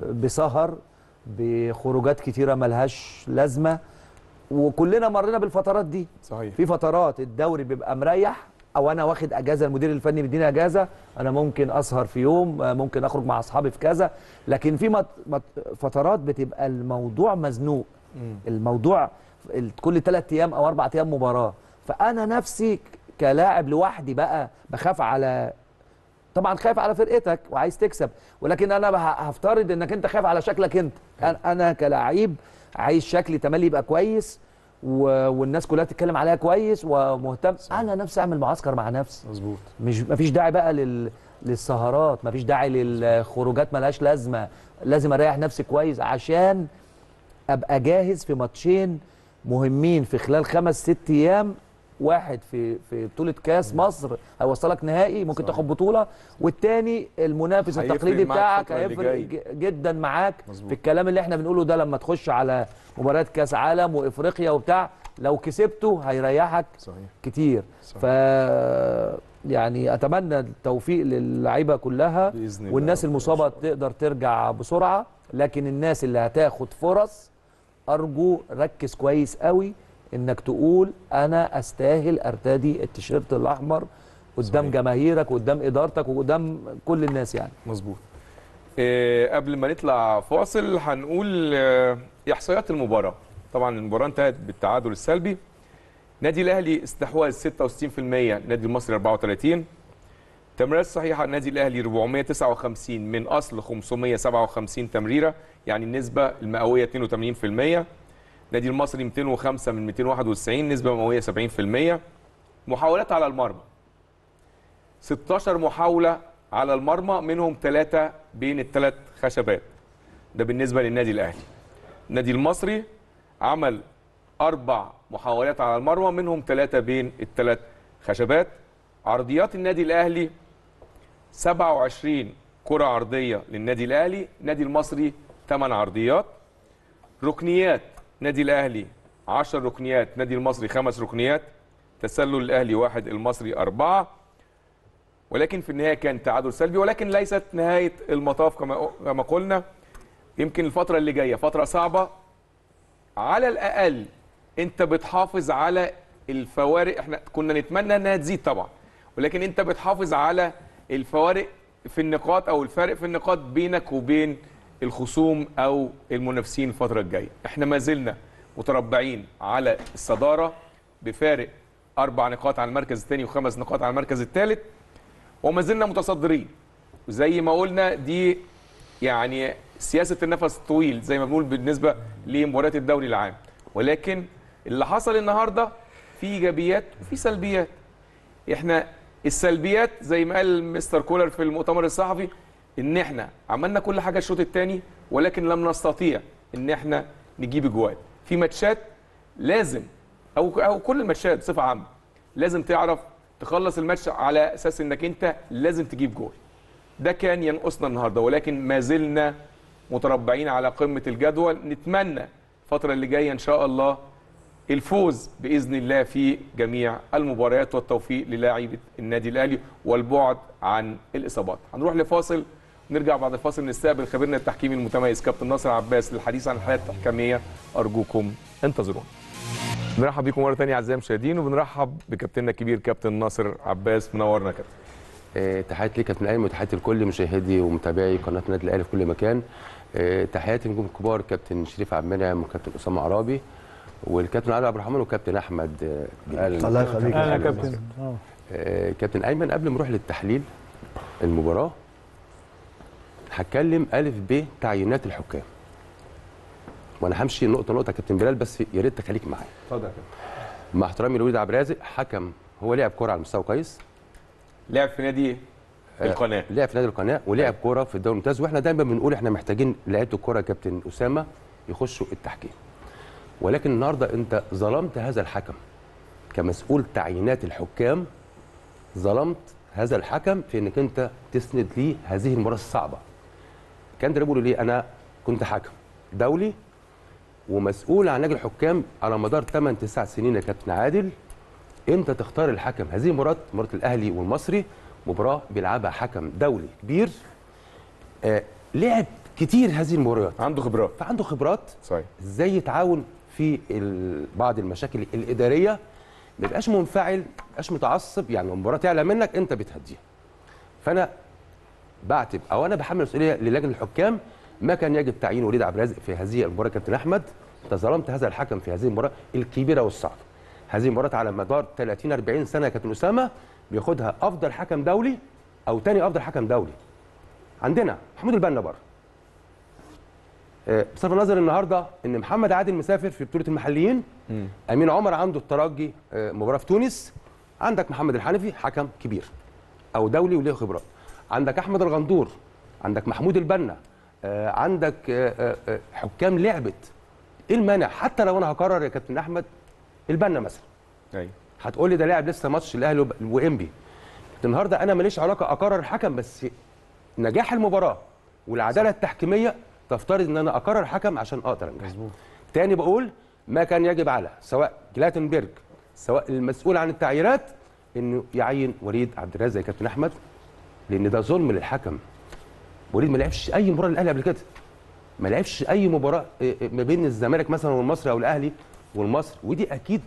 بسهر، بخروجات كتيرة ملهاش لازمة. وكلنا مرينا بالفترات دي. صحيح. في فترات الدوري بيبقى مريح، أو أنا واخد أجازة، المدير الفني مديني أجازة، أنا ممكن أسهر في يوم، ممكن أخرج مع أصحابي في كذا. لكن في مط... مط... فترات بتبقى الموضوع مزنوق. م. الموضوع كل ثلاث أيام أو أربع أيام مباراة. فأنا نفسي كلاعب لوحدي بقى بخاف على، طبعا خايف على فرقتك وعايز تكسب، ولكن انا هفترض انك انت خايف على شكلك انت. انا كلاعب عايز شكلي تملي يبقى كويس، و... والناس كلها تتكلم عليها كويس ومهتم. انا نفسي اعمل معسكر مع نفسي. مظبوط. مش مفيش داعي بقى لل... للسهرات، مفيش داعي للخروجات ملهاش لازمه. لازم اريح نفسي كويس عشان ابقى جاهز في ماتشين مهمين في خلال خمس ست ايام. واحد في في بطوله كاس مصر هيوصلك نهائي، ممكن صحيح. تاخد بطوله، والتاني المنافس التقليدي بتاعك هيفرق جدا معاك. مزبوط. في الكلام اللي احنا بنقوله ده، لما تخش على مباريات كاس عالم وافريقيا وبتاع، لو كسبته هيريحك صحيح. كتير. صحيح. ف يعني اتمنى التوفيق للعيبه كلها بإذن الله، والناس المصابه تقدر ترجع بسرعه. لكن الناس اللي هتاخد فرص، ارجو ركز كويس قوي انك تقول انا استاهل ارتدي التيشيرت الاحمر قدام صحيح. جماهيرك وقدام ادارتك وقدام كل الناس. يعني مظبوط. إيه قبل ما نطلع فاصل هنقول إيه احصائيات المباراه. طبعا المباراه انتهت بالتعادل السلبي، نادي الاهلي استحواذ ستة وستين بالمية، نادي المصري أربعة وثلاثين بالمية. تمريرات صحيحه، النادي الاهلي أربعمية وتسعة وخمسين من اصل خمسمية وسبعة وخمسين تمريره، يعني النسبه المئويه اثنين وثمانين بالمية. نادي المصري مئتين وخمسة من مئتين وواحد وتسعين، نسبة مئوية سبعين بالمية. محاولات على المرمى ستة عشر محاولة على المرمى، منهم ثلاثة بين الثلاث خشبات. ده بالنسبة للنادي الأهلي. النادي المصري عمل أربع محاولات على المرمى، منهم ثلاثة بين الثلاث خشبات. عرضيات النادي الأهلي سبعة وعشرين كرة عرضية للنادي الأهلي، نادي المصري ثمانية عرضيات. ركنيات نادي الأهلي عشر ركنيات، نادي المصري خمس ركنيات. تسلل الأهلي واحد، المصري أربعة. ولكن في النهاية كان تعادل سلبي، ولكن ليست نهاية المطاف كما قلنا. يمكن الفترة اللي جاية فترة صعبة، على الأقل أنت بتحافظ على الفوارق. احنا كنا نتمنى أنها تزيد طبعا، ولكن أنت بتحافظ على الفوارق في النقاط أو الفرق في النقاط بينك وبين الخصوم أو المنافسين الفترة الجاية. احنا ما زلنا متربعين على الصدارة بفارق أربع نقاط على المركز الثاني وخمس نقاط على المركز الثالث، وما زلنا متصدرين. وزي ما قلنا دي يعني سياسة النفس الطويل زي ما بنقول بالنسبة لمباريات الدوري العام. ولكن اللي حصل النهارده في إيجابيات وفي سلبيات. احنا السلبيات زي ما قال مستر كولر في المؤتمر الصحفي ان احنا عملنا كل حاجة الشوط الثاني، ولكن لم نستطيع ان احنا نجيب اجوال. في ماتشات لازم او او كل الماتشات بصفة عامة لازم تعرف تخلص الماتش على اساس انك انت لازم تجيب جول. ده كان ينقصنا النهارده، ولكن ما زلنا متربعين على قمه الجدول. نتمنى الفتره اللي جايه ان شاء الله الفوز باذن الله في جميع المباريات، والتوفيق للاعيبه النادي الاهلي والبعد عن الاصابات. هنروح لفاصل، نرجع بعد الفاصل نستقبل خبيرنا التحكيمي المتميز كابتن ناصر عباس للحديث عن الحالات التحكيميه. ارجوكم انتظرونا. بنرحب بكم مره ثانيه اعزائي المشاهدين، وبنرحب بكابتننا الكبير كابتن ناصر عباس. منورنا كابتن. أه تحياتي ليك كابتن ايمن، وتحياتي لكل مشاهدي ومتابعي قناه النادي الاهلي في كل مكان. أه تحياتي لكم الكبار كابتن شريف عبد المنعم وكابتن اسامه عرابي والكابتن علي عبد الرحمن وكابتن احمد. الله يخليك يا كابتن. أه كابتن ايمن، قبل ما نروح للتحليل المباراه هتكلم الف ب تعيينات الحكام، وانا همشي نقطه نقطه كابتن بلال، بس يا ريت تخليك معايا. اتفضل يا كابتن. مع احترامي لوليد عبد الرازق، حكم هو لعب كوره على مستوى كويس، لعب في نادي القناه، لعب في نادي القناه ولعب كوره في الدوري الممتاز. واحنا دايما بنقول احنا محتاجين لعيبه الكوره يا كابتن اسامه يخشوا التحكيم، ولكن النهارده انت ظلمت هذا الحكم كمسؤول تعيينات الحكام. ظلمت هذا الحكم في انك انت تسند ليه هذه المباراه الصعبه. كان ده بيقولوا ليه، انا كنت حكم دولي ومسؤول عن لجنه الحكام على مدار ثمانية تسعة سنين يا كابتن عادل. انت تختار الحكم. هذه مباراه مباراه الاهلي والمصري مباراه بيلعبها حكم دولي كبير، آه لعب كتير هذه المباريات، عنده خبرات، فعنده خبرات صحيح ازاي يتعاون في بعض المشاكل الاداريه. ما يبقاش منفعل، ما يبقاش متعصب. يعني المباراه تعلى منك انت بتهديها. فانا بعتب او انا بحمل مسؤوليه للجنه الحكام. ما كان يجب تعيين وليد عبد الرازق في هذه المباراه كابتن احمد. انت ظلمت هذا الحكم في هذه المباراه الكبيره والصعبه. هذه المباراه على مدار ثلاثين أربعين سنه كابتن اسامه بياخدها افضل حكم دولي او ثاني افضل حكم دولي. عندنا محمود البنا بره. بصرف النظر النهارده ان محمد عادل مسافر في بطوله المحليين، امين عمر عنده الترجي مباراه في تونس، عندك محمد الحنفي حكم كبير او دولي وليه خبرات، عندك احمد الغندور، عندك محمود البنا، عندك حكام لعبت. ايه المانع حتى لو انا هكرر يا كابتن احمد البنا مثلا؟ ايوه هتقول لي ده لاعب لسه ماتش الاهلي وانبي النهارده. انا ماليش علاقه اقرر الحكم، بس نجاح المباراه والعداله التحكيميه تفترض ان انا اقرر حكم عشان اقدر انجح. مظبوط. تاني بقول ما كان يجب على سواء جلاتنبرج سواء المسؤول عن التعييرات انه يعين وليد عبد الرازق يا كابتن احمد، لان ده ظلم للحكم. وليد ما لعبش اي مباراه للاهلي قبل كده، ما لعبش اي مباراه ما بين الزمالك مثلا والمصري او الاهلي والمصري، ودي اكيد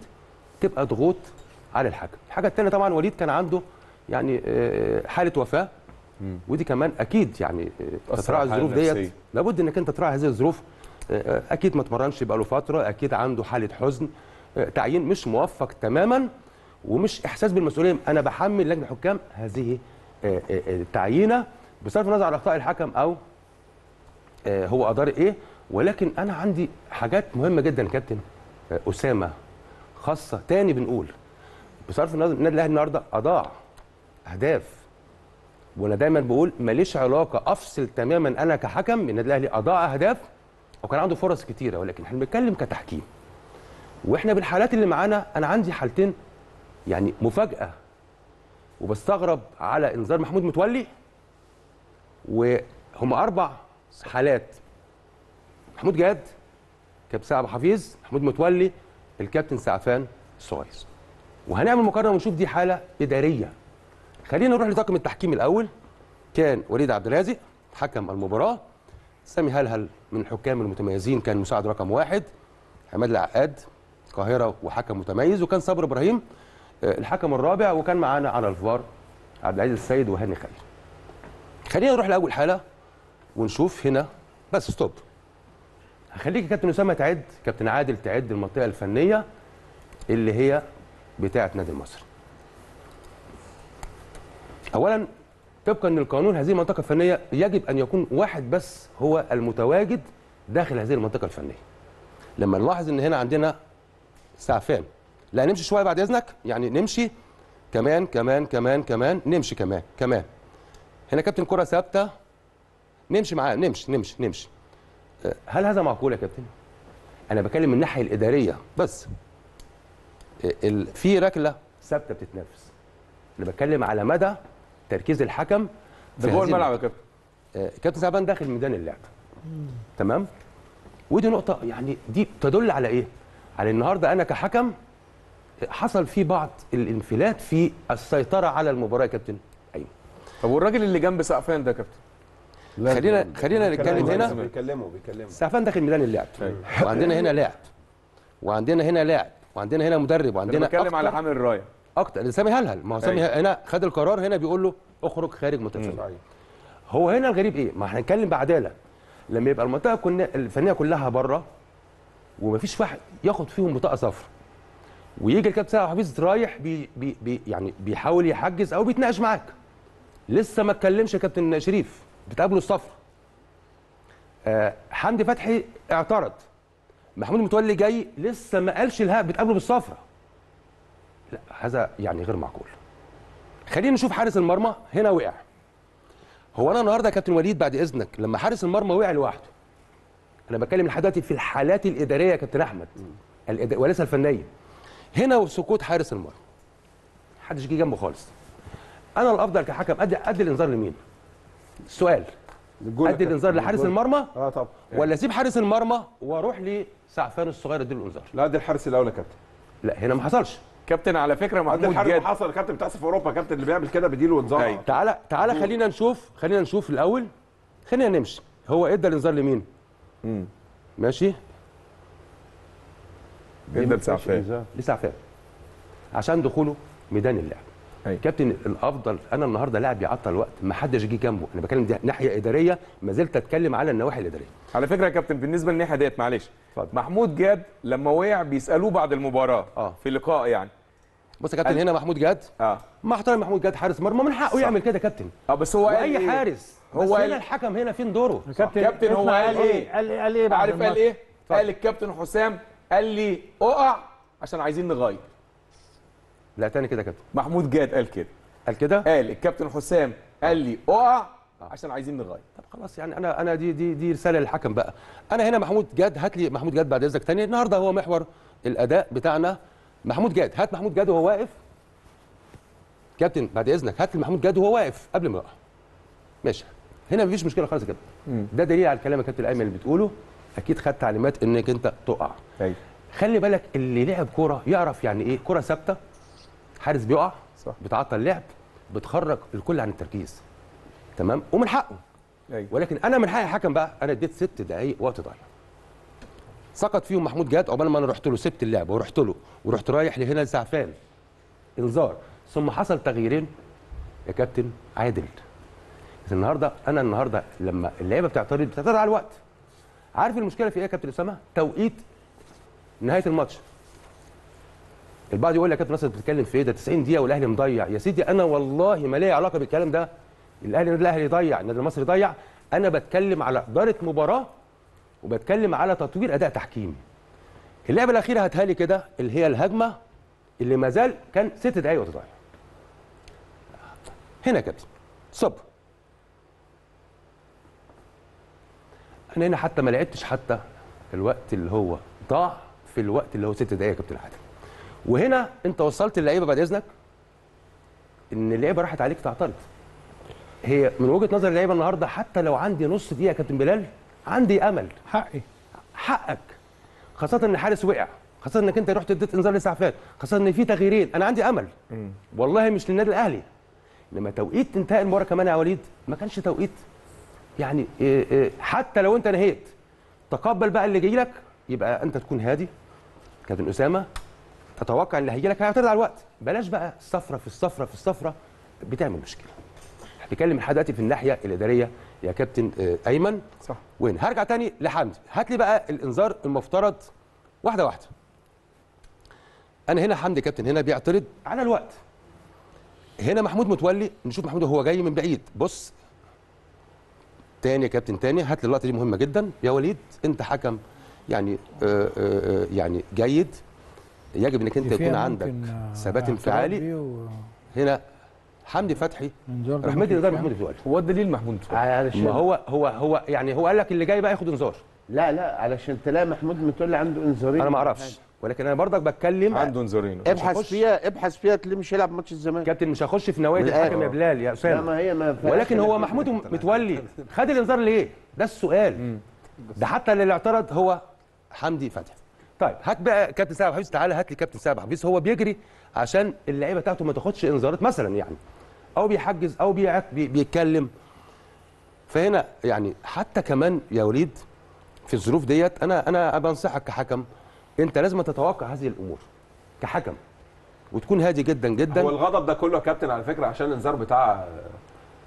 تبقى ضغوط على الحكم. الحاجه الثانيه طبعا وليد كان عنده يعني حاله وفاه، ودي كمان اكيد يعني تراعي الظروف ديت. لابد انك انت تراعي هذه الظروف. اكيد ما اتمرنش بقاله فتره، اكيد عنده حاله حزن، تعيين مش موفق تماما، ومش احساس بالمسؤوليه. انا بحمل لجنه الحكام هذه التعيينه بصرف النظر عن اخطاء الحكم او هو ادار ايه. ولكن انا عندي حاجات مهمه جدا يا كابتن اسامه خاصه. تاني بنقول بصرف النظر النادي الاهلي النهارده اضاع اهداف، وانا دايما بقول ماليش علاقه افصل تماما انا كحكم من النادي الاهلي. اضاع اهداف وكان عنده فرص كتيره، ولكن احنا بنتكلم كتحكيم. واحنا بالحالات اللي معانا انا عندي حالتين يعني مفاجاه، وبستغرب على انذار محمود متولي وهم اربع حالات: محمود جاد، كابتن ابو حفيظ، محمود متولي، الكابتن سعفان السويس. وهنعمل مقارنه ونشوف دي حاله اداريه. خلينا نروح لطاقم التحكيم الاول. كان وليد عبد الرازق حكم المباراه، سامي هلهل من الحكام المتميزين كان مساعد رقم واحد، عماد العقاد القاهره وحكم متميز، وكان صبر ابراهيم الحكم الرابع، وكان معانا على الفار عبد العزيز السيد وهاني خليل. خلينا نروح لاول حاله ونشوف هنا. بس ستوب، هخليك يا كابتن اسامه تعد، كابتن عادل تعد المنطقه الفنيه اللي هي بتاعه نادي المصري. اولا طبقا للقانون هذه المنطقه الفنيه يجب ان يكون واحد بس هو المتواجد داخل هذه المنطقه الفنيه. لما نلاحظ ان هنا عندنا سعفان، لا نمشي شويه بعد اذنك، يعني نمشي كمان كمان كمان كمان نمشي كمان كمان. هنا كابتن كره ثابته، نمشي معاه، نمشي نمشي نمشي. هل هذا معقول يا كابتن؟ انا بكلم من الناحيه الاداريه بس. في ركله ثابته بتتنافس. انا بتكلم على مدى تركيز الحكم ده جوه الملعب يا كابتن. كابتن سعبان داخل ميدان اللعب. تمام؟ ودي نقطه يعني دي تدل على ايه؟ على النهارده انا كحكم حصل في بعض الانفلات في السيطره على المباراه يا كابتن. ايوه. طب والراجل اللي جنب سقفان ده يا كابتن؟ خلينا خلينا نتكلم هنا. بيكلموا بيكلموا سقفان داخل ميدان اللعب، وعندنا هنا لاعب، وعندنا هنا لاعب، وعندنا هنا مدرب، وعندنا بنتكلم على حامل الرايه اكتر. سامي هلهل، ما هو سامي هنا خد القرار، هنا بيقول له اخرج خارج منطقه. هو هنا الغريب ايه؟ ما احنا هنتكلم بعداله. لما يبقى المنطقه الفنيه كلها بره ومفيش واحد ياخد فيهم بطاقه صفراء، ويجي الكابتن سامي حفيظ رايح بي بي يعني بيحاول يحجز او بيتناقش معاك، لسه ما اتكلمش يا كابتن شريف، بتقابله الصفر. آه حمدي فتحي اعترض، محمود متولي جاي لسه ما قالش الها، بتقابله بالصفرة. لا هذا يعني غير معقول. خلينا نشوف حارس المرمى هنا وقع. هو انا النهارده يا كابتن وليد بعد اذنك لما حارس المرمى وقع لوحده، انا بتكلم لحد دلوقتي في الحالات الاداريه يا كابتن احمد وليس الفنيه. هنا وسقوط حارس المرمى، محدش جه جنبه خالص. انا الافضل كحكم ادي ادي الانذار لمين؟ سؤال، ادي الانذار لحارس المرمى؟ اه طبعا. ولا اسيب حارس المرمى واروح لسعفان الصغير اديله الانذار؟ لا ادي الحارس الاول يا كابتن. لا هنا ما حصلش كابتن، على فكره محمود جاد الحارس حصل كابتن، بتحصل في اوروبا كابتن، اللي بيعمل كده بيديله انذار. تعالى تعالى خلينا نشوف، خلينا نشوف الاول، خلينا نمشي. هو ادى الانذار لمين؟ امم ماشي، ادى لسعفان، لسعفان عشان دخوله ميدان اللعب. أي. كابتن الافضل انا النهارده لاعب بيعطل وقت، ما حدش جه جنبه. انا بكلم دي ناحيه اداريه، ما زلت اتكلم على النواحي الاداريه. على فكره يا كابتن بالنسبه للناحيه ديت معلش، فضل. محمود جاد لما وقع بيسالوه بعد المباراه آه. في لقاء يعني. بص يا كابتن أل... هنا محمود جاد اه مع احترامي محمود جاد حارس مرمى من حقه يعمل كده كابتن. اه بس هو اي إيه؟ حارس هو بس هنا إيه؟ الحكم هنا فين دوره؟ كابتن, كابتن هو قال ايه؟ قال ايه؟ قال ايه؟ عارف قال ايه؟ قال الكابتن حسام قال لي اقع عشان عايزين نغير. لا تاني كده كابتن. محمود جاد قال كده. قال كده؟ قال الكابتن حسام قال لي اقع عشان عايزين نغير. طب خلاص يعني انا انا دي دي دي رساله للحكم بقى. انا هنا محمود جاد، هات لي محمود جاد بعد اذنك تاني. النهارده هو محور الاداء بتاعنا محمود جاد. هات محمود جاد وهو واقف. كابتن بعد اذنك هات لي محمود جاد وهو واقف قبل ما يقع. ماشي. هنا مفيش مشكله خالص يا كابتن. ده دليل على الكلام يا كابتن ايمن اللي بتقوله، اكيد خدت تعليمات انك انت تقع. ايوه. خلي بالك اللي لعب كوره يعرف يعني ايه كوره ثابته. حارس بيقع صح، بتعطل لعب، بتخرج الكل عن التركيز. تمام؟ ومن حقه. أيوة. ولكن انا من حق الحكم بقى، انا اديت ست دقائق وقت ضايع. سقط فيهم محمود جاد عقبال ما انا رحت له سبت اللعب ورحت له ورحت رايح لهنا لسعفان انذار، ثم حصل تغييرين يا كابتن عادل. النهارده انا النهارده لما اللعيبه بتعترض بتعترض على الوقت. عارف المشكله في ايه يا كابتن اسامه؟ توقيت نهايه الماتش. البعض يقول لي يا كابتن ناصر بتتكلم في ايه؟ ده تسعين دقيقه والاهلي مضيع. يا سيدي انا والله ما ليا علاقه بالكلام ده. الاهلي النادي الاهلي ضيع، النادي المصري ضيع. انا بتكلم على اداره مباراه، وبتكلم على تطوير اداء تحكيم. اللعبه الاخيره هاتها لي كده، اللي هي الهجمه اللي ما زال كان ست دقائق وتضيع. هنا يا كابتن صب. انا هنا حتى ما لعبتش حتى الوقت اللي هو ضاع في الوقت اللي هو ست دقائق يا كابتن عادل. وهنا انت وصلت اللعيبه بعد اذنك ان اللعيبه راحت عليك تعترض. هي من وجهه نظر اللعيبه النهارده حتى لو عندي نص دقيقه يا كابتن بلال عندي امل. حقي حقك، خاصه ان الحارس وقع، خاصه انك انت رحت اديت انذار للاسعافات، خاصه ان في تغييرين. انا عندي امل م. والله مش للنادي الاهلي، انما توقيت انتهاء المباراه كمان يا وليد ما كانش توقيت يعني إيه إيه. حتى لو انت نهيت تقبل بقى اللي جاي لك، يبقى انت تكون هادي كابتن اسامه، تتوقع اللي هيجي لك هيعترض على الوقت، بلاش بقى الصفره في الصفره في الصفره بتعمل مشكله. هتكلم لحد دلوقتي في الناحيه الاداريه يا كابتن ايمن صح، وين هرجع تاني لحمدي. هات لي بقى الانذار المفترض واحده واحده. انا هنا حمدي كابتن هنا بيعترض على الوقت، هنا محمود متولي نشوف محمود هو جاي من بعيد. بص تاني يا كابتن تاني، هات لي اللقطه دي مهمه جدا يا وليد، انت حكم يعني آآ آآ يعني جيد، يجب انك انت يكون عندك ثبات انفعالي. و... هنا حمدي فتحي رحمه الله محمود متولي، هو الدليل محمود متولي، ما هو هو هو يعني هو قال لك اللي جاي بقى ياخد انذار. لا لا علشان تلاقي محمود متولي عنده انذارين، انا ما اعرفش، ولكن انا برضك بتكلم عنده انذارين. ابحث فيها ابحث فيها تلاقيه مش هيلعب ماتش الزمالك كابتن، مش هخش في نوايا الحكم يا بلال يا اسامه. لا ما هي ما ولكن هو محمود متولي خد الانذار ليه؟ ده السؤال، ده حتى اللي اعترض هو حمدي فتحي. طيب هات بقى كابتن سعد حفيظ، تعالى هات لي كابتن سعد حفيظ. هو بيجري عشان اللعيبه بتاعته ما تاخدش انذارات مثلا يعني، او بيحجز او بيتكلم. فهنا يعني حتى كمان يا وليد في الظروف ديت انا انا بنصحك كحكم، انت لازم تتوقع هذه الامور كحكم وتكون هادي جدا جدا. هو الغضب ده كله يا كابتن على فكره عشان الانذار بتاع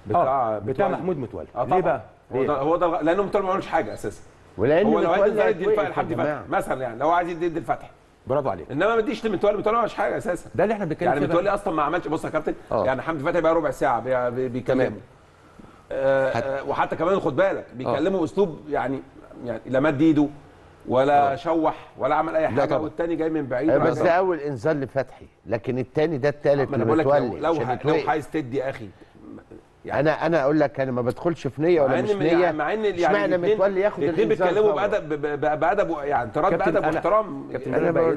بتاع بتاع محمود متولي. ليه بقى؟ هو ده هو ده لانه متولي ما عملش حاجه اساسا، ولان هو لو عايز يدي لحد فتحي مثلا يعني، لو عايز يدي لفتحي برافو عليك، انما ما تديش لمتولي، متولي ما عملش حاجه اساسا. ده اللي احنا بنتكلم فيه يعني، متولي اصلا ما عملش. بص يا كابتن يعني حمدي فتحي بقى ربع ساعه بيكلمه آه، وحتى كمان خد بالك بيكلمه باسلوب يعني يعني لا مد ايده ولا أوه. شوح ولا عمل اي حاجه، والتاني جاي من بعيد. بس ده اول انذار لفتحي، لكن التاني ده التالت لمتولي. لو لو عايز تدي اخي يعني، انا انا اقول لك انا ما بدخلش في نيه ولا مش نيه، مع ان اشمعنى متولي ياخد الانذار؟ بيتكلموا بادب بادب يعني، ترد بادب واحترام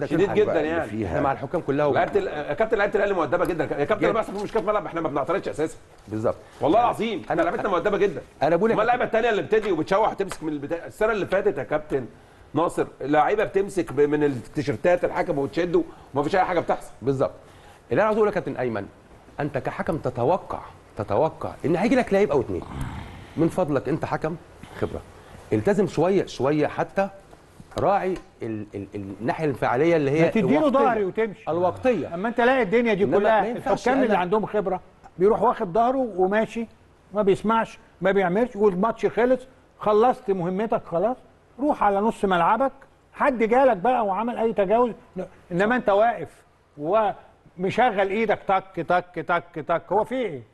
شديد جدا يعني. احنا مع الحكام كلها يا كابتن، لعيبه الاهلي مؤدبه جدا يا كابتن. انا بحسب مش كاف ملعب، احنا ما بنعترضش اساسا. بالظبط والله العظيم احنا لعبتنا مؤدبه جدا. انا بقول لك ما اللعيبه الثانيه اللي بتدي وبتشوح تمسك من البتاع. السنه اللي فاتت يا كابتن ناصر لعيبه بتمسك من التيشيرتات الحكم وتشده ومفيش اي حاجه بتحصل. بالظبط اللي انا عاوز اقول لك يا كابتن ايمن، انت كحكم تتوقع تتوقع ان هيجي لك لعيب او اتنين. من فضلك انت حكم خبره، التزم شويه شويه، حتى راعي ال ال الناحيه الانفعاليه اللي هي تديله ظهري وتمشي الوقتيه. اما انت تلاقي الدنيا دي كلها الحكام اللي عندهم خبره بيروح واخد ظهره وماشي، ما بيسمعش ما بيعملش، والماتش خلص، خلصت مهمتك خلاص، روح على نص ملعبك. حد جالك بقى وعمل اي تجاوز، انما انت واقف ومشغل ايدك تك تك تك تك، هو في ايه؟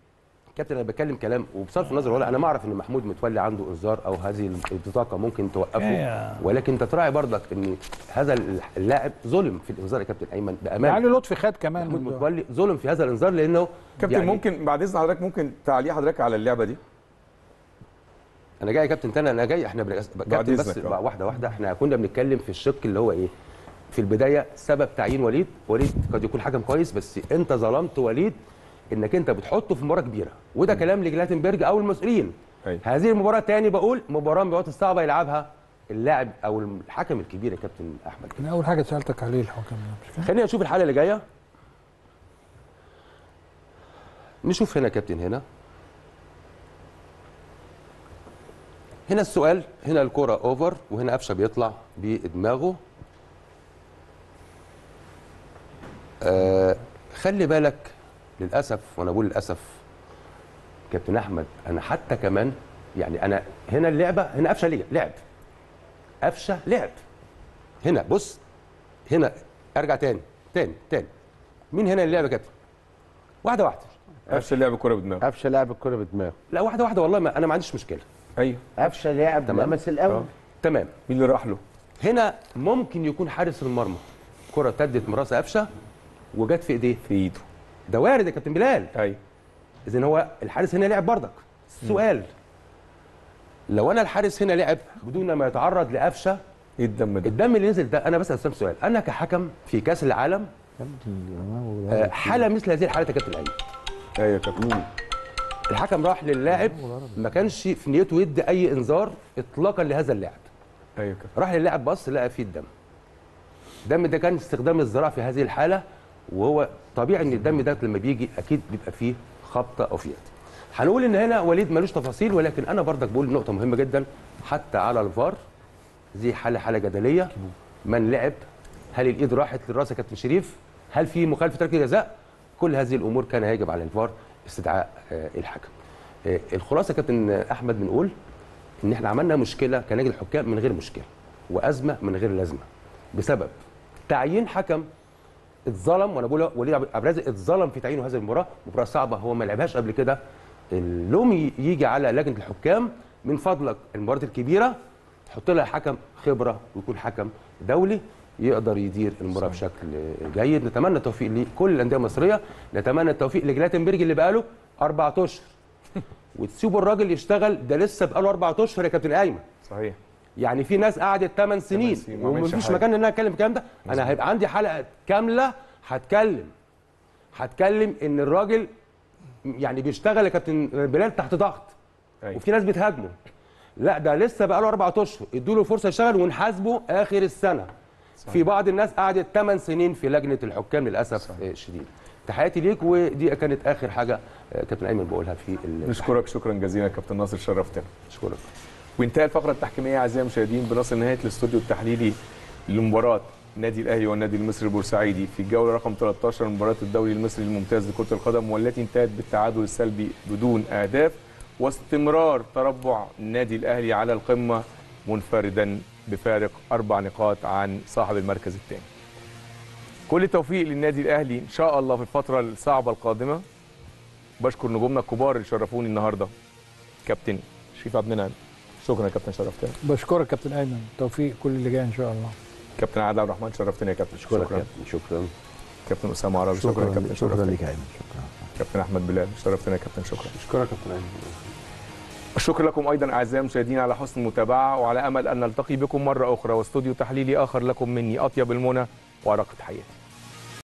كابتن انا بتكلم كلام وبصرف النظر، ولا انا ما اعرف ان محمود متولي عنده انذار او هذه البطاقه ممكن توقفه، ولكن انت تراعي برضك ان هذا اللاعب ظلم في الانذار يا كابتن ايمن بامانه. يعني لطفي خد كمان محمود متولي ظلم في هذا الانذار لانه كابتن يعني. ممكن بعد اذن حضرتك ممكن تعليق حضرتك على اللعبه دي؟ انا جاي يا كابتن تاني، انا جاي احنا كابتن بس أوه. واحده واحده. احنا كنا بنتكلم في الشق اللي هو ايه في البدايه، سبب تعيين وليد. وليد قد يكون حكم كويس، بس انت ظلمت وليد انك انت بتحطه في مباراه كبيره، وده م. كلام لجلاتنبرج او المسؤولين. أي. هذه المباراه تاني بقول مباراه من المباريات الصعبه يلعبها اللاعب او الحكم الكبير يا كابتن احمد. انا اول حاجه سالتك عليه الحكم ده، خلينا نشوف الحاله اللي جايه. نشوف هنا كابتن، هنا هنا السؤال، هنا الكرة اوفر، وهنا قفشه بيطلع بدماغه. آه خلي بالك للاسف، وانا بقول للاسف كابتن احمد، انا حتى كمان يعني انا هنا اللعبه، هنا قفشه لعب، قفشه لعب هنا. بص هنا ارجع تاني تاني تاني، مين هنا اللعبه كابتن؟ واحده واحده. قفشه لعب الكرة بدماغه، قفشه لعب الكرة بدماغه. لا واحده واحده والله، ما انا ما عنديش مشكله. ايوه قفشه لعب لمس الاول تمام. مين اللي راح له؟ هنا ممكن يكون حارس المرمى، كرة تدت من راس قفشه وجت في ايديه في ايده، ده وارد يا كابتن بلال. ايوه اذا هو الحارس هنا لعب بردك. السؤال لو انا الحارس هنا لعب بدون ما يتعرض لقفشه، ايه الدم ده؟ الدم اللي نزل ده. انا بس هسأل سؤال، انا كحكم في كاس العالم حاله مثل هذه الحاله يا كابتن ايمن، ايوه يا كابتن الحكم راح للاعب ما كانش في نيته يدي اي انذار اطلاقا لهذا اللاعب. ايوه كده. راح للاعب بص لقى فيه الدم. الدم ده كان استخدام الذراع في هذه الحاله، وهو طبيعي ان الدم ده لما بيجي اكيد بيبقى فيه خبطه او فيات. هنقول ان هنا وليد مالوش تفاصيل، ولكن انا بردك بقول نقطه مهمه جدا حتى على الفار. دي حاله حاله جدليه، من لعب، هل الايد راحت للراس يا كابتن شريف، هل في مخالفه ترك جزاء، كل هذه الامور كان هيجب على الفار استدعاء الحكم. الخلاصه يا كابتن احمد بنقول ان احنا عملنا مشكله كنادي الحكام من غير مشكله، وازمه من غير لازمه، بسبب تعيين حكم اتظلم. وانا بقول وليد عبد الرازق اتظلم في تعيينه هذه المباراه، مباراه صعبه هو ما لعبهاش قبل كده. اللوم يجي على لجنه الحكام، من فضلك المباريات الكبيره تحط لها حكم خبره ويكون حكم دولي يقدر يدير المباراه بشكل جيد. نتمنى التوفيق لكل الانديه المصريه، نتمنى التوفيق لجلاتنبرج اللي بقاله اربع اشهر وتسيبوا الراجل يشتغل، ده لسه بقاله اربع اشهر يا كابتن ايمن. صحيح. يعني في ناس قعدت ثمان سنين ومفيش مكان ان انا اتكلم الكلام ده. انا هيبقى عندي حلقه كامله هتكلم هتكلم ان الراجل يعني بيشتغل يا كابتن بلال تحت ضغط. أيوة. وفي ناس بتهاجمه، لا ده لسه بقاله اربع اشهر، ادوا له فرصه يشتغل ونحاسبه اخر السنه. صحيح. في بعض الناس قعدت ثمان سنين في لجنه الحكام للاسف الشديد. تحياتي ليك، ودي كانت اخر حاجه كابتن ايمن بقولها في نشكرك. شكرا جزيلا كابتن ناصر، شرفتنا. شكرا. وانتهى الفقره التحكيميه اعزائي المشاهدين بنصل نهايه الاستوديو التحليلي لمباراه نادي الاهلي والنادي المصري البورسعيدي في الجوله رقم ثلاثة عشر من مباراه الدوري المصري الممتاز لكره القدم، والتي انتهت بالتعادل السلبي بدون اهداف، واستمرار تربع النادي الاهلي على القمه منفردا بفارق اربع نقاط عن صاحب المركز الثاني. كل التوفيق للنادي الاهلي ان شاء الله في الفتره الصعبه القادمه. بشكر نجومنا الكبار اللي شرفوني النهارده، كابتن شريف عبد المنعم. شكرا يا كابتن، شرفتنا. بشكرك كابتن ايمن، توفيق كل اللي جاي ان شاء الله. كابتن عادل عبد الرحمن، شرفتني يا كابتن. شكرا شكرا. شكرا. كابتن اسامه عرب، شكرا يا كابتن. شكرا ليك يا ايمن. شكرا. كابتن احمد بلال، شرفتنا يا كابتن. شكرا. شكرا كابتن ايمن. الشكر لكم ايضا اعزائي المشاهدين على حسن المتابعه، وعلى امل ان نلتقي بكم مره اخرى واستوديو تحليلي اخر لكم مني اطيب المنى وارق تحياتي.